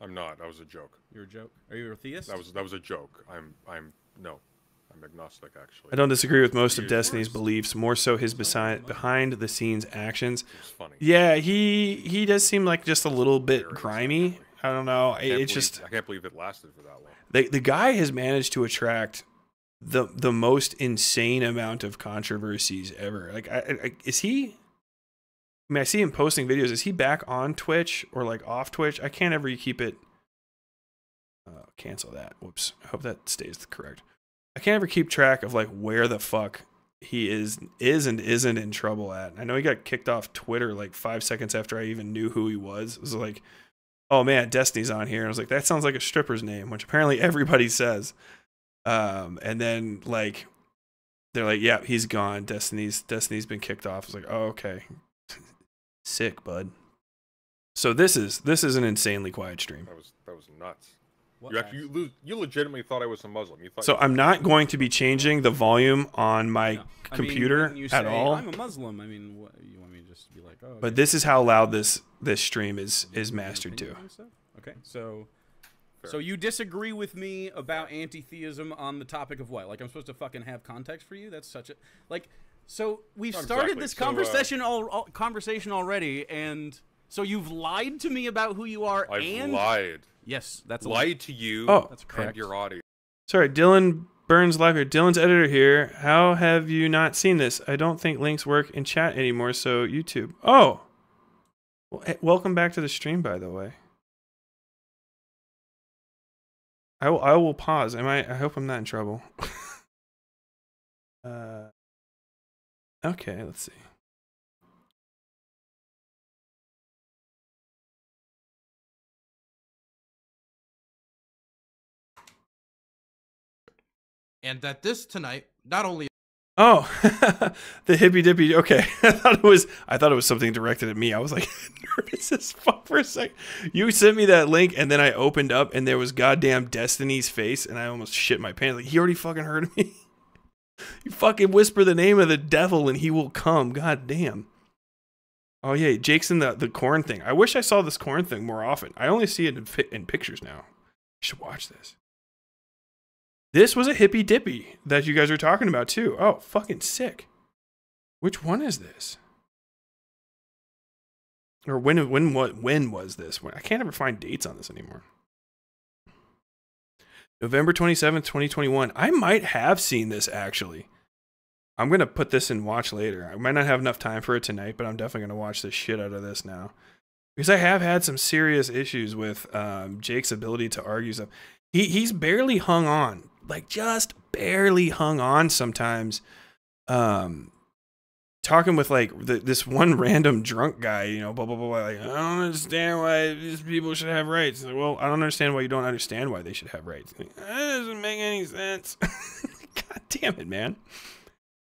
I'm not. That was a joke. You're a joke. Are you a theist? That was a joke. I'm agnostic actually. I don't disagree with most of Destiny's beliefs, more so his behind the scenes actions. It's funny. Yeah, he does seem like just a little bit grimy. I don't know. I can't believe it lasted for that long. The guy has managed to attract the most insane amount of controversies ever. Like is he, I mean, I see him posting videos. Is he back on Twitch or like off Twitch? I can't ever keep it. Cancel that. Whoops. I hope that stays correct. I can't ever keep track of like where the fuck he is and isn't in trouble at. I know he got kicked off Twitter like 5 seconds after I even knew who he was. It was like, oh man, Destiny's on here. And I was like, that sounds like a stripper's name, which apparently everybody says. And then like they're like, yeah, he's gone. Destiny's been kicked off. It's like, oh, okay. Sick, bud. So this is an insanely quiet stream. That was nuts. You legitimately thought I was a Muslim. You thought so. I'm not going to be changing the volume on my computer at all. I'm a Muslim. I mean, what, you want me to just be like, oh, okay. But this is how loud this stream is mastered to. So? Okay, so. So you disagree with me about anti-theism on the topic of what? Like I'm supposed to fucking have context for you? That's such a like. So we've started this conversation already, and So you've lied to me about who you are. I've lied. Yes, that's a lie to you. Oh, that's correct. And your audience. Sorry, Dylan Burns live here. Dylan's editor here. How have you not seen this? I don't think links work in chat anymore. So YouTube. Oh, well, hey, welcome back to the stream, by the way. I will pause. I hope I'm not in trouble. Okay, let's see. And that this tonight, not only oh, the hippy dippy. Okay, I thought it was something directed at me. I was like nervous as fuck for a sec. You sent me that link, and then I opened up, and there was goddamn Destiny's face, and I almost shit my pants. Like he already fucking heard me. You fucking whisper the name of the devil, and he will come. Goddamn. Oh yeah, Jake's in the corn thing. I wish I saw this corn thing more often. I only see it in pictures now. You should watch this. This was a hippy dippy that you guys were talking about too. Oh, fucking sick. Which one is this? Or when was this? I can't ever find dates on this anymore. November 27th, 2021. I might have seen this actually. I'm going to put this in watch later. I might not have enough time for it tonight, but I'm definitely going to watch the shit out of this now. Because I have had some serious issues with Jake's ability to argue stuff. He's barely hung on. Like, just barely hung on sometimes. Talking with, like, this one random drunk guy, you know, blah, blah, blah, blah. Like, I don't understand why these people should have rights. Like, well, I don't understand why you don't understand why they should have rights. Like, that doesn't make any sense. God damn it, man.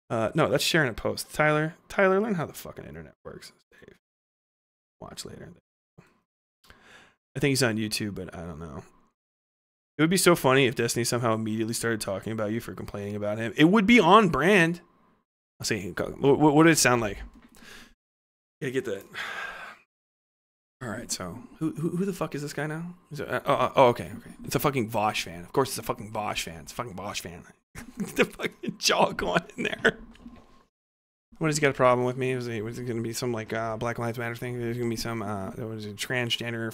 No, that's sharing a post. Tyler, learn how the fucking internet works. Dave. Watch later. I think he's on YouTube, but I don't know. It would be so funny if Destiny somehow immediately started talking about you for complaining about him. It would be on brand. I'll see. What did it sound like? Gotta get that. All right. So who the fuck is this guy now? Is it, oh, okay. It's a fucking Vosh fan. Of course, it's a fucking Vosh fan. It's a fucking Vosh fan. The fucking jaw going in there. What has he got a problem with me? Was it gonna be some like Black Lives Matter thing? There's gonna be some transgender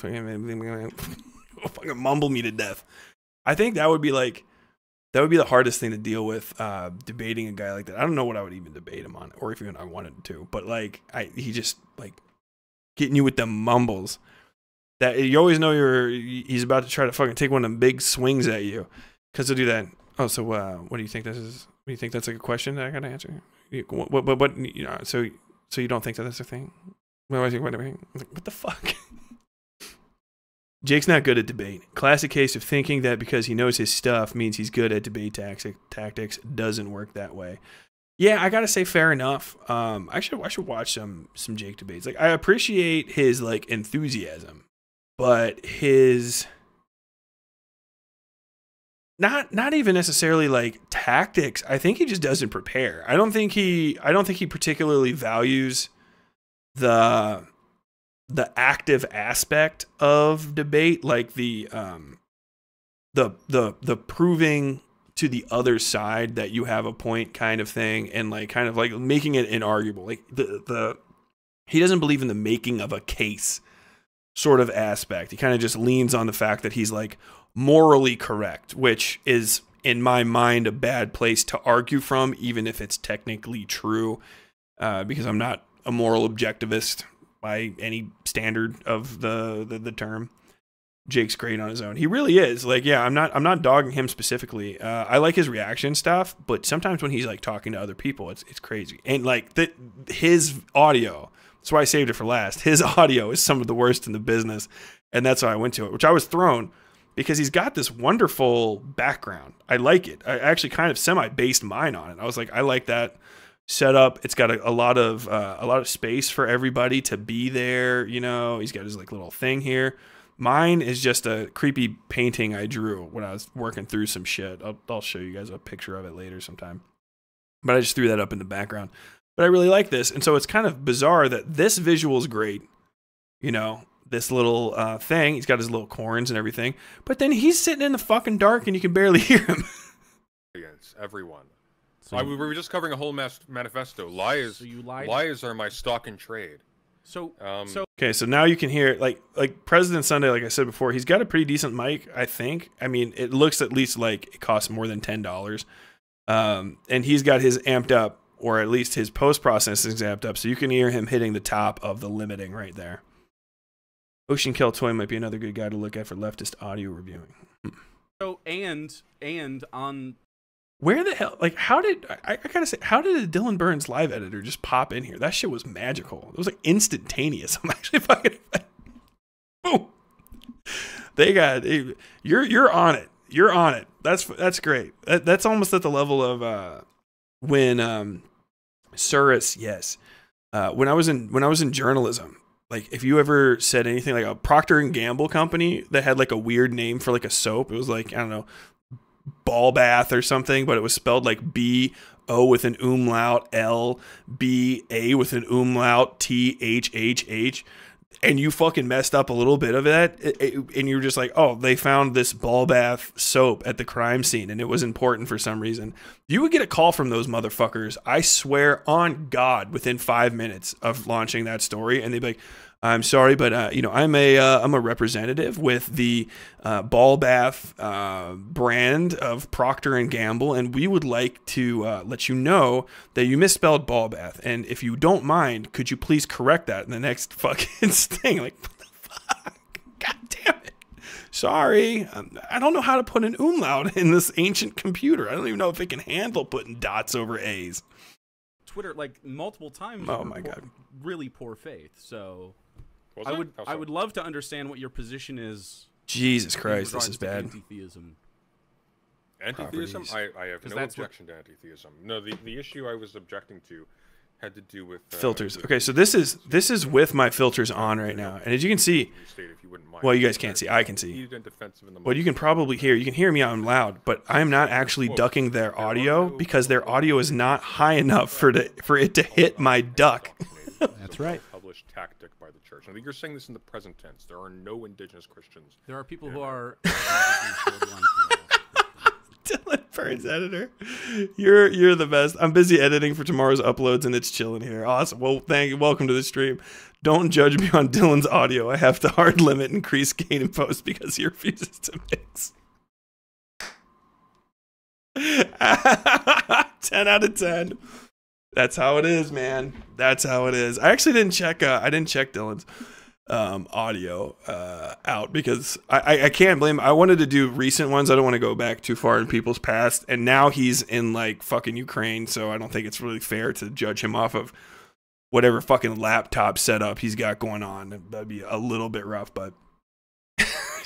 fucking mumble me to death. I think that would be the hardest thing to deal with, debating a guy like that. I don't know what I would even debate him on, or if even I wanted to, but like, he just like getting you with the mumbles that you always know he's about to try to fucking take one of them big swings at you. 'Cause he'll do that. Oh, so, what do you think this is? Do you think that's like a question that I gotta answer? What, you know, so you don't think that that's a thing? What the fuck? Jake's not good at debate. Classic case of thinking that because he knows his stuff means he's good at debate tactics. Doesn't work that way. Yeah, I gotta say, fair enough. I should watch some Jake debates. Like, I appreciate his like enthusiasm, but his not even necessarily like tactics. I think he just doesn't prepare. I don't think he particularly values the active aspect of debate, like the proving to the other side that you have a point kind of thing, and like kind of like making it inarguable. Like he doesn't believe in the making of a case sort of aspect. He kind of just leans on the fact that he's like morally correct, which is in my mind a bad place to argue from, even if it's technically true, because I'm not a moral objectivist by any standard of the term. Jake's great on his own. He really is. Like, yeah, I'm not dogging him specifically. I like his reaction stuff, but sometimes when he's like talking to other people, it's crazy. And like his audio, that's why I saved it for last. His audio is some of the worst in the business, and that's why I went to it, which I was thrown because he's got this wonderful background. I like it. I actually kind of semi-based mine on it. I was like, I like that set up. It's got a lot of space for everybody to be there. You know, he's got his like little thing here. Mine is just a creepy painting I drew when I was working through some shit. I'll show you guys a picture of it later sometime, but I just threw that up in the background. But I really like this, and so it's kind of bizarre that this visual is great. You know, this little thing. He's got his little corns and everything, but then he's sitting in the fucking dark and you can barely hear him. Against everyone. So we were just covering a whole manifesto. Lies are my stock and trade. Okay, so now you can hear like President Sunday, like I said before, he's got a pretty decent mic, I think. I mean, it looks at least like it costs more than $10. And he's got his amped up, or at least his post processing is amped up, so you can hear him hitting the top of the limiting right there. Ocean Kell Toy might be another good guy to look at for leftist audio reviewing. So and on where the hell, like, how did I gotta say, how did the Dylan Burns live editor just pop in here? That shit was magical. It was like instantaneous. I'm actually fucking boom. They got you're on it. You're on it. That's great. That's almost at the level of when Suris, yes. When I was in journalism, like if you ever said anything like a Procter and Gamble company that had like a weird name for like a soap, it was like, I don't know, ball bath or something, but it was spelled like B-O with an umlaut, L-B-A with an umlaut, T-H-H-H. And you fucking messed up a little bit of that, and you're just like, oh, they found this ball bath soap at the crime scene, and it was important for some reason. You would get a call from those motherfuckers, I swear on God, within 5 minutes of launching that story, and they'd be like, I'm sorry, but you know, I'm a representative with the ball bath brand of Procter and Gamble, and we would like to let you know that you misspelled ball bath, and if you don't mind, could you please correct that in the next fucking thing? Like, what the fuck? God damn it! Sorry, I don't know how to put an umlaut in this ancient computer. I don't even know if it can handle putting dots over A's. Twitter, like multiple times. Oh my God! Really poor faith. So. I would love to understand what your position is. Jesus Christ, this is bad. Anti-theism. Anti-theism? I have no objection to anti-theism. No, the issue I was objecting to had to do with filters. Okay, so this is with my filters on right now, and as you can see, well, you guys can't see, I can see. Well, you can probably hear. You can hear me on loud, but I'm not actually ducking their audio because their audio is not high enough for it to hit my duck. That's right. Published tactic by the church. I think you're saying this in the present tense. There are no indigenous Christians. There are people who are. Dylan Burns, editor, you're the best. I'm busy editing for tomorrow's uploads, and it's chilling here. Awesome. Well, thank you. Welcome to the stream. Don't judge me on Dylan's audio. I have to hard limit increase gain and post because he refuses to mix. 10 out of 10. That's how it is, man. That's how it is. I actually didn't check. I didn't check Dylan's audio out because I can't blame him. I wanted to do recent ones. I don't want to go back too far in people's past. And now he's in like fucking Ukraine, so I don't think it's really fair to judge him off of whatever fucking laptop setup he's got going on. That'd be a little bit rough, but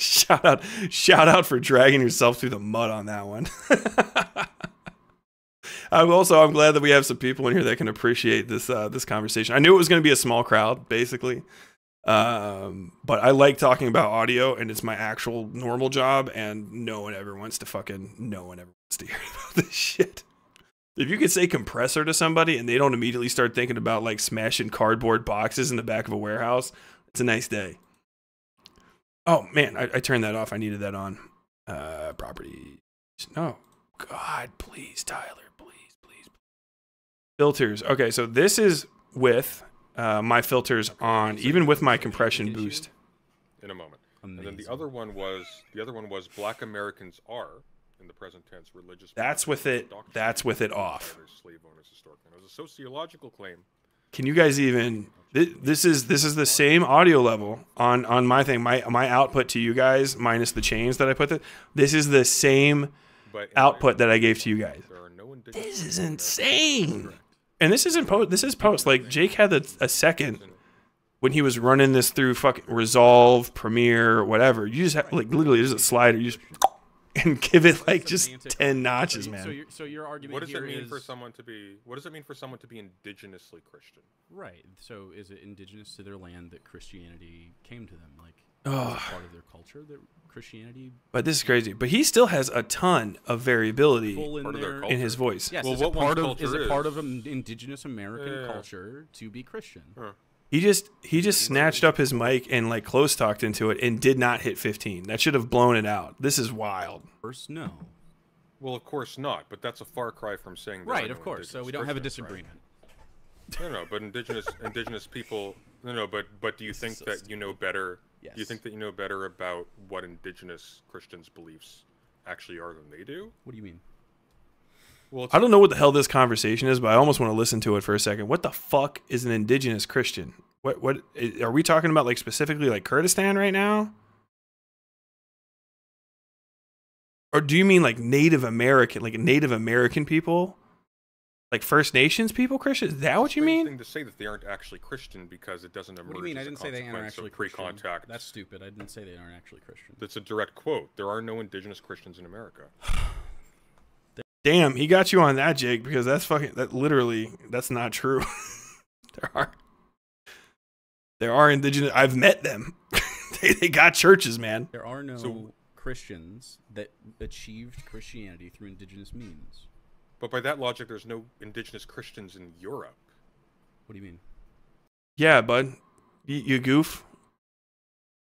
shout out for dragging yourself through the mud on that one. I'm glad that we have some people in here that can appreciate this this conversation. I knew it was going to be a small crowd, basically, but I like talking about audio, and it's my actual normal job. And no one ever wants to hear about this shit. If you could say compressor to somebody and they don't immediately start thinking about like smashing cardboard boxes in the back of a warehouse, it's a nice day. Oh man, I turned that off. I needed that on. Properties. No, God, please, Tyler. Filters. Okay, so this is with my filters on, even with my compression boost. In a moment. Amazing. And then the other one was Black Americans are, in the present tense, religious. That's with it. That's with it off. Slave owners historically. It was a sociological claim. Can you guys even? This is the same audio level on my thing. My output to you guys minus the chains that I put. This is the same output that I gave to you guys. This is insane. And this isn't post. This is post. Like Jake had a second when he was running this through fucking Resolve, Premiere, whatever. You just have, like literally just a slider. You just and give it like just 10 notches, man. So your argument. What does it mean for someone to be? What does it mean for someone to be indigenously Christian? Right. So is it indigenous to their land that Christianity came to them? Like part of their culture that Christianity. But this is crazy. But he still has a ton of variability in his voice. Yes, well, is it part of an indigenous American culture to be Christian? Huh. He just snatched up his mic and like close talked into it and did not hit 15. That should have blown it out. This is wild. First, no. Well, of course not. But that's a far cry from saying that. Right, of course. So we don't have a disagreement. Right? No, but indigenous people No, but do you think so that stupid. You know better? Yes. Do you think that you know better about what indigenous Christians' beliefs actually are than they do? What do you mean? Well, I don't know what the hell this conversation is, but I almost want to listen to it for a second. What the fuck is an indigenous Christian? What are we talking about? Like specifically, like Kurdistan right now? Or do you mean like Native American people? Like First Nations people, Christians? Is that what you mean? Thing to say that they aren't actually Christian because it doesn't emerge. What do you mean? I didn't say they aren't actually Christian. That's stupid. I didn't say they aren't actually Christian. That's a direct quote. There are no indigenous Christians in America. Damn, he got you on that, Jake, because that's fucking that's not true. There are indigenous. I've met them. they got churches, man. There are no Christians that achieved Christianity through indigenous means. But by that logic, there's no indigenous Christians in Europe. What do you mean? Yeah, bud. You goof.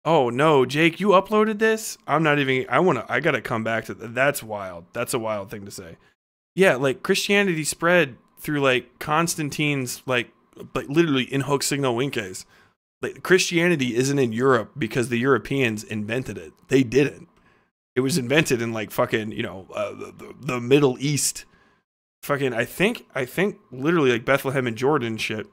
Oh, no, Jake, you uploaded this? I'm not even... I gotta come back to... That's wild. That's a wild thing to say. Yeah, like, Christianity spread through, like, Constantine's, like literally in hoc signo vinces. Like, Christianity isn't in Europe because the Europeans invented it. They didn't. It was invented in, like, fucking, you know, the Middle East... Fucking, I think literally like Bethlehem and Jordan shit,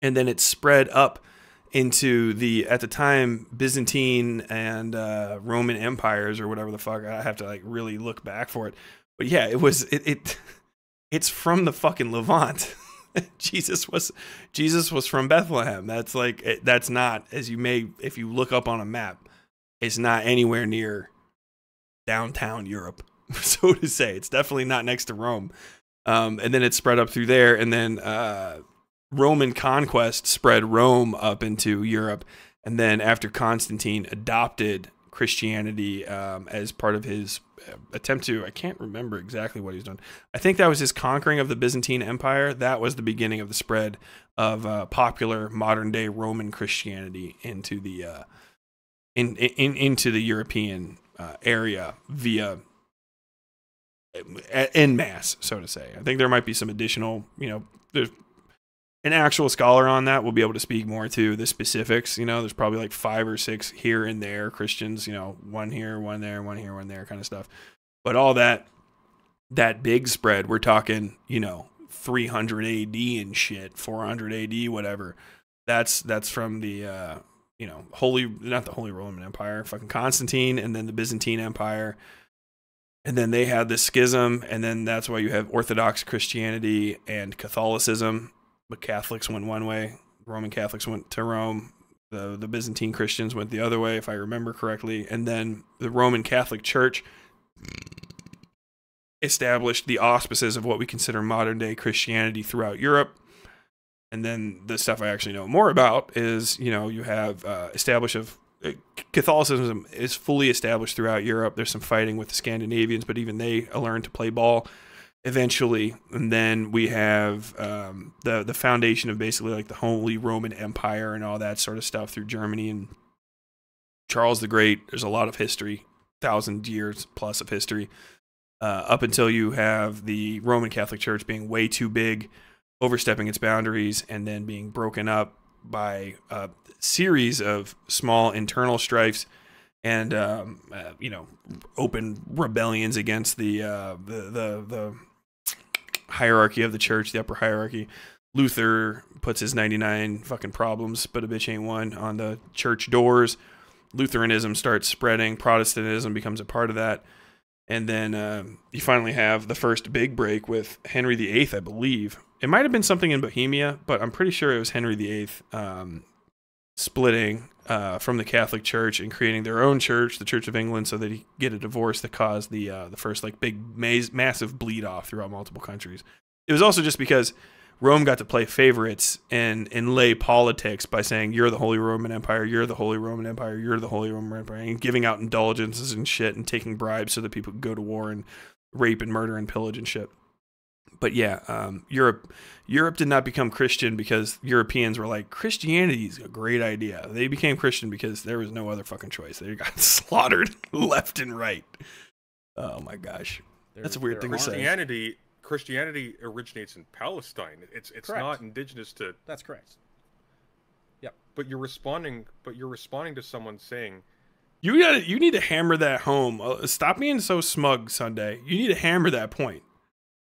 and then it spread up into the at the time Byzantine and Roman empires or whatever the fuck. I have to like really look back for it, but yeah, it's from the fucking Levant. Jesus was from Bethlehem. That's like that's not as you may if you look up on a map, it's not anywhere near downtown Europe. So to say, it's definitely not next to Rome. And then it spread up through there. And then Roman conquest spread Rome up into Europe. And then after Constantine adopted Christianity as part of his attempt to, I can't remember exactly what he's done. I think that was his conquering of the Byzantine Empire. That was the beginning of the spread of popular modern day Roman Christianity into the into the European area via en masse, so to say. I think there might be some additional, you know, there's an actual scholar on that will be able to speak more to the specifics. You know, there's probably like 5 or 6 here and there Christians, you know, one here, one there, one here, one there kind of stuff. But all that big spread, we're talking, you know, 300 AD and shit, 400 AD, whatever. That's from the, you know, not the Holy Roman Empire, fucking Constantine, and then the Byzantine Empire. And then they had this schism, and then that's why you have Orthodox Christianity and Catholicism. The Catholics went one way, Roman Catholics went to Rome, the Byzantine Christians went the other way, if I remember correctly. And then the Roman Catholic Church established the auspices of what we consider modern-day Christianity throughout Europe. And then the stuff I actually know more about is, you know, you have Catholicism is fully established throughout Europe. There's some fighting with the Scandinavians, but even they learned to play ball eventually. And then we have the foundation of basically like the Holy Roman Empire and all that sort of stuff through Germany and Charles the Great. There's a lot of history, 1,000 years plus of history, up until you have the Roman Catholic Church being way too big, overstepping its boundaries, and then being broken up by a series of small internal strifes and you know, open rebellions against the hierarchy of the church, the upper hierarchy. Luther puts his 99 fucking problems, but a bitch ain't one, on the church doors. Lutheranism starts spreading. Protestantism becomes a part of that. And then you finally have the first big break with Henry VIII, I believe. It might have been something in Bohemia, but I'm pretty sure it was Henry VIII splitting from the Catholic Church and creating their own church, the Church of England, so that he get a divorce that caused the first like big massive bleed off throughout multiple countries. It was also just because Rome got to play favorites and lay politics by saying, "You're the Holy Roman Empire, you're the Holy Roman Empire, you're the Holy Roman Empire," and giving out indulgences and shit and taking bribes so that people could go to war and rape and murder and pillage and shit. But yeah, Europe did not become Christian because Europeans were like, Christianity is a great idea. They became Christian because there was no other fucking choice. They got slaughtered left and right. Oh my gosh, that's a weird thing to say. Christianity originates in Palestine. It's correct. Not indigenous to. That's correct. Yep. But you're responding to someone saying, you need to hammer that home. Stop being so smug, Sunday. You need to hammer that point.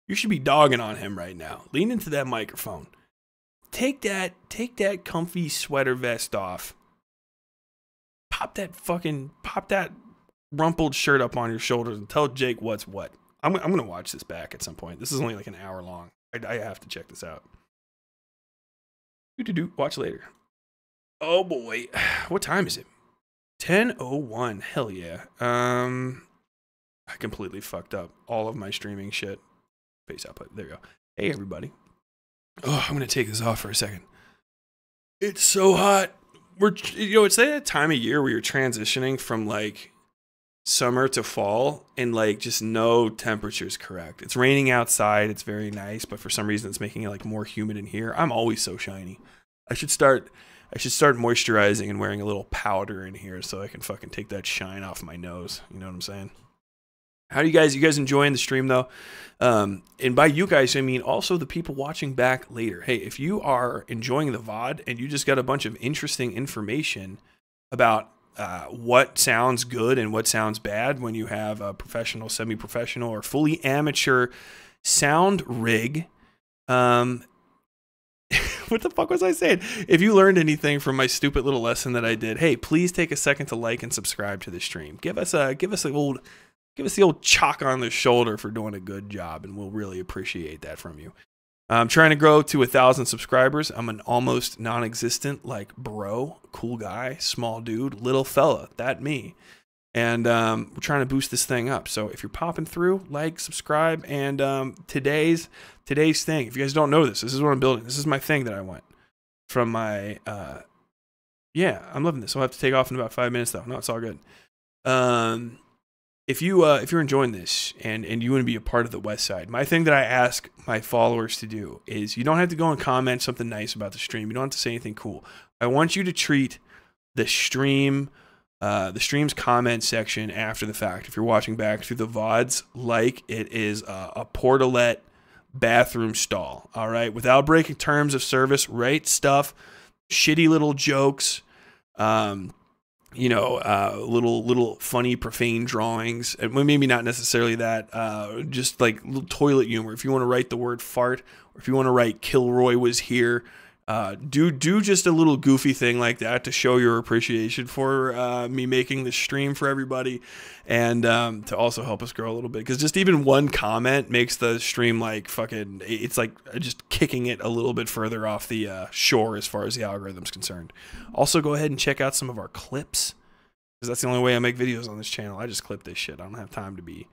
You should be dogging on him right now. Lean into that microphone. Take that comfy sweater vest off. Pop that rumpled shirt up on your shoulders and tell Jake what's what. I'm gonna watch this back at some point. This is only like an hour long. I have to check this out. Watch later. Oh boy, what time is it? 10:01. Hell yeah. I completely fucked up all of my streaming shit. Face output. There you go. Hey everybody. Oh, I'm gonna take this off for a second. It's so hot. It's that time of year where you're transitioning from like summer to fall and like just no temperature's correct. It's raining outside. It's very nice, but for some reason it's making it like more humid in here. I'm always so shiny. I should start moisturizing and wearing a little powder in here so I can fucking take that shine off my nose. You know what I'm saying? How do you guys enjoying the stream though? And by you guys, I mean also the people watching back later. Hey, if you are enjoying the VOD and you just got a bunch of interesting information about what sounds good and what sounds bad when you have a professional, semi-professional, or fully amateur sound rig, what the fuck was I saying? If you learned anything from my stupid little lesson that I did, hey, please take a second to like and subscribe to the stream. Give us the old chalk on the shoulder for doing a good job, and we'll really appreciate that from you. I'm trying to grow to 1,000 subscribers. I'm an almost non-existent, like, bro, cool guy, small dude, little fella, that me. And we're trying to boost this thing up. So if you're popping through, like, subscribe, and today's thing. If you guys don't know this, this is what I'm building. This is my thing that I want from my, yeah, I'm loving this. I'll have to take off in about 5 minutes, though. No, it's all good. If you're enjoying this and you want to be a part of the West Side, my thing that I ask my followers to do is you don't have to go and comment something nice about the stream. You don't have to say anything cool. I want you to treat the stream's comment section after the fact, if you're watching back through the VODs, like it is a portalette bathroom stall. All right, without breaking terms of service, right stuff, shitty little jokes. Little funny, profane drawings. Maybe not necessarily that. Just like little toilet humor. If you want to write the word fart, or if you want to write Kilroy was here, do just a little goofy thing like that to show your appreciation for me making this stream for everybody, and to also help us grow a little bit. Because just even one comment makes the stream like fucking. It's like just kicking it a little bit further off the shore as far as the algorithm's concerned. Also, go ahead and check out some of our clips, because that's the only way I make videos on this channel. I just clip this shit. I don't have time to be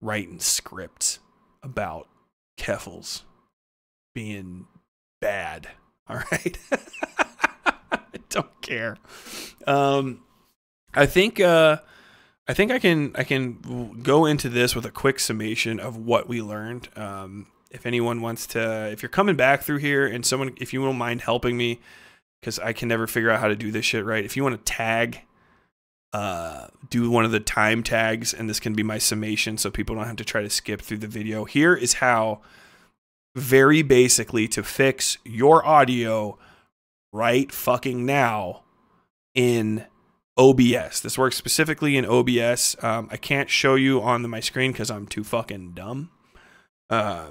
writing scripts about Keffals being bad. All right. I don't care. I think I can go into this with a quick summation of what we learned. If anyone wants to, if you're coming back through here and someone, if you don't mind helping me, because I can never figure out how to do this shit right. If you want to tag, do one of the time tags, and this can be my summation so people don't have to try to skip through the video. Here is how, very basically, to fix your audio right fucking now in OBS. This works specifically in OBS. I can't show you on my screen because I'm too fucking dumb. I'll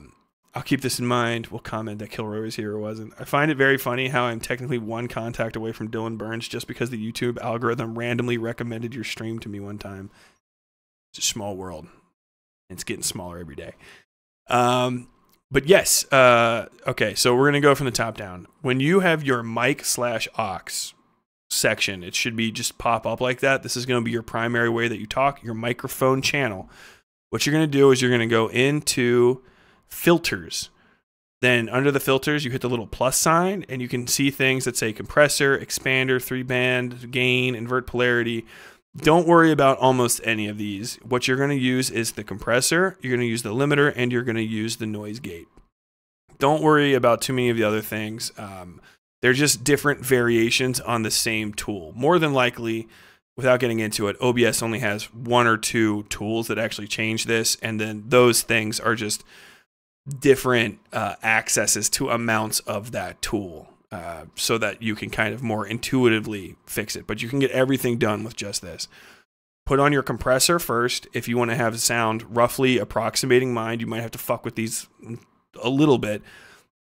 keep this in mind. We'll comment that Kilroy was here or wasn't. I find it very funny how I'm technically one contact away from Dylan Burns just because the YouTube algorithm randomly recommended your stream to me one time. It's a small world. It's getting smaller every day. But yes, okay, so we're going to go from the top down. When you have your mic/aux section, it should be just pop up like that. This is going to be your primary way that you talk, your microphone channel. What you're going to do is you're going to go into filters. Then under the filters, you hit the little plus sign, and you can see things that say compressor, expander, 3-band, gain, invert polarity. Don't worry about almost any of these. What you're going to use is the compressor, you're going to use the limiter, and you're going to use the noise gate. Don't worry about too many of the other things. They're just different variations on the same tool. More than likely, without getting into it, OBS only has 1 or 2 tools that actually change this, and then those things are just different accesses to amounts of that tool. so that you can kind of more intuitively fix it. But you can get everything done with just this. Put on your compressor first. If you want to have sound roughly approximating mine, you might have to fuck with these a little bit.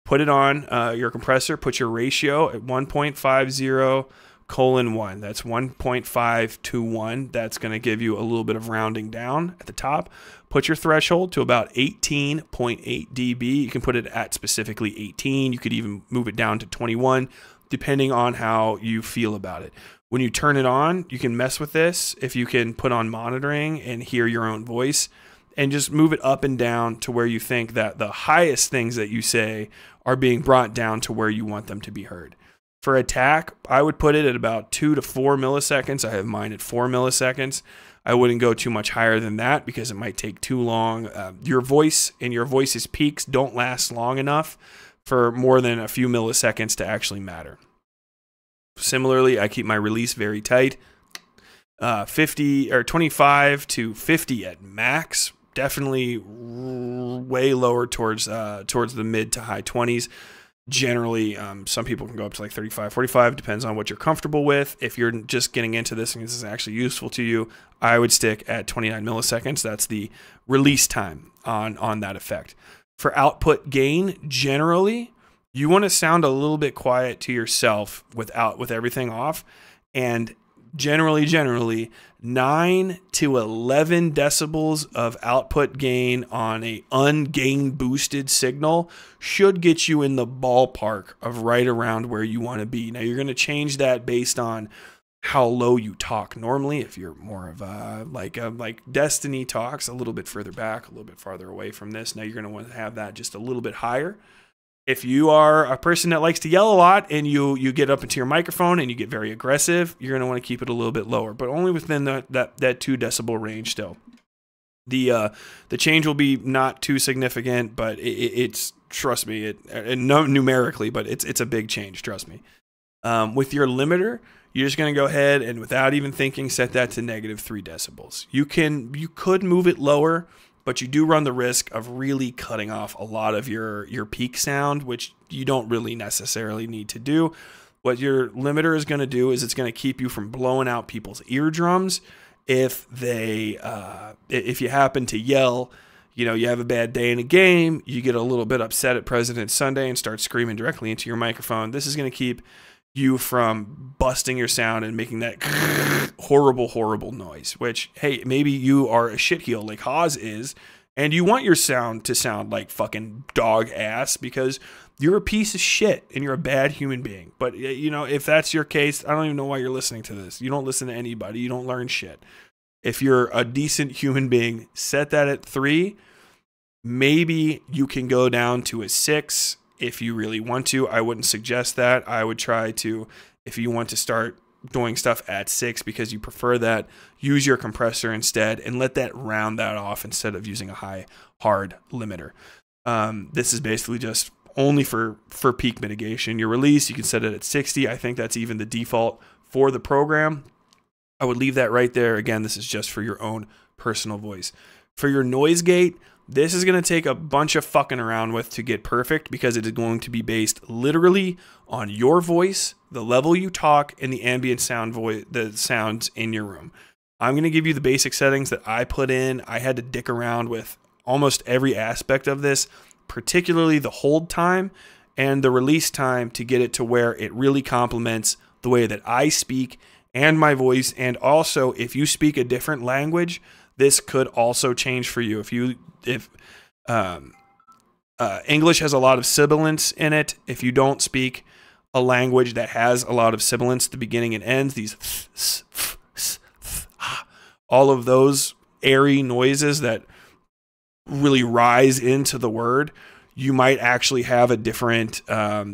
Put it on your compressor. Put your ratio at 1.50:1. That's 1.5 to 1. That's going to give you a little bit of rounding down at the top. Put your threshold to about 18.8 dB. You can put it at specifically 18. You could even move it down to 21, depending on how you feel about it. When you turn it on, you can mess with this. If you can put on monitoring and hear your own voice, and just move it up and down to where you think that the highest things that you say are being brought down to where you want them to be heard. For attack, I would put it at about 2 to 4 milliseconds. I have mine at 4 milliseconds. I wouldn't go too much higher than that because it might take too long. Your voice and your voice's peaks don't last long enough for more than a few milliseconds to actually matter. Similarly, I keep my release very tight. 50 or 25 to 50 at max. Definitely way lower towards towards the mid to high 20s. Generally, some people can go up to like 35, 45, depends on what you're comfortable with. If you're just getting into this and this is actually useful to you, I would stick at 29 milliseconds. That's the release time on that effect. For output gain, generally, you want to sound a little bit quiet to yourself with everything off. And generally 9 to 11 decibels of output gain on a ungain boosted signal should get you in the ballpark of right around where you want to be. Now you're going to change that based on how low you talk normally. If you're more of a like Destiny talks, a little bit further back, a little bit farther away from this, now you're going to want to have that just a little bit higher. If you are a person that likes to yell a lot and you get up into your microphone and you get very aggressive, you're going to want to keep it a little bit lower, but only within that 2 decibel range still. The change will be not too significant, but it's, trust me, numerically, but it's a big change, trust me. With your limiter, you're just going to go ahead and without even thinking, set that to -3 decibels. You could move it lower, but you do run the risk of really cutting off a lot of your peak sound, which you don't really necessarily need to do. What your limiter is going to do is it's going to keep you from blowing out people's eardrums. If you happen to yell, you know, you have a bad day in a game, you get a little bit upset at President Sunday and start screaming directly into your microphone. This is going to keep you from busting your sound and making that horrible noise, which, hey, maybe you are a shitheel like Haas is, and you want your sound to sound like fucking dog ass because you're a piece of shit and you're a bad human being. But, you know, if that's your case, I don't even know why you're listening to this. You don't listen to anybody. You don't learn shit. If you're a decent human being, set that at 3. Maybe you can go down to a 6. If you really want to, I wouldn't suggest that. I would try to, if you want to start doing stuff at 6 because you prefer that, use your compressor instead and let that round that off instead of using a high, hard limiter. This is basically just only for peak mitigation. Your release, you can set it at 60. I think that's even the default for the program. I would leave that right there. Again, this is just for your own personal voice. For your noise gate, this is going to take a bunch of fucking around with to get perfect because it is going to be based literally on your voice, the level you talk, and the ambient sound the sounds in your room. I'm going to give you the basic settings that I put in. I had to dick around with almost every aspect of this, particularly the hold time and the release time to get it to where it really complements the way that I speak and my voice. And also, if you speak a different language, this could also change for you. If English has a lot of sibilants in it, if you don't speak a language that has a lot of sibilants at the beginning and ends, these all of those airy noises that really rise into the word, you might actually have a different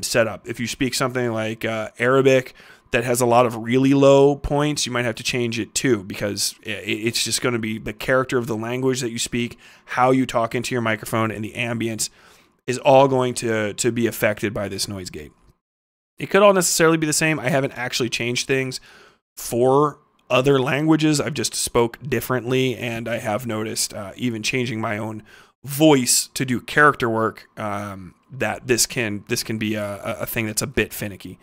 setup. If you speak something like Arabic that has a lot of really low points, you might have to change it too, because it's just going to be the character of the language that you speak, how you talk into your microphone, and the ambience is all going to be affected by this noise gate. It could all necessarily be the same. I haven't actually changed things for other languages. I've just spoke differently, and I have noticed even changing my own voice to do character work, that this can be a thing that's a bit finicky.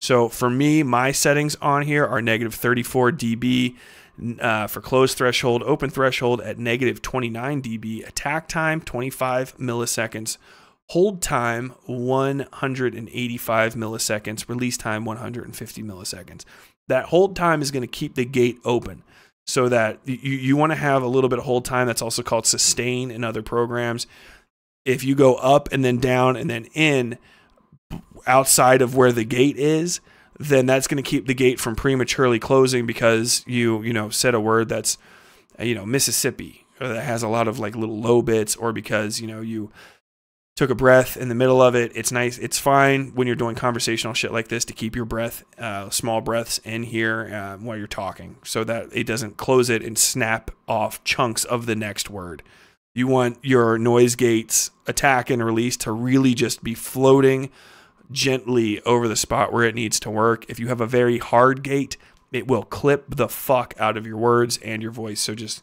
So for me, my settings on here are -34 dB for close threshold, open threshold at -29 dB, attack time 25 milliseconds, hold time 185 milliseconds, release time 150 milliseconds. That hold time is going to keep the gate open, so that you want to have a little bit of hold time. That's also called sustain in other programs. If you go up and then down and then in outside of where the gate is, then that's going to keep the gate from prematurely closing, because you said a word that's Mississippi, or that has a lot of like little low bits, or because you took a breath in the middle of it. It's nice. It's fine when you're doing conversational shit like this to keep your breath, small breaths in here while you're talking, so that it doesn't close it and snap off chunks of the next word. You want your noise gates, attack and release, to really just be floating gently over the spot where it needs to work. If you have a very hard gate, it will clip the fuck out of your words and your voice. So just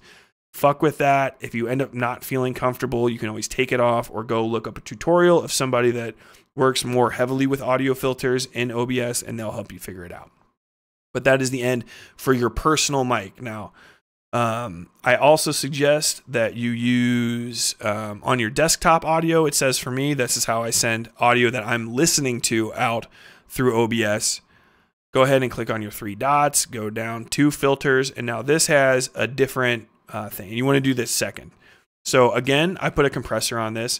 fuck with that. If you end up not feeling comfortable, you can always take it off or go look up a tutorial of somebody that works more heavily with audio filters in OBS, and they'll help you figure it out. But that is the end for your personal mic. Now, I also suggest that you use on your desktop audio. It says for me, this is how I send audio that I'm listening to out through OBS. Go ahead and click on your three dots, go down to filters, and now this has a different thing. You want to do this second. So again, I put a compressor on this.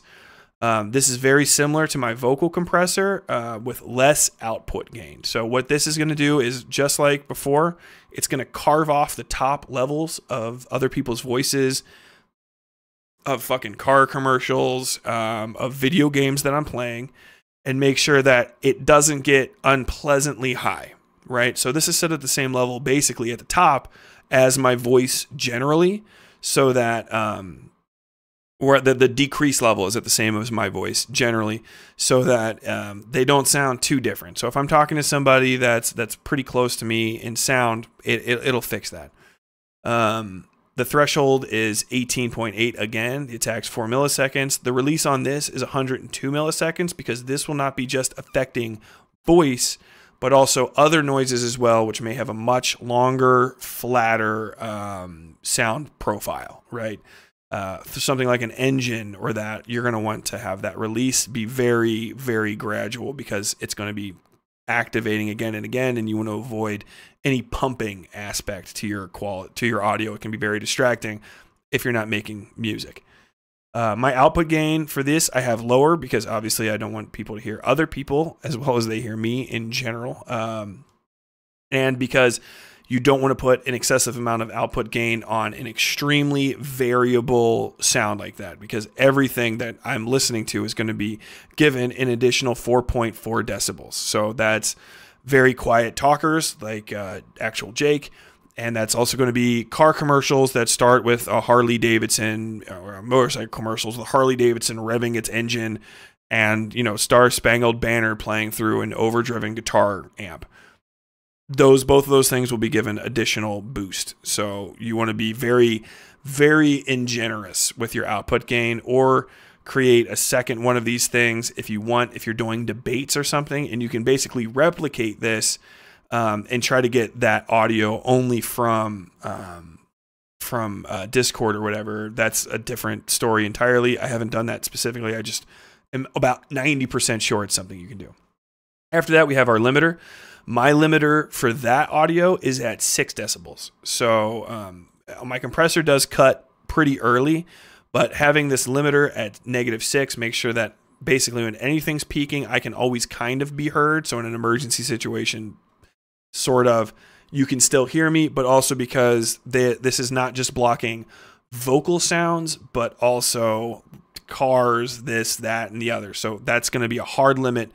This is very similar to my vocal compressor with less output gain. So what this is going to do is, just like before, it's going to carve off the top levels of other people's voices, of fucking car commercials, of video games that I'm playing, and make sure that it doesn't get unpleasantly high, right? So this is set at the same level, basically at the top, as my voice generally, so that or the decrease level is at the same as my voice generally, so that they don't sound too different. So if I'm talking to somebody that's pretty close to me in sound, it'll fix that. The threshold is 18.8 again. The attack's 4 milliseconds. The release on this is 102 milliseconds, because this will not be just affecting voice, but also other noises as well, which may have a much longer, flatter sound profile, right? Something like an engine or that, you're going to want to have that release be very, very gradual, because it's going to be activating again and again, and you want to avoid any pumping aspect to your audio. It can be very distracting if you're not making music. My output gain for this I have lower, because obviously I don't want people to hear other people as well as they hear me in general. And because you don't want to put an excessive amount of output gain on an extremely variable sound like that, because everything that I'm listening to is going to be given an additional 4.4 decibels. So that's very quiet talkers like Actual Jake. And that's also going to be car commercials that start with a Harley Davidson, or motorcycle commercials with Harley Davidson revving its engine, and Star Spangled Banner playing through an overdriven guitar amp. Both of those things will be given additional boost. So you want to be very, very ingenuous with your output gain, or create a second one of these things if you want. If you're doing debates or something, and you can basically replicate this. And try to get that audio only from Discord or whatever. That's a different story entirely. I haven't done that specifically. I just am about 90% sure it's something you can do. After that, we have our limiter. My limiter for that audio is at 6 decibels. So my compressor does cut pretty early, but having this limiter at -6 makes sure that basically when anything's peaking, I can always kind of be heard. So in an emergency situation, sort of, you can still hear me, but also because this is not just blocking vocal sounds, but also cars, this, that, and the other. So that's going to be a hard limit,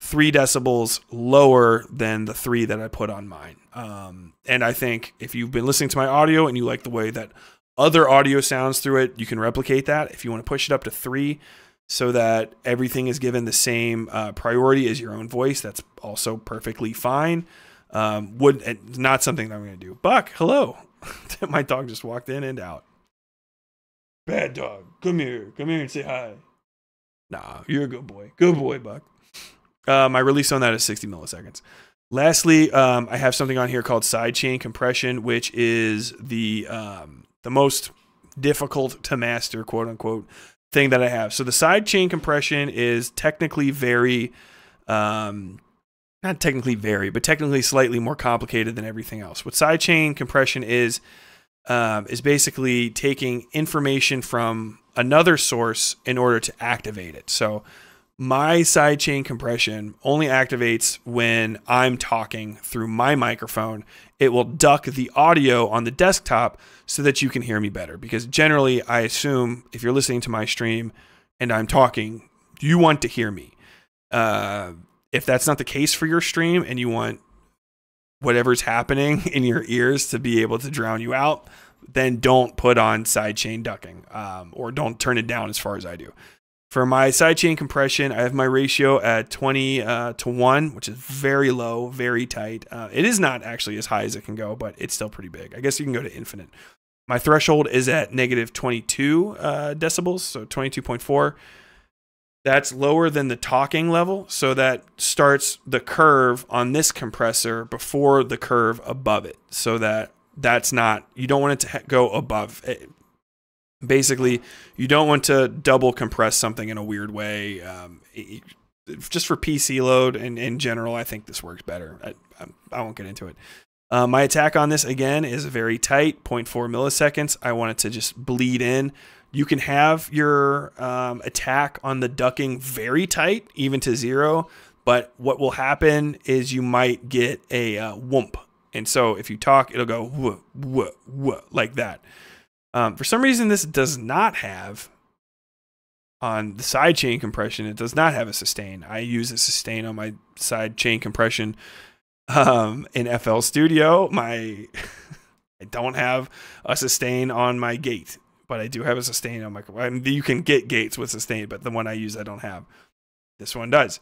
3 decibels lower than the 3 that I put on mine. And I think if you've been listening to my audio and you like the way that other audio sounds through it, you can replicate that. If you want to push it up to 3, so that everything is given the same priority as your own voice, that's also perfectly fine. It's not something that I'm going to do. Buck, hello. My dog just walked in and out. Bad dog, come here and say hi. Nah, you're a good boy, Buck. My release on that is 60 milliseconds. Lastly, I have something on here called sidechain compression, which is the most difficult to master, quote unquote, thing that I have. So the sidechain compression is technically very, not technically very, but technically slightly more complicated than everything else. What sidechain compression is basically taking information from another source in order to activate it. So my sidechain compression only activates when I'm talking through my microphone. It will duck the audio on the desktop so that you can hear me better. Because generally, I assume if you're listening to my stream and I'm talking, you want to hear me. If that's not the case for your stream and you want whatever's happening in your ears to be able to drown you out, then don't put on sidechain ducking, or don't turn it down as far as I do. For my sidechain compression, I have my ratio at 20 to 1, which is very low, very tight. It is not actually as high as it can go, but it's still pretty big. I guess you can go to infinite. My threshold is at negative 22 decibels, so 22.4. That's lower than the talking level, so that starts the curve on this compressor before the curve above it, so that that's not, you don't want it to go above it. Basically, you don't want to double compress something in a weird way. Just for PC load and in general, I think this works better. I won't get into it. My attack on this, again, is very tight, 0.4 milliseconds. I want it to just bleed in. You can have your attack on the ducking very tight, even to zero. But what will happen is you might get a whoomp. And so if you talk, it'll go whoa, whoa, whoa, like that. For some reason, this does not have, on the sidechain compression, it does not have a sustain. I use a sustain on my sidechain compression in FL Studio. I don't have a sustain on my gate, but I do have a sustain on my, you can get gates with sustain, but the one I use I don't have. This one does.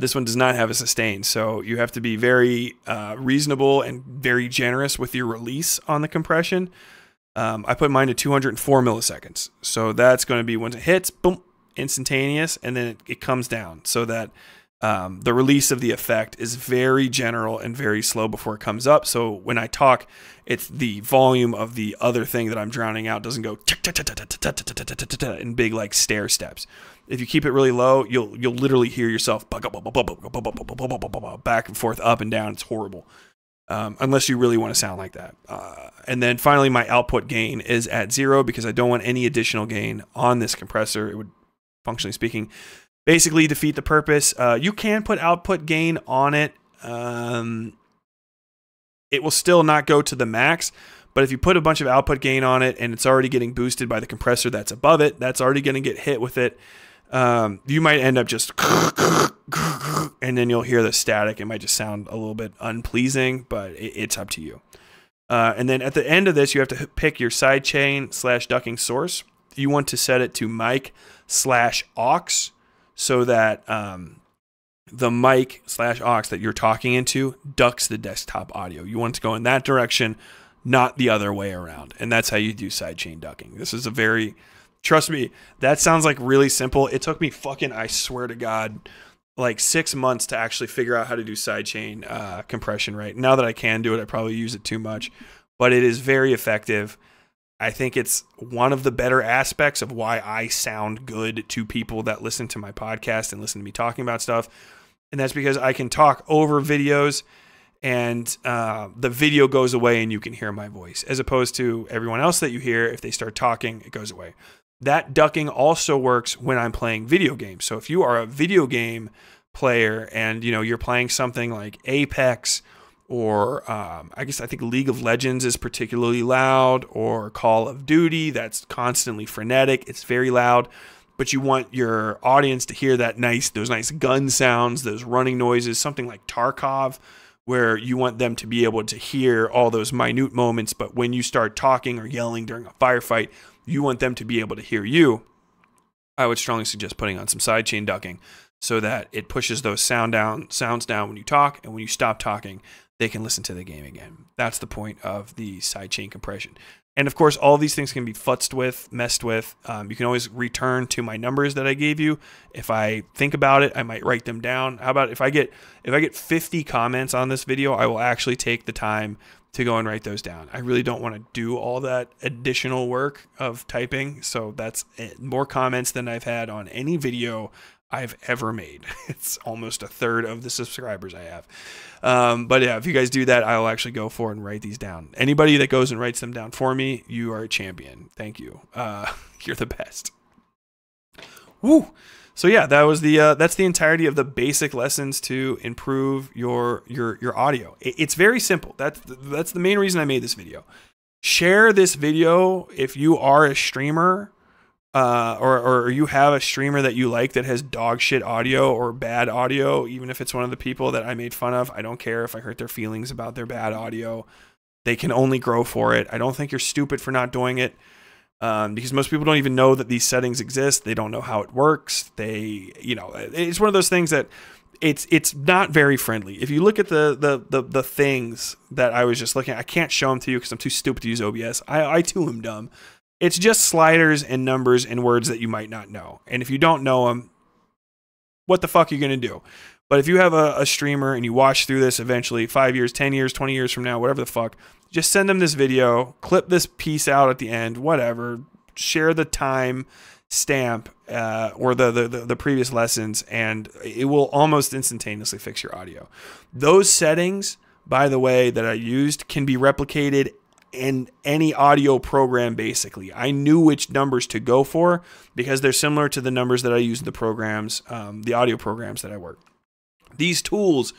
This one does not have a sustain, so you have to be very reasonable and very generous with your release on the compression. I put mine to 204 milliseconds, so that's going to be, once it hits, boom, instantaneous, and then it comes down, so that the release of the effect is very general and very slow before it comes up. So when I talk, it's the volume of the other thing that I'm drowning out doesn't go in big like stair steps. If you keep it really low, you'll literally hear yourself back and forth, up and down. It's horrible, unless you really want to sound like that. And then finally, my output gain is at 0 because I don't want any additional gain on this compressor. It would, functionally speaking, basically defeat the purpose. You can put output gain on it. It will still not go to the max. But if you put a bunch of output gain on it and it's already getting boosted by the compressor that's above it, that's already going to get hit with it. You might end up just, and then you'll hear the static. It might just sound a little bit unpleasing, but it's up to you. And then at the end of this, you have to pick your sidechain / ducking source. You want to set it to mic / aux, so that the mic / aux that you're talking into ducks the desktop audio. You want to go in that direction, not the other way around. And that's how you do sidechain ducking. This is a very, trust me, that sounds like really simple. It took me fucking, I swear to God, like 6 months to actually figure out how to do sidechain compression, right? Now that I can do it, I probably use it too much, but it is very effective. I think it's one of the better aspects of why I sound good to people that listen to my podcast and listen to me talking about stuff. And that's because I can talk over videos, and the video goes away and you can hear my voice, as opposed to everyone else that you hear, if they start talking, it goes away. That ducking also works when I'm playing video games. So if you are a video game player and you know you're playing something like Apex, or I think League of Legends is particularly loud, or Call of Duty, that's constantly frenetic, it's very loud, but you want your audience to hear that those nice gun sounds, those running noises, something like Tarkov, where you want them to be able to hear all those minute moments. But when you start talking or yelling during a firefight, you want them to be able to hear you. I would strongly suggest putting on some sidechain ducking so that it pushes those sounds down when you talk, and when you stop talking, they can listen to the game again. That's the point of the sidechain compression. And of course, all these things can be futzed with, messed with. You can always return to my numbers that I gave you. If I think about it, I might write them down. How about if I get 50 comments on this video, I will actually take the time to go and write those down. I really don't want to do all that additional work of typing. So that's it. More comments than I've had on any video I've ever made. It's almost a third of the subscribers I have. But yeah, if you guys do that, I'll actually go for and write these down. Anybody that goes and writes them down for me, you are a champion. Thank you. You're the best. Woo. So yeah, that was the that's the entirety of the basic lessons to improve your audio. It's very simple. That's the main reason I made this video. Share this video if you are a streamer. Or you have a streamer that you like that has dog shit audio or bad audio, even if it's one of the people that I made fun of. I don't care if I hurt their feelings about their bad audio. They can only grow for it. I don't think you're stupid for not doing it, because most people don't even know that these settings exist. They don't know how it works. They, you know, it's one of those things that it's not very friendly. If you look at the things that I was just looking at, I can't show them to you because I'm too stupid to use OBS. I too am dumb. It's just sliders and numbers and words that you might not know. And if you don't know them, what the fuck are you going to do? But if you have a streamer and you watch through this eventually, 5 years, 10 years, 20 years from now, whatever the fuck, just send them this video, clip this piece out at the end, whatever, share the time stamp or the previous lessons, and it will almost instantaneously fix your audio. Those settings, by the way, that I used can be replicated in any audio program, basically. I knew which numbers to go for because they're similar to the numbers that I use in the programs, the audio programs that I work. These tools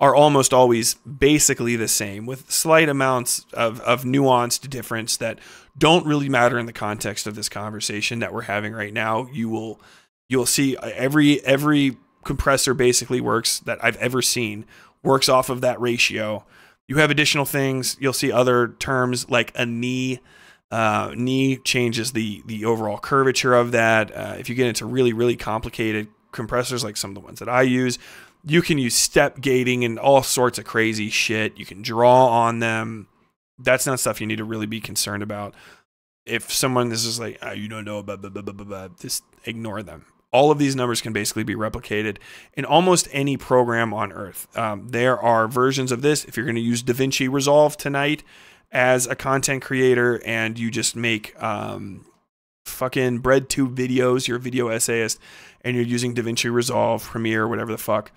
are almost always basically the same with slight amounts of nuanced difference that don't really matter in the context of this conversation that we're having right now. You'll see every compressor basically works that I've ever seen, works off of that ratio. You have additional things. You'll see other terms like a knee. Knee changes the overall curvature of that. If you get into really, really complicated compressors like some of the ones that I use, you can use step gating and all sorts of crazy shit. You can draw on them. That's not stuff you need to really be concerned about. If someone is just like, oh, you don't know about blah, blah, blah, blah, blah, just ignore them. All of these numbers can basically be replicated in almost any program on earth. There are versions of this. If you're going to use DaVinci Resolve tonight as a content creator and you just make fucking BreadTube videos, you're a video essayist, and you're using DaVinci Resolve, Premiere, whatever the fuck.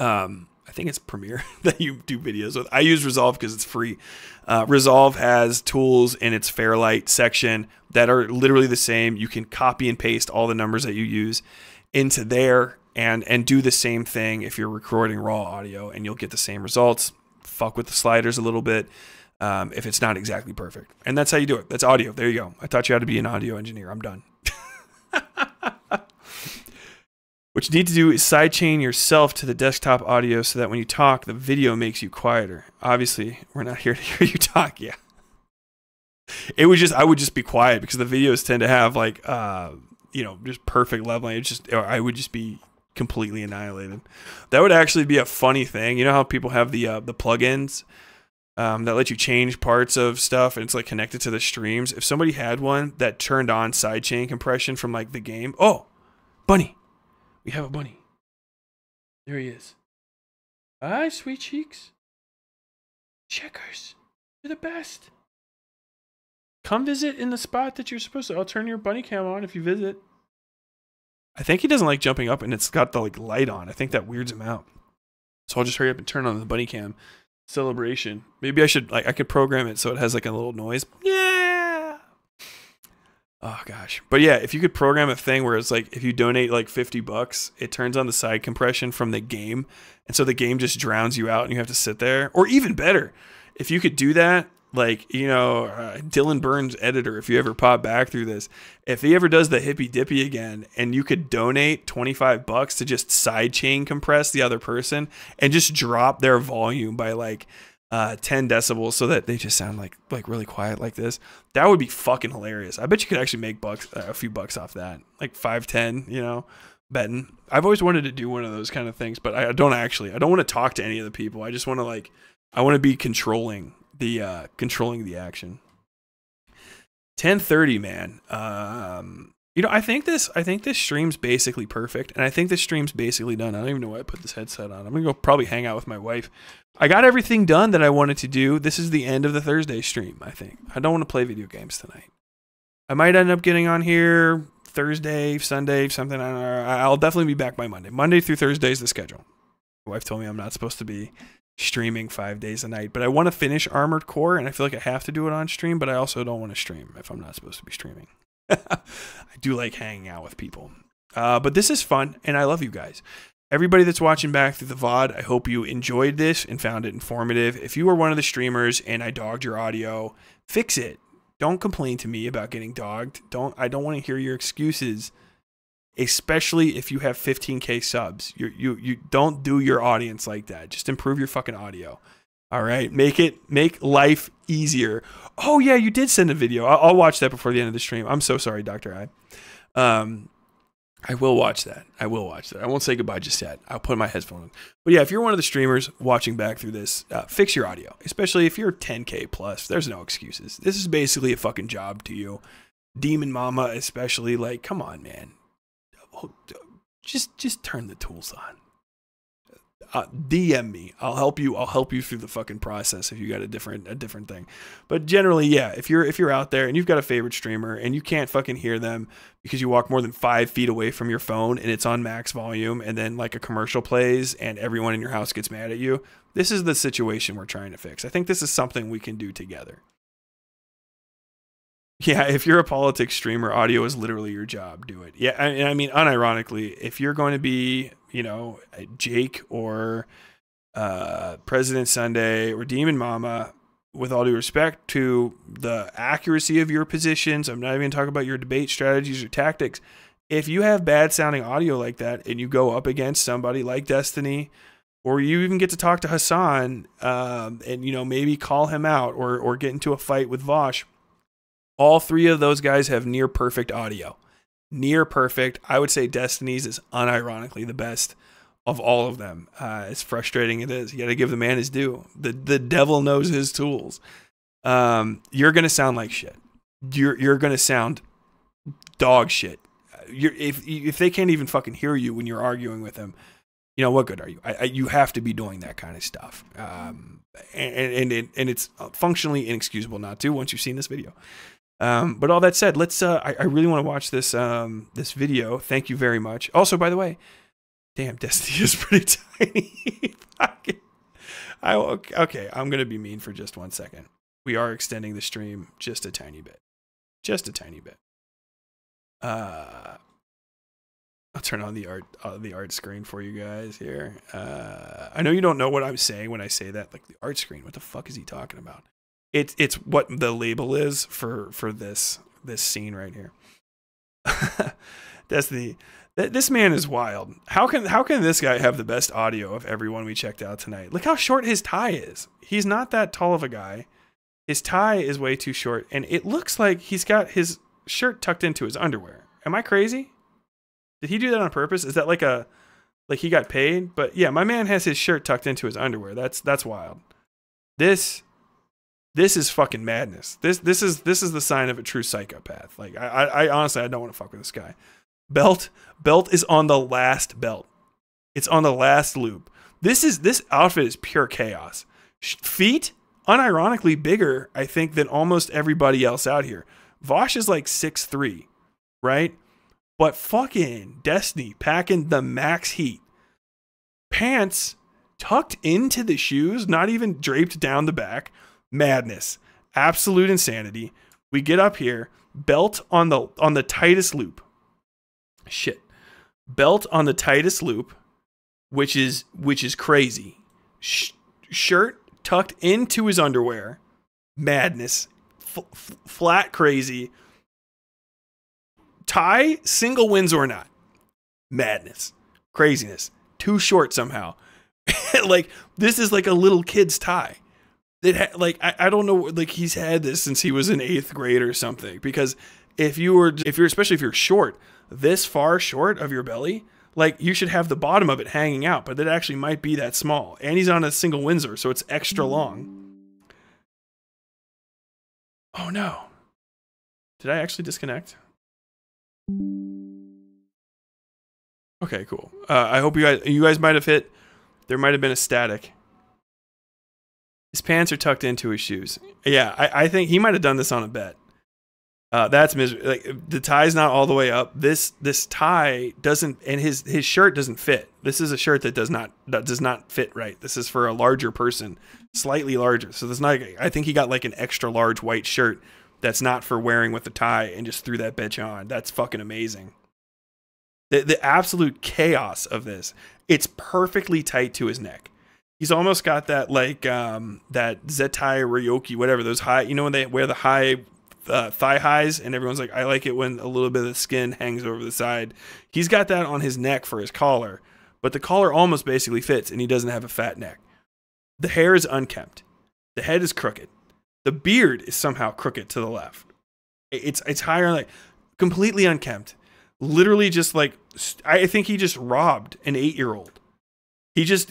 I think it's Premiere that you do videos with. I use Resolve because it's free. Resolve has tools in its Fairlight section that are literally the same. You can copy and paste all the numbers that you use into there and do the same thing if you're recording raw audio, and you'll get the same results. Fuck with the sliders a little bit if it's not exactly perfect. And that's how you do it. That's audio. There you go. I taught you how to be an audio engineer. I'm done. What you need to do is sidechain yourself to the desktop audio so that when you talk, the video makes you quieter. Obviously, we're not here to hear you talk. Yeah. It was just, I would just be quiet because the videos tend to have like, you know, just perfect leveling. It's just, I would just be completely annihilated. That would actually be a funny thing. You know how people have the plugins that let you change parts of stuff and it's like connected to the streams. If somebody had one that turned on sidechain compression from like the game, oh, bunny. We have a bunny. There he is. Hi, sweet cheeks. Checkers, you're the best. Come visit in the spot that you're supposed to. I'll turn your bunny cam on if you visit. I think he doesn't like jumping up, and it's got the like light on. I think that weirds him out. So I'll just hurry up and turn on the bunny cam celebration. Maybe I should like I could program it so it has like a little noise. Yeah. Oh gosh. But yeah, if you could program a thing where it's like if you donate like $50, it turns on the side compression from the game. And so the game just drowns you out and you have to sit there. Or even better, if you could do that, like, you know, Dylan Burns editor, if you ever pop back through this, if he ever does the hippy dippy again and you could donate $25 to just sidechain compress the other person and just drop their volume by like 10 decibels so that they just sound like really quiet like this. That would be fucking hilarious. I bet you could actually make a few bucks off that. Like 5, 10, you know, betting. I've always wanted to do one of those kind of things, but I don't want to talk to any of the people. I just want to like I want to be controlling the action. 10:30, man. You know, I think this stream's basically perfect, and I think this stream's basically done. I don't even know why I put this headset on. I'm gonna go probably hang out with my wife. I got everything done that I wanted to do. This is the end of the Thursday stream, I think. I don't want to play video games tonight. I might end up getting on here Thursday, Sunday, something. I'll definitely be back by Monday. Monday through Thursday is the schedule. My wife told me I'm not supposed to be streaming 5 days a night, but I want to finish Armored Core, and I feel like I have to do it on stream, but I also don't want to stream if I'm not supposed to be streaming. I do like hanging out with people. But this is fun, and I love you guys. Everybody that's watching back through the VOD, I hope you enjoyed this and found it informative. If you were one of the streamers and I dogged your audio, fix it. Don't complain to me about getting dogged. I don't want to hear your excuses, especially if you have 15K subs. You don't do your audience like that. Just improve your fucking audio. All right, make life easier. Oh yeah, you did send a video. I'll watch that before the end of the stream. I'm so sorry, Dr. I. I will watch that. I will watch that. I won't say goodbye just yet. I'll put my headphone on. But yeah, if you're one of the streamers watching back through this, fix your audio, especially if you're 10K plus. There's no excuses. This is basically a fucking job to you. Demon Mama especially, like, come on, man. Just turn the tools on. DM me. I'll help you through the fucking process if you got a different thing. But generally, yeah, if you're out there and you've got a favorite streamer and you can't fucking hear them because you walk more than 5 feet away from your phone and it's on max volume and then like a commercial plays and everyone in your house gets mad at you, this is the situation we're trying to fix. I think this is something we can do together. Yeah, if you're a politics streamer, audio is literally your job. Do it. Yeah, I mean, unironically, if you're going to be, you know, Jake or President Sunday or Demon Mama, with all due respect to the accuracy of your positions, I'm not even talking about your debate strategies or tactics. If you have bad sounding audio like that and you go up against somebody like Destiny, or you even get to talk to Hassan and, you know, maybe call him out or get into a fight with Vosh, all three of those guys have near perfect audio. Near perfect. I would say Destiny's is unironically the best of all of them. As frustrating it is, you got to give the man his due. The devil knows his tools. You're gonna sound like shit. You're gonna sound dog shit. If they can't even fucking hear you when you're arguing with them, you know what good are you? You have to be doing that kind of stuff. And it's functionally inexcusable not to once you've seen this video. But all that said, let's, I really want to watch this, this video. Thank you very much. Also, by the way, damn, Destiny is pretty tiny. Okay. I'm going to be mean for just 1 second. We are extending the stream just a tiny bit, just a tiny bit. I'll turn on the art screen for you guys here. I know you don't know what I'm saying when I say that, like the art screen, what the fuck is he talking about? It's what the label is for this scene right here. Destiny, this man is wild. How can this guy have the best audio of everyone we checked out tonight? Look how short his tie is. He's not that tall of a guy. His tie is way too short, and it looks like he's got his shirt tucked into his underwear. Am I crazy? Did he do that on purpose? Is that like a he got paid? But yeah, my man has his shirt tucked into his underwear. That's wild. This is fucking madness. This is the sign of a true psychopath. Like I honestly, I don't want to fuck with this guy. Belt is on the last belt. It's on the last loop. This outfit is pure chaos. Feet, unironically bigger, I think, than almost everybody else out here. Vosh is like 6'3", right? But fucking Destiny packing the max heat. Pants tucked into the shoes, not even draped down the back. Madness, absolute insanity. We get up here, belt on the tightest loop. Shit, belt on the tightest loop, which is crazy. Shirt tucked into his underwear. Madness, flat crazy. Tie single Windsor knot. Madness, craziness. Too short somehow. Like this is like a little kid's tie. I don't know, like he's had this since he was in 8th grade or something, because if you're especially if you're short, this far short of your belly, like you should have the bottom of it hanging out, but it actually might be that small. And he's on a single Windsor, so it's extra long. Oh no. Did I actually disconnect? Okay, cool. I hope you guys might have hit. There might have been a static. His pants are tucked into his shoes. Yeah, I think he might have done this on a bet. That's miserable. Like the tie's not all the way up. This tie doesn't, and his shirt doesn't fit. This is a shirt that does not fit right. This is for a larger person, slightly larger. So there's not. I think he got like an extra large white shirt that's not for wearing with the tie and just threw that bitch on. That's fucking amazing. The absolute chaos of this. It's perfectly tight to his neck. He's almost got that like that Zetai Ryoki, whatever, those high, you know, when they wear the high thigh highs and everyone's like, I like it when a little bit of the skin hangs over the side. He's got that on his neck for his collar, but the collar almost basically fits and he doesn't have a fat neck. The hair is unkempt. The head is crooked. The beard is somehow crooked to the left. It's higher, like completely unkempt. Literally just like, I think he just robbed an 8-year-old. He just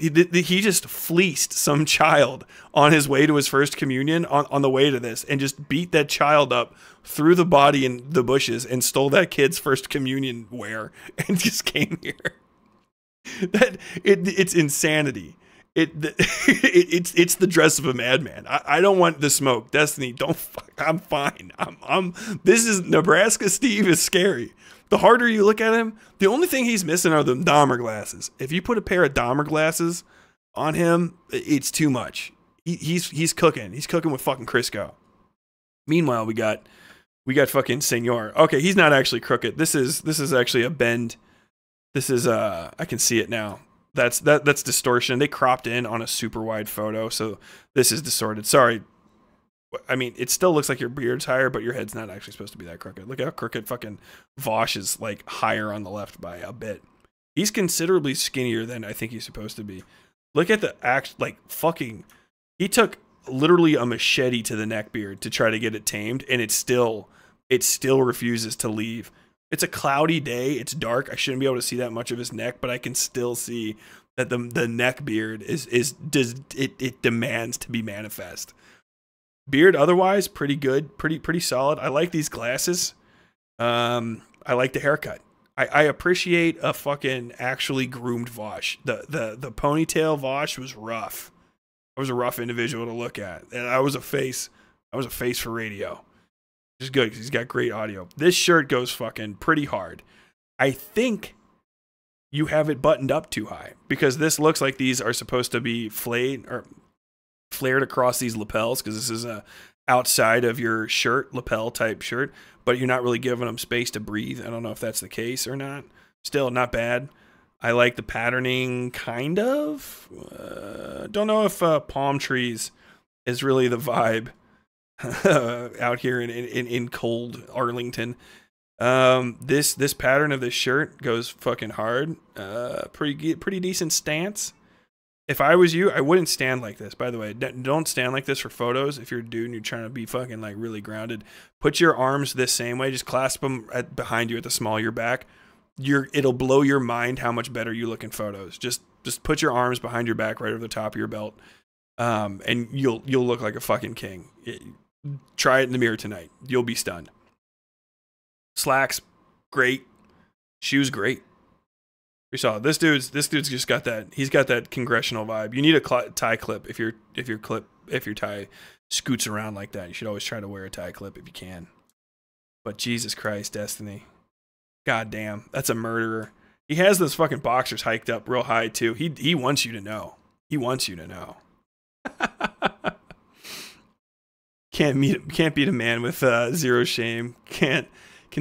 fleeced some child on his way to his first communion on the way to this and just beat that child up, threw the body in the bushes and stole that kid's first communion wear and just came here. It's insanity. It's the dress of a madman. I don't want the smoke. Destiny, don't fuck. I'm fine. This is Nebraska Steve is scary. The harder you look at him, the only thing he's missing are the Dahmer glasses. If you put a pair of Dahmer glasses on him, it's too much. He's cooking. He's cooking with fucking Crisco. Meanwhile, we got fucking Senor. Okay, he's not actually crooked. This is actually a bend. This is I can see it now. That's distortion. They cropped in on a super wide photo, so this is distorted. Sorry. I mean, it still looks like your beard's higher, but your head's not actually supposed to be that crooked. Look how crooked fucking Vosh is, like, higher on the left by a bit. He's considerably skinnier than I think he's supposed to be. Look at the act, like, fucking... He took literally a machete to the neck beard to try to get it tamed, and it still refuses to leave. It's a cloudy day. It's dark. I shouldn't be able to see that much of his neck, but I can still see that the neck beard it demands to be manifest. Beard otherwise pretty good, pretty solid. I like these glasses. I like the haircut. I appreciate a fucking actually groomed Vosh. The ponytail Vosh was rough. I was a rough individual to look at, and I was a face for radio. Which is good because he's got great audio. This shirt goes fucking pretty hard. I think you have it buttoned up too high because this looks like these are supposed to be flayed or flared across these lapels because this is a outside of your shirt lapel type shirt, but you're not really giving them space to breathe. I don't know if that's the case or not. Still not bad. I like the patterning kind of. Don't know if palm trees is really the vibe out here in cold Arlington. This pattern of this shirt goes fucking hard. Pretty decent stance. If I was you, I wouldn't stand like this. By the way, don't stand like this for photos. If you're a dude and you're trying to be fucking like really grounded, put your arms this same way. Just clasp them behind you at the small of your back. It'll blow your mind how much better you look in photos. Just put your arms behind your back, right over the top of your belt, and you'll look like a fucking king. Try it in the mirror tonight. You'll be stunned. Slacks, great. Shoes, great. We saw this dude's just got that. He's got that congressional vibe. You need a tie clip if your tie scoots around like that. You should always try to wear a tie clip if you can. But Jesus Christ, Destiny, goddamn, that's a murderer. He has those fucking boxers hiked up real high too. He wants you to know. He wants you to know. Can't beat a man with zero shame. Can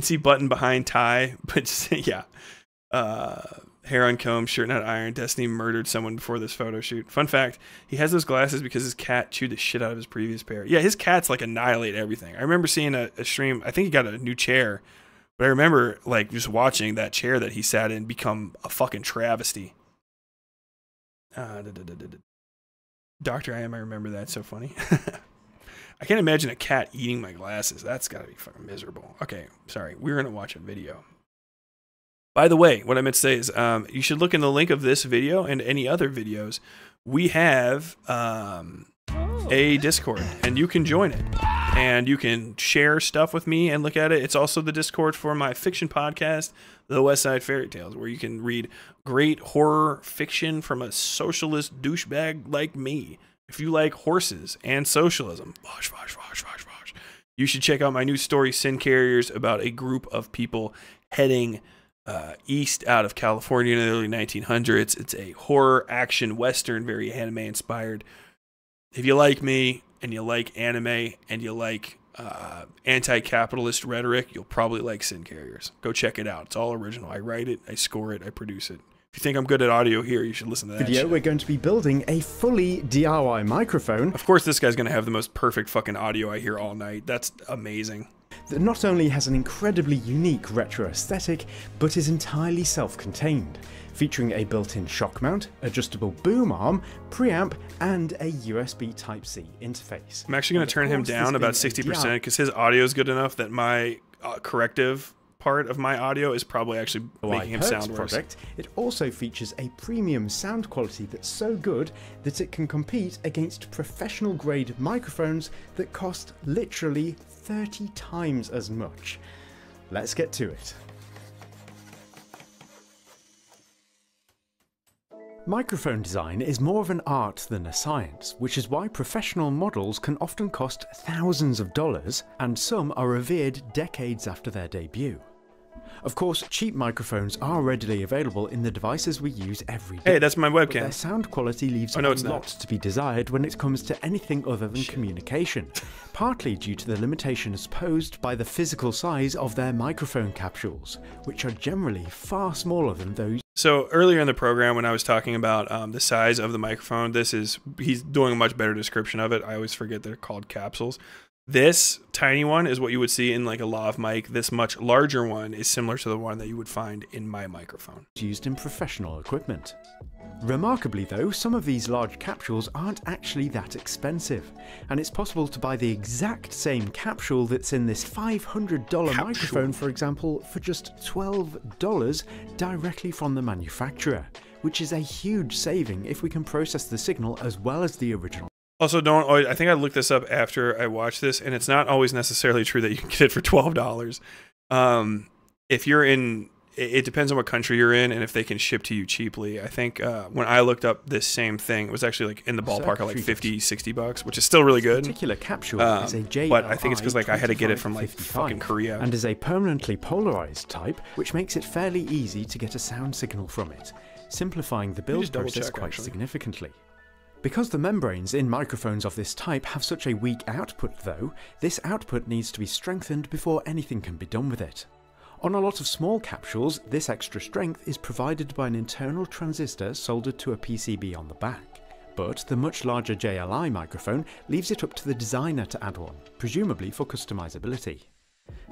see button behind tie, but just, yeah. Hair uncombed, shirt not ironed. Destiny murdered someone before this photo shoot. Fun fact, he has those glasses because his cat chewed the shit out of his previous pair. Yeah, his cats like annihilate everything. I remember seeing a stream, I think he got a new chair, but I remember like just watching that chair that he sat in become a fucking travesty. Dr. I am, I remember that, so funny. I can't imagine a cat eating my glasses. That's gotta be fucking miserable. Okay, sorry, we're gonna watch a video. By the way, what I meant to say is you should look in the link of this video and any other videos. We have a Discord, and you can join it. And you can share stuff with me and look at it. It's also the Discord for my fiction podcast, The Westside Fairy Tales, where you can read great horror fiction from a socialist douchebag like me. If you like horses and socialism, Vosh, you should check out my new story, Sin Carriers, about a group of people heading east out of California in the early 1900s. It's a horror action Western, very anime inspired. If you like me and you like anime and you like anti-capitalist rhetoric, you'll probably like Sin Carriers. Go check it out. It's all original. I write it, I score it, I produce it. If you think I'm good at audio here, you should listen to that video. We're going to be building a fully DIY microphone. Of course, this guy's going to have the most perfect fucking audio I hear all night. That's amazing. That not only has an incredibly unique retro aesthetic, but is entirely self-contained, featuring a built-in shock mount, adjustable boom arm, preamp, and a USB Type-C interface. I'm actually going to turn him down about 60% because his audio is good enough that my corrective part of my audio is probably actually making him sound worse. It also features a premium sound quality that's so good that it can compete against professional grade microphones that cost literally 30 times as much. Let's get to it. Microphone design is more of an art than a science, which is why professional models can often cost thousands of dollars, and some are revered decades after their debut. Of course, cheap microphones are readily available in the devices we use every day. Hey, that's my webcam. But their sound quality leaves a lot to be desired when it comes to anything other than communication, partly due to the limitations posed by the physical size of their microphone capsules, which are generally far smaller than those. So earlier in the program when I was talking about the size of the microphone, this is, he's doing a much better description of it. I always forget they're called capsules. This tiny one is what you would see in like a lav mic. This much larger one is similar to the one that you would find in my microphone. Used in professional equipment. Remarkably though, some of these large capsules aren't actually that expensive, and it's possible to buy the exact same capsule that's in this $500 microphone, for example, for just $12 directly from the manufacturer, which is a huge saving if we can process the signal as well as the original. Also, I think I looked this up after I watched this, and it's not always necessarily true that you can get it for $12. If you're in, it depends on what country you're in and if they can ship to you cheaply. I think when I looked up this same thing, it was actually like in the ballpark of like 50, 60 bucks, which is still really good. Particular capsule is a JLI, but I think it's because like I had to get it from like fucking Korea. And is a permanently polarized type, which makes it fairly easy to get a sound signal from it, simplifying the build process quite significantly. Because the membranes in microphones of this type have such a weak output though, this output needs to be strengthened before anything can be done with it. On a lot of small capsules, this extra strength is provided by an internal transistor soldered to a PCB on the back, but the much larger JLI microphone leaves it up to the designer to add one, presumably for customizability.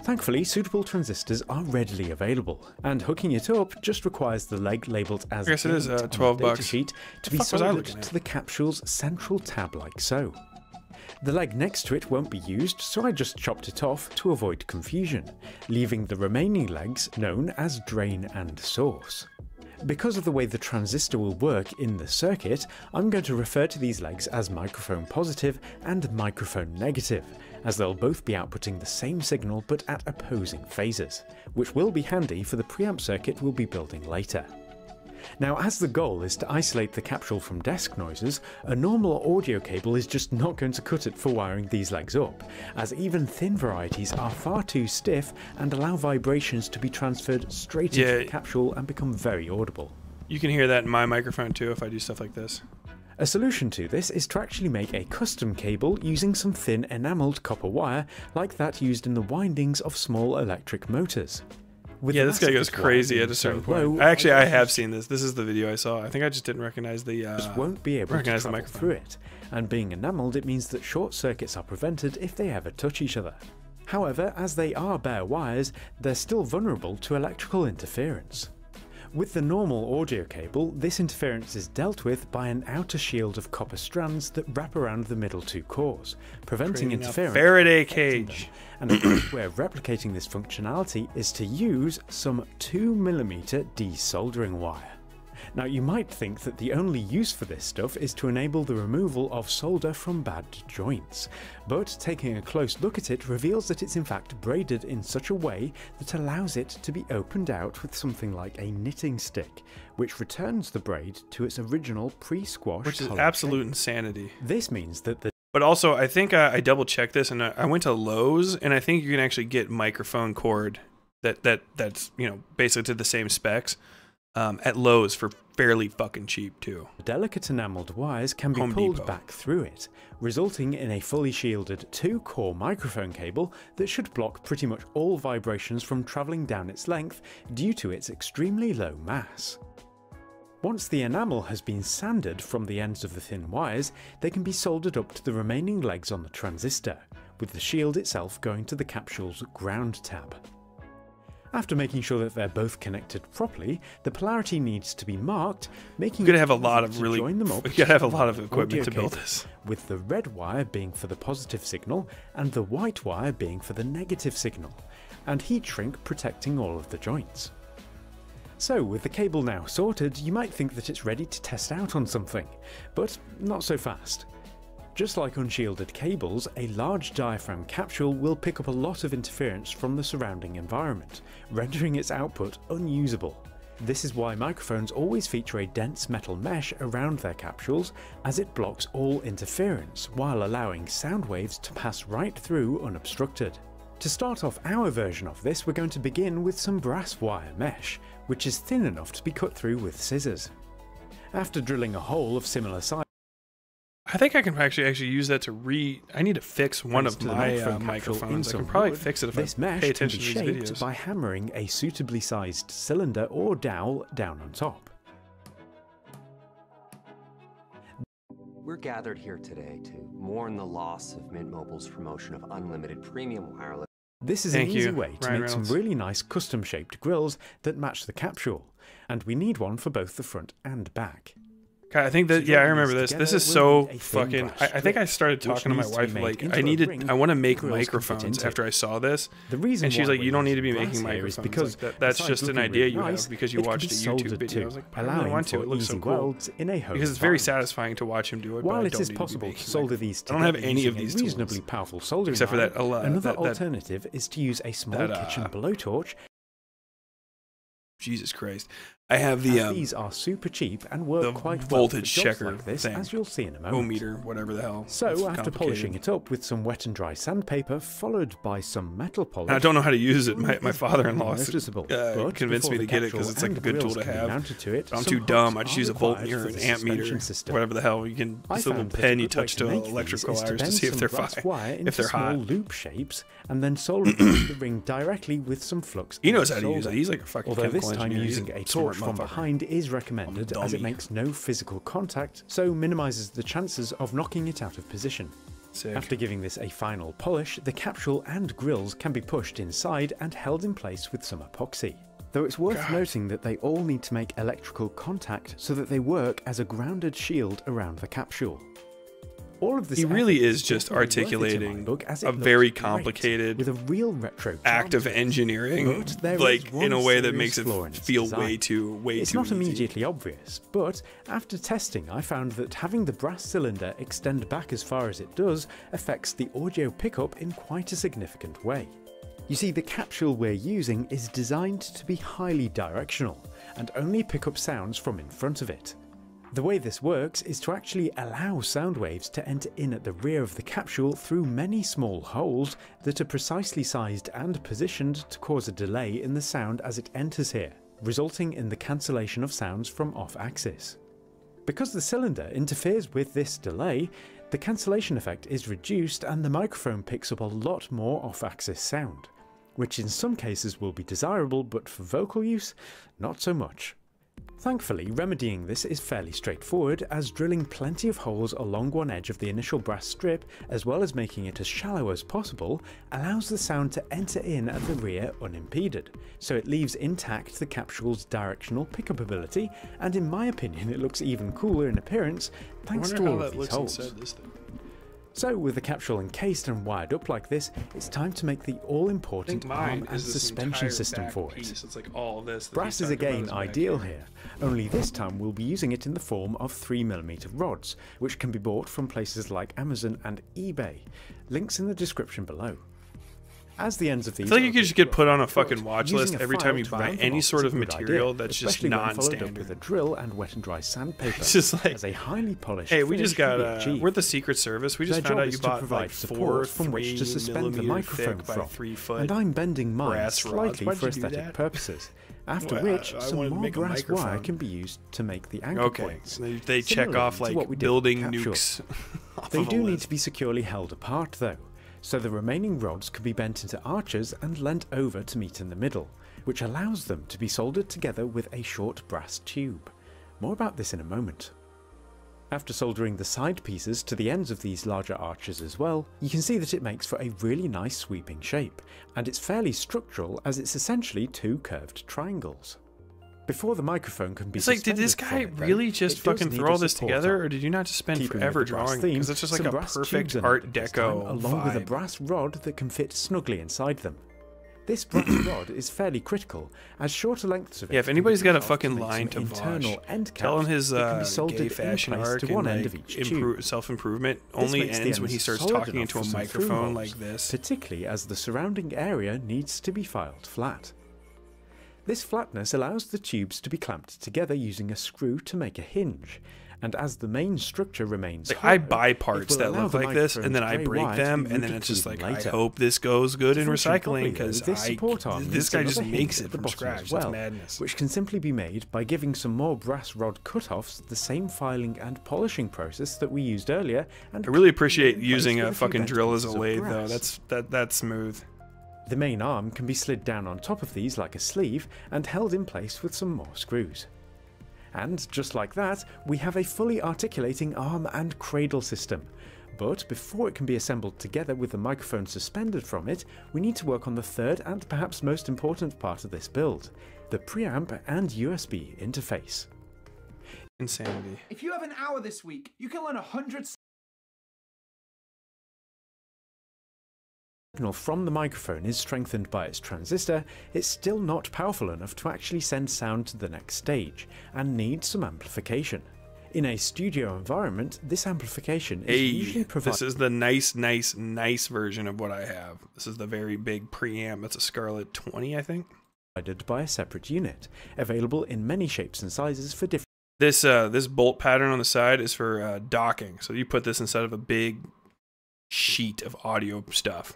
Thankfully, suitable transistors are readily available, and hooking it up just requires the leg labelled as $12 to be soldered to the capsule's central tab like so. The leg next to it won't be used, so I just chopped it off to avoid confusion, leaving the remaining legs known as drain and source. Because of the way the transistor will work in the circuit, I'm going to refer to these legs as microphone positive and microphone negative, as they'll both be outputting the same signal but at opposing phases, which will be handy for the preamp circuit we'll be building later. Now, as the goal is to isolate the capsule from desk noises, a normal audio cable is just not going to cut it for wiring these legs up, as even thin varieties are far too stiff and allow vibrations to be transferred straight into the capsule and become very audible. You can hear that in my microphone too if I do stuff like this. A solution to this is to actually make a custom cable using some thin enameled copper wire like that used in the windings of small electric motors. Yeah, this guy goes crazy at a certain point. Actually, I have seen this. This is the video I saw. I think I just didn't recognize the microphone through it. And being enameled, it means that short circuits are prevented if they ever touch each other. However, as they are bare wires, they're still vulnerable to electrical interference. With the normal audio cable, this interference is dealt with by an outer shield of copper strands that wrap around the middle two cores, preventing interference. Faraday cage. and the best way of replicating this functionality is to use some 2mm desoldering wire. Now you might think that the only use for this stuff is to enable the removal of solder from bad joints, but taking a close look at it reveals that it's in fact braided in such a way that allows it to be opened out with something like a knitting stick, which returns the braid to its original pre-squashed, which is absolute shape. Insanity. This means that the But also, I think I double checked this, and I went to Lowe's, and I think you can actually get microphone cord that's basically to the same specs at Lowe's for fairly fucking cheap too. Delicate enameled wires can be pulled back through it, resulting in a fully shielded 2-core microphone cable that should block pretty much all vibrations from traveling down its length due to its extremely low mass. Once the enamel has been sanded from the ends of the thin wires, they can be soldered up to the remaining legs on the transistor, with the shield itself going to the capsule's ground tab. After making sure that they're both connected properly, the polarity needs to be marked, making you gotta have a lot of equipment to build this. With the red wire being for the positive signal and the white wire being for the negative signal, and heat shrink protecting all of the joints. So, with the cable now sorted, you might think that it's ready to test out on something, but not so fast. Just like unshielded cables, a large diaphragm capsule will pick up a lot of interference from the surrounding environment, rendering its output unusable. This is why microphones always feature a dense metal mesh around their capsules, as it blocks all interference while allowing sound waves to pass right through unobstructed. To start off our version of this, we're going to begin with some brass wire mesh, which is thin enough to be cut through with scissors. After drilling a hole of similar size, I think I can actually use that to I need to fix one of my microphones. I can probably fix it if I pay attention to these videos. This mesh can be shaped by hammering a suitably sized cylinder or dowel down on top. We're gathered here today to mourn the loss of Mint Mobile's promotion of unlimited premium wireless. This is an easy way to make some really nice custom shaped grills that match the capsule, and we need one for both the front and back. Okay, I think that, yeah, I remember this. This is so fucking, I think I started talking to my wife, like, I want to make microphones after I saw this. And she's like, you don't need to be making microphones. Because that's just an idea you have because you watched a YouTube video. I was like, I really want to. It looks so cool. Because it's very satisfying to watch him do it, but I don't need to be making it. I don't have any of these tools, except for that. Another alternative is to use a small kitchen blowtorch. Jesus Christ. I have the these are super cheap and work quite well. Voltage checker like this, thing, as you'll see in a moment. Ohmmeter, whatever the hell. So after polishing it up with some wet and dry sandpaper, followed by some metal polish. I don't know how to use it. My father-in-law convinced me to get it because it's like a good tool to have. I'm too dumb. I just use a voltmeter, an ammeter, whatever the hell. You can this little pen you touch to electrical wires to see if they're fine, if they're hot. Loop shapes, and then solder the ring directly with some flux. He knows how to use it. He's like a fucking chemical engineer. Using a torch from behind is recommended as it makes no physical contact, so minimizes the chances of knocking it out of position. Sick. After giving this a final polish, the capsule and grills can be pushed inside and held in place with some epoxy. Though it's worth noting that they all need to make electrical contact so that they work as a grounded shield around the capsule. All of this, he really is just articulating a very complicated with a real retro act of engineering, like in a way that makes it feel way too It's not immediately obvious, but after testing, I found that having the brass cylinder extend back as far as it does affects the audio pickup in quite a significant way. You see, the capsule we're using is designed to be highly directional and only pick up sounds from in front of it. The way this works is to actually allow sound waves to enter in at the rear of the capsule through many small holes that are precisely sized and positioned to cause a delay in the sound as it enters here, resulting in the cancellation of sounds from off-axis. Because the cylinder interferes with this delay, the cancellation effect is reduced and the microphone picks up a lot more off-axis sound, which in some cases will be desirable, but for vocal use, not so much. Thankfully, remedying this is fairly straightforward, as drilling plenty of holes along one edge of the initial brass strip, as well as making it as shallow as possible, allows the sound to enter in at the rear unimpeded, so it leaves intact the capsule's directional pickup ability, and in my opinion it looks even cooler in appearance thanks to all of these holes. So with the capsule encased and wired up like this, it's time to make the all-important arm and suspension system for it. It's like all this, brass is again ideal here, only this time we'll be using it in the form of 3mm rods, which can be bought from places like Amazon and eBay. Links in the description below. As the ends of these, I feel like you just get put on a fucking watch list every time you buy any sort of material that's just non-standard. With a drill and wet and dry sandpaper, it's just like, as a highly polished. Hey, we just got. We're the Secret Service. We just found out you bought like 4 3mm thick by 3 foot. And I'm bending mine slightly for aesthetic purposes. After which, some more brass wire can be used to make the anchor points. They check off like building nukes. They do need to be securely held apart, though. So the remaining rods could be bent into arches and leant over to meet in the middle, which allows them to be soldered together with a short brass tube. More about this in a moment. After soldering the side pieces to the ends of these larger arches as well, you can see that it makes for a really nice sweeping shape, and it's fairly structural as it's essentially two curved triangles. Before the microphone can be did this guy really just fucking throw all this together, or did you not just spend forever drawing? Because it's just like a perfect Art Deco along with a brass rod that can fit snugly inside them. This brass rod is fairly critical, as shorter lengths of it. Yeah, if anybody's got a fucking line to Vosh, tell him his gay fashion arc to one end of each self-improvement only ends when he starts talking into a microphone like this. Particularly as the surrounding area needs to be filed flat. This flatness allows the tubes to be clamped together using a screw to make a hinge, and as the main structure remains hollow, I buy parts that look like this and then I break them, and then it's just like, I hope this goes good in recycling, because this guy just makes it from scratch. That's madness. Which can simply be made by giving some more brass rod cutoffs the same filing and polishing process that we used earlier. And I really appreciate using a fucking drill as a lathe though. That's smooth. The main arm can be slid down on top of these like a sleeve and held in place with some more screws. And just like that, we have a fully articulating arm and cradle system. But before it can be assembled together with the microphone suspended from it, we need to work on the third and perhaps most important part of this build, the preamp and USB interface. Insanity. If you have an hour this week, you can learn 100 from the microphone is strengthened by its transistor, it's still not powerful enough to actually send sound to the next stage, and needs some amplification. In a studio environment, this amplification is usually provided. This is the nice version of what I have. This is the very big preamp. It's a Scarlett 20, I think. Provided by a separate unit, available in many shapes and sizes for different. This bolt pattern on the side is for docking. So you put this inside of a big sheet of audio stuff.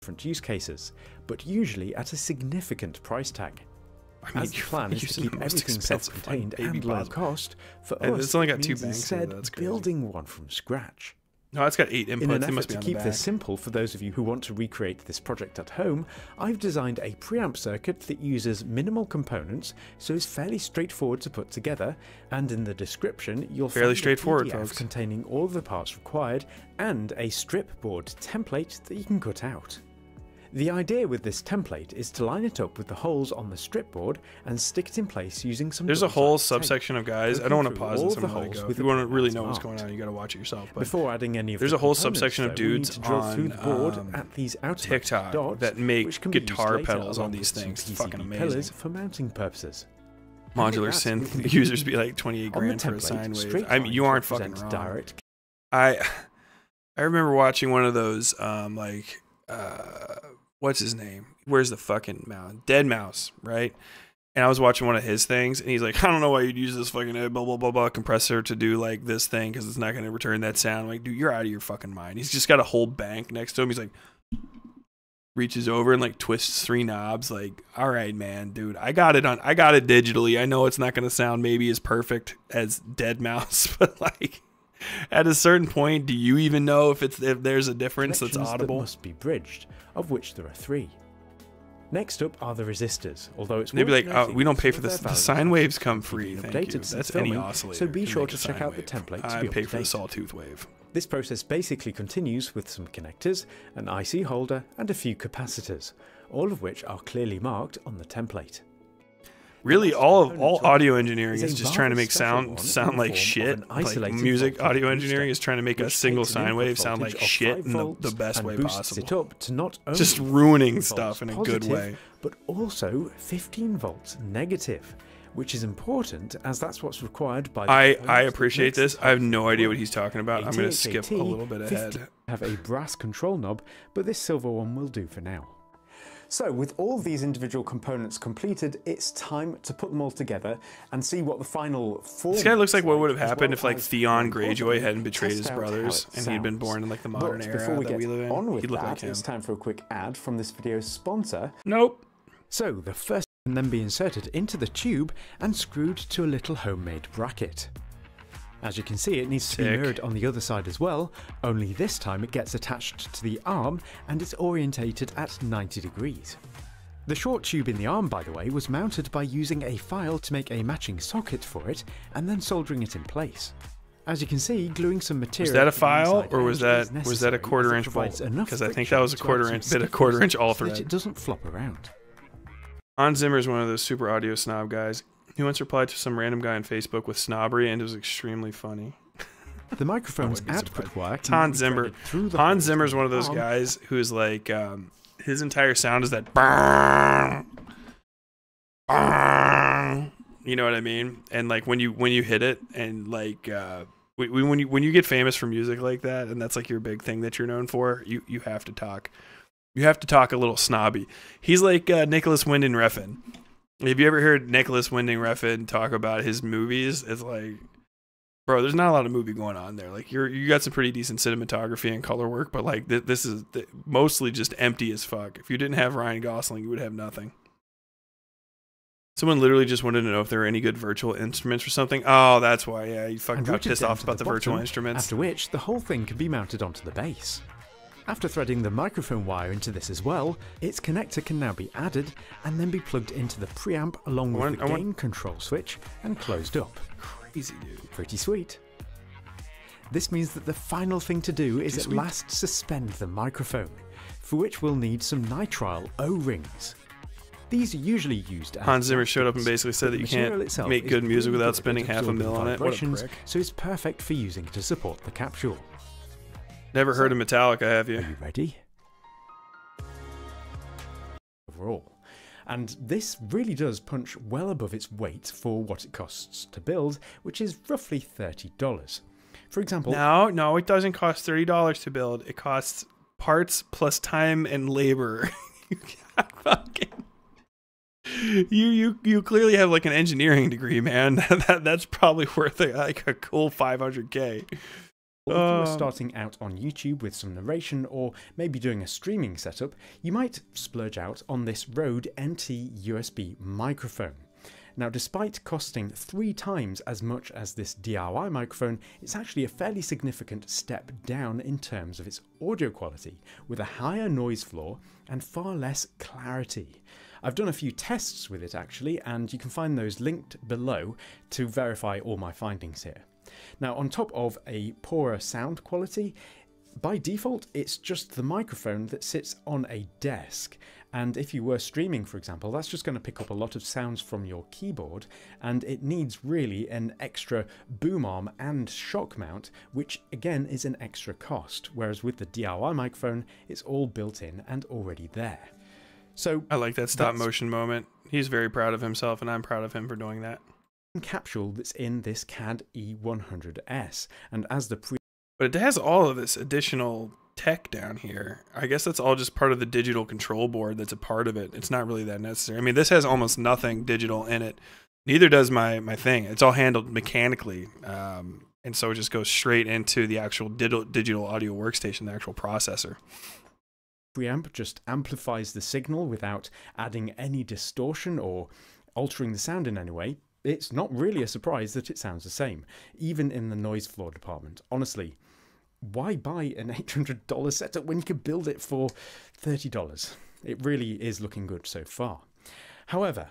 Different use cases, but usually at a significant price tag. I mean, as the plan is to keep everything self-contained and low cost, for us it means instead building one from scratch. No, it's got 8 inputs. In an effort to keep this simple for those of you who want to recreate this project at home, I've designed a preamp circuit that uses minimal components, so it's fairly straightforward to put together, and in the description you'll find a PDF containing all the parts required and a strip board template that you can cut out. The idea with this template is to line it up with the holes on the strip board and stick it in place using some. There's a whole subsection of guys. I don't want to pause this. I'm going to go. If you want to really know what's going on, you got to watch it yourself. But before adding any of there's a whole subsection of dudes on TikTok that make guitar pedals on these things. Fucking amazing for mounting purposes. Modular synth users be like 28 grand for a sine wave. I mean, you aren't fucking wrong. I remember watching one of those what's his name? Where's the fucking mouse? Dead Mouse, right? And I was watching one of his things, and he's like, I don't know why you'd use this fucking blah blah blah compressor to do like this thing because it's not going to return that sound. I'm like, dude, you're out of your fucking mind. He's just got a whole bank next to him. He's like, reaches over and like twists 3 knobs. Like, all right, man, dude, I got it digitally. I know it's not going to sound maybe as perfect as Dead Mouse, but like. At a certain point, do you even know if there's a difference that's audible? That must be bridged, of which there are 3. Next up are the resistors. Although it's they'd be like, oh, we don't pay for this. The sine waves come free. Thank you. That's filming, any oscillator. So be sure to check out the template. I pay for the sawtooth wave. This process basically continues with some connectors, an IC holder, and a few capacitors, all of which are clearly marked on the template. Really, all audio engineering is just trying to make sound like shit. Like music audio engineering is trying to make a single sine wave sound like shit in the best way possible. Just ruining stuff in a good way. But also 15 volts negative, which is important as that's what's required by. I appreciate this. I have no idea what he's talking about. I'm going to skip a little bit ahead. Have a brass control knob, but this silver one will do for now. So with all these individual components completed, it's time to put them all together and see what the final form. This guy looks like what would have happened if like Theon Greyjoy hadn't betrayed his brothers and he'd been born in like the modern era that we live in. He'd look like him. It's time for a quick ad from this video's sponsor. Nope. So the first can then be inserted into the tube and screwed to a little homemade bracket. As you can see, it needs to be mirrored on the other side as well, only this time it gets attached to the arm and it's orientated at 90 degrees. The short tube in the arm, by the way, was mounted by using a file to make a matching socket for it and then soldering it in place. As you can see, gluing some material. Was that a file, or was that a quarter-inch bolt? Because I think that was a quarter-inch bit of quarter-inch all thread. It doesn't flop around. Hans Zimmer is one of those super audio snob guys. He once replied to some random guy on Facebook with snobbery, and it was extremely funny. The microphone's output worked. Hans Zimmer. Hans Zimmer is one of those guys who is like, his entire sound is that. You know what I mean? And like when you hit it, and like when you get famous for music like that, and that's like your big thing that you're known for, you have to talk. You have to talk a little snobby. He's like Nicholas Winding Refn. Have you ever heard Nicholas Winding Refn talk about his movies? It's like, bro, there's not a lot of movie going on there. Like, you got some pretty decent cinematography and color work, but like this is mostly just empty as fuck. If you didn't have Ryan Gosling, you would have nothing. Someone literally just wanted to know if there were any good virtual instruments or something. Oh, that's why. Yeah, you fucking got pissed off about the virtual instruments. After which, the whole thing can be mounted onto the base. After threading the microphone wire into this as well, its connector can now be added and then be plugged into the preamp along with the gain control switch and closed up. Crazy, dude. Pretty sweet. This means that the final thing to do is at last suspend the microphone, for which we'll need some nitrile O-rings. These are usually used as Hans Zimmer showed up and basically said that you can't make good music without spending $500,000 on it. What a prick. So it's perfect for using to support the capsule. Never heard of Metallica, have you? Are you ready? Overall. And this really does punch well above its weight for what it costs to build, which is roughly $30. For example... No, it doesn't cost $30 to build. It costs parts plus time and labor. You can't fucking... You clearly have like an engineering degree, man. That's probably worth like a cool $500K. If you were starting out on YouTube with some narration or maybe doing a streaming setup, you might splurge out on this Rode NT USB microphone. Now, despite costing 3 times as much as this DIY microphone, it's actually a fairly significant step down in terms of its audio quality, with a higher noise floor and far less clarity. I've done a few tests with it actually, and you can find those linked below to verify all my findings here. Now, on top of a poorer sound quality, by default, it's just the microphone that sits on a desk. And if you were streaming, for example, that's just going to pick up a lot of sounds from your keyboard, and it needs really an extra boom arm and shock mount, which again is an extra cost, whereas with the DIY microphone, it's all built in and already there. So I like that stop motion moment. He's very proud of himself, and I'm proud of him for doing that. Capsule that's in this CAD E100S, and as the pre but it has all of this additional tech down here. I guess that's all just part of the digital control board that's a part of it. It's not really that necessary. I mean, this has almost nothing digital in it. Neither does my thing. It's all handled mechanically, and so it just goes straight into the actual digital audio workstation, the actual processor. Preamp just amplifies the signal without adding any distortion or altering the sound in any way. It's not really a surprise that it sounds the same, even in the noise floor department. Honestly, why buy an $800 setup when you could build it for $30? It really is looking good so far. However,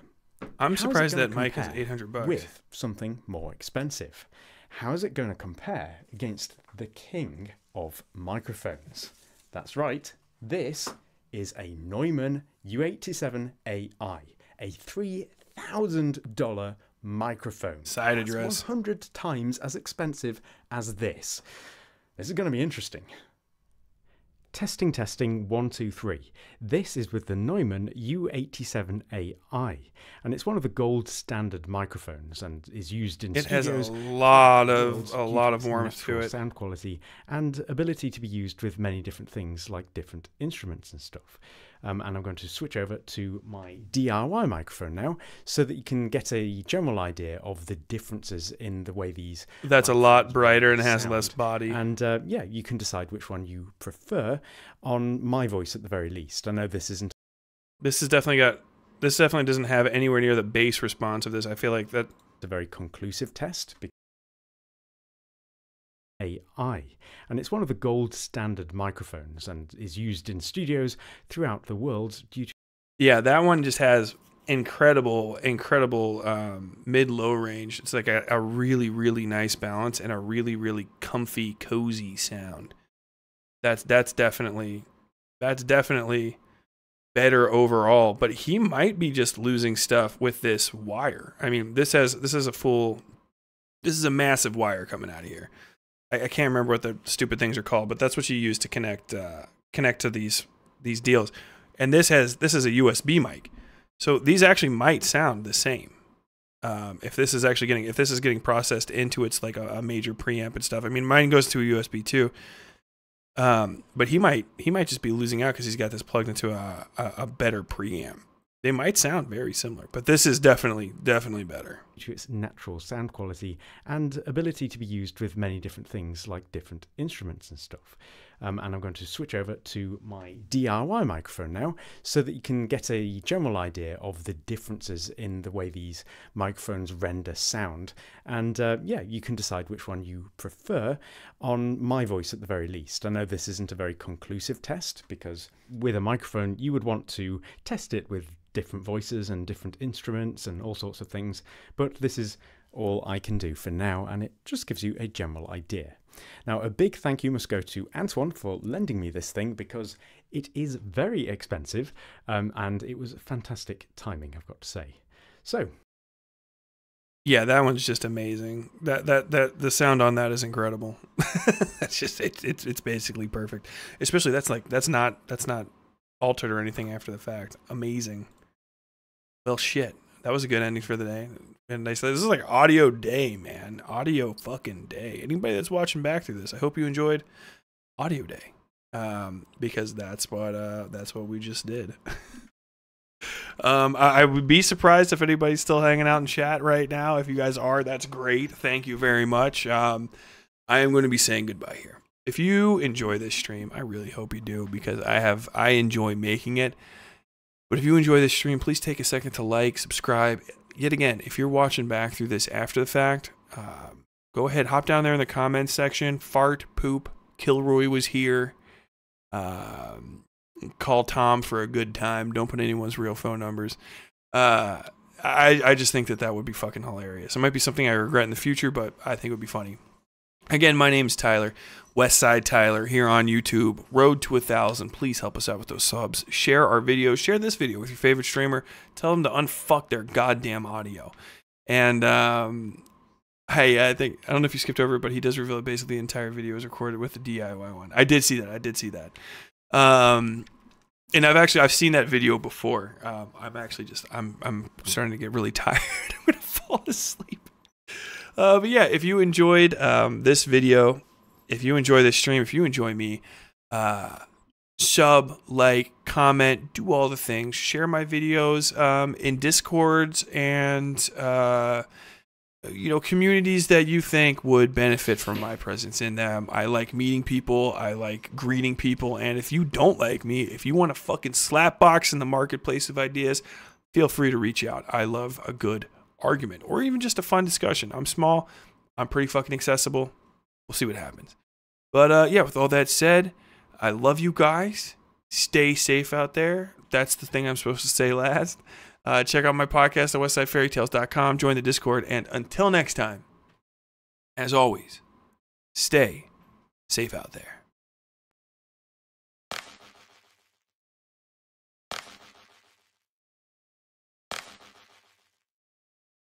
I'm surprised that mic is $800 with something more expensive. How is it going to compare against the king of microphones? That's right. This is a Neumann U87 AI, a 3,000. $1,000 microphone. Side address. 100 times as expensive as this. This is going to be interesting. Testing, testing, 1, 2, 3. This is with the Neumann U87AI, and it's one of the gold standard microphones and is used in studios. It has a lot of warmth to it. Sound quality and ability to be used with many different things like different instruments and stuff. And I'm going to switch over to my DIY microphone now so that you can get a general idea of the differences in the way these... That's a lot brighter and has less body. And yeah, you can decide which one you prefer on my voice at the very least. I know this isn't... This definitely doesn't have anywhere near the bass response of this. I feel like that... It's a very conclusive test because... AI, and it's one of the gold standard microphones and is used in studios throughout the world due to... Yeah, that one just has incredible, incredible mid-low range. It's like a really, really nice balance and a really, really comfy, cozy sound. That's definitely better overall, but he might be just losing stuff with this wire. I mean, this is a massive wire coming out of here. I can't remember what the stupid things are called, but that's what you use to connect connect to these deals. And this is a USB mic, so these actually might sound the same if this is getting processed into its like a major preamp and stuff. I mean, mine goes to a USB too, but he might just be losing out because he's got this plugged into a better preamp. They might sound very similar, but this is definitely better. To its natural sound quality and ability to be used with many different things like different instruments and stuff. And I'm going to switch over to my DIY microphone now so that you can get a general idea of the differences in the way these microphones render sound. And yeah, you can decide which one you prefer on my voice at the very least. I know this isn't a very conclusive test because with a microphone, you would want to test it with different voices and different instruments and all sorts of things, but this is all I can do for now, and it just gives you a general idea. Now, a big thank you must go to Antoine for lending me this thing because it is very expensive, and it was fantastic timing, I've got to say. So, yeah, that one's just amazing. That the sound on that is incredible. That's just it's basically perfect. Especially that's not altered or anything after the fact. Amazing. Well, shit. That was a good ending for the day. And I said, this is like audio day, man. Audio fucking day. Anybody that's watching back through this, I hope you enjoyed audio day, because that's what we just did. I would be surprised if anybody's still hanging out in chat right now. If you guys are, that's great. Thank you very much. I am going to be saying goodbye here. If you enjoy this stream, I really hope you do because I enjoy making it. But if you enjoy this stream, please take a second to like, subscribe. Yet again, if you're watching back through this after the fact, go ahead, hop down there in the comments section. Fart, poop, Kilroy was here. Call Tom for a good time. Don't put anyone's real phone numbers. I just think that would be fucking hilarious. It might be something I regret in the future, but I think it would be funny. Again, my name's Tyler, Westside Tyler, here on YouTube. Road to 1,000. Please help us out with those subs. Share our videos. Share this video with your favorite streamer. Tell them to unfuck their goddamn audio. And I think, I don't know if you skipped over it, but he does reveal that basically the entire video is recorded with the DIY one. I did see that. And I've seen that video before. I'm starting to get really tired. I'm gonna fall asleep. But yeah, if you enjoyed this video, if you enjoy this stream, if you enjoy me, sub, like, comment, do all the things, share my videos in Discords and communities that you think would benefit from my presence in them. I like meeting people, I like greeting people, and if you don't like me, if you want to fucking slapbox in the marketplace of ideas, feel free to reach out. I love a good argument or even just a fun discussion. I'm small, I'm pretty fucking accessible. We'll see what happens. But yeah, with all that said, I love you guys. Stay safe out there. That's the thing I'm supposed to say last. Check out my podcast at westsidefairytales.com. Join the Discord, and until next time, as always, stay safe out there.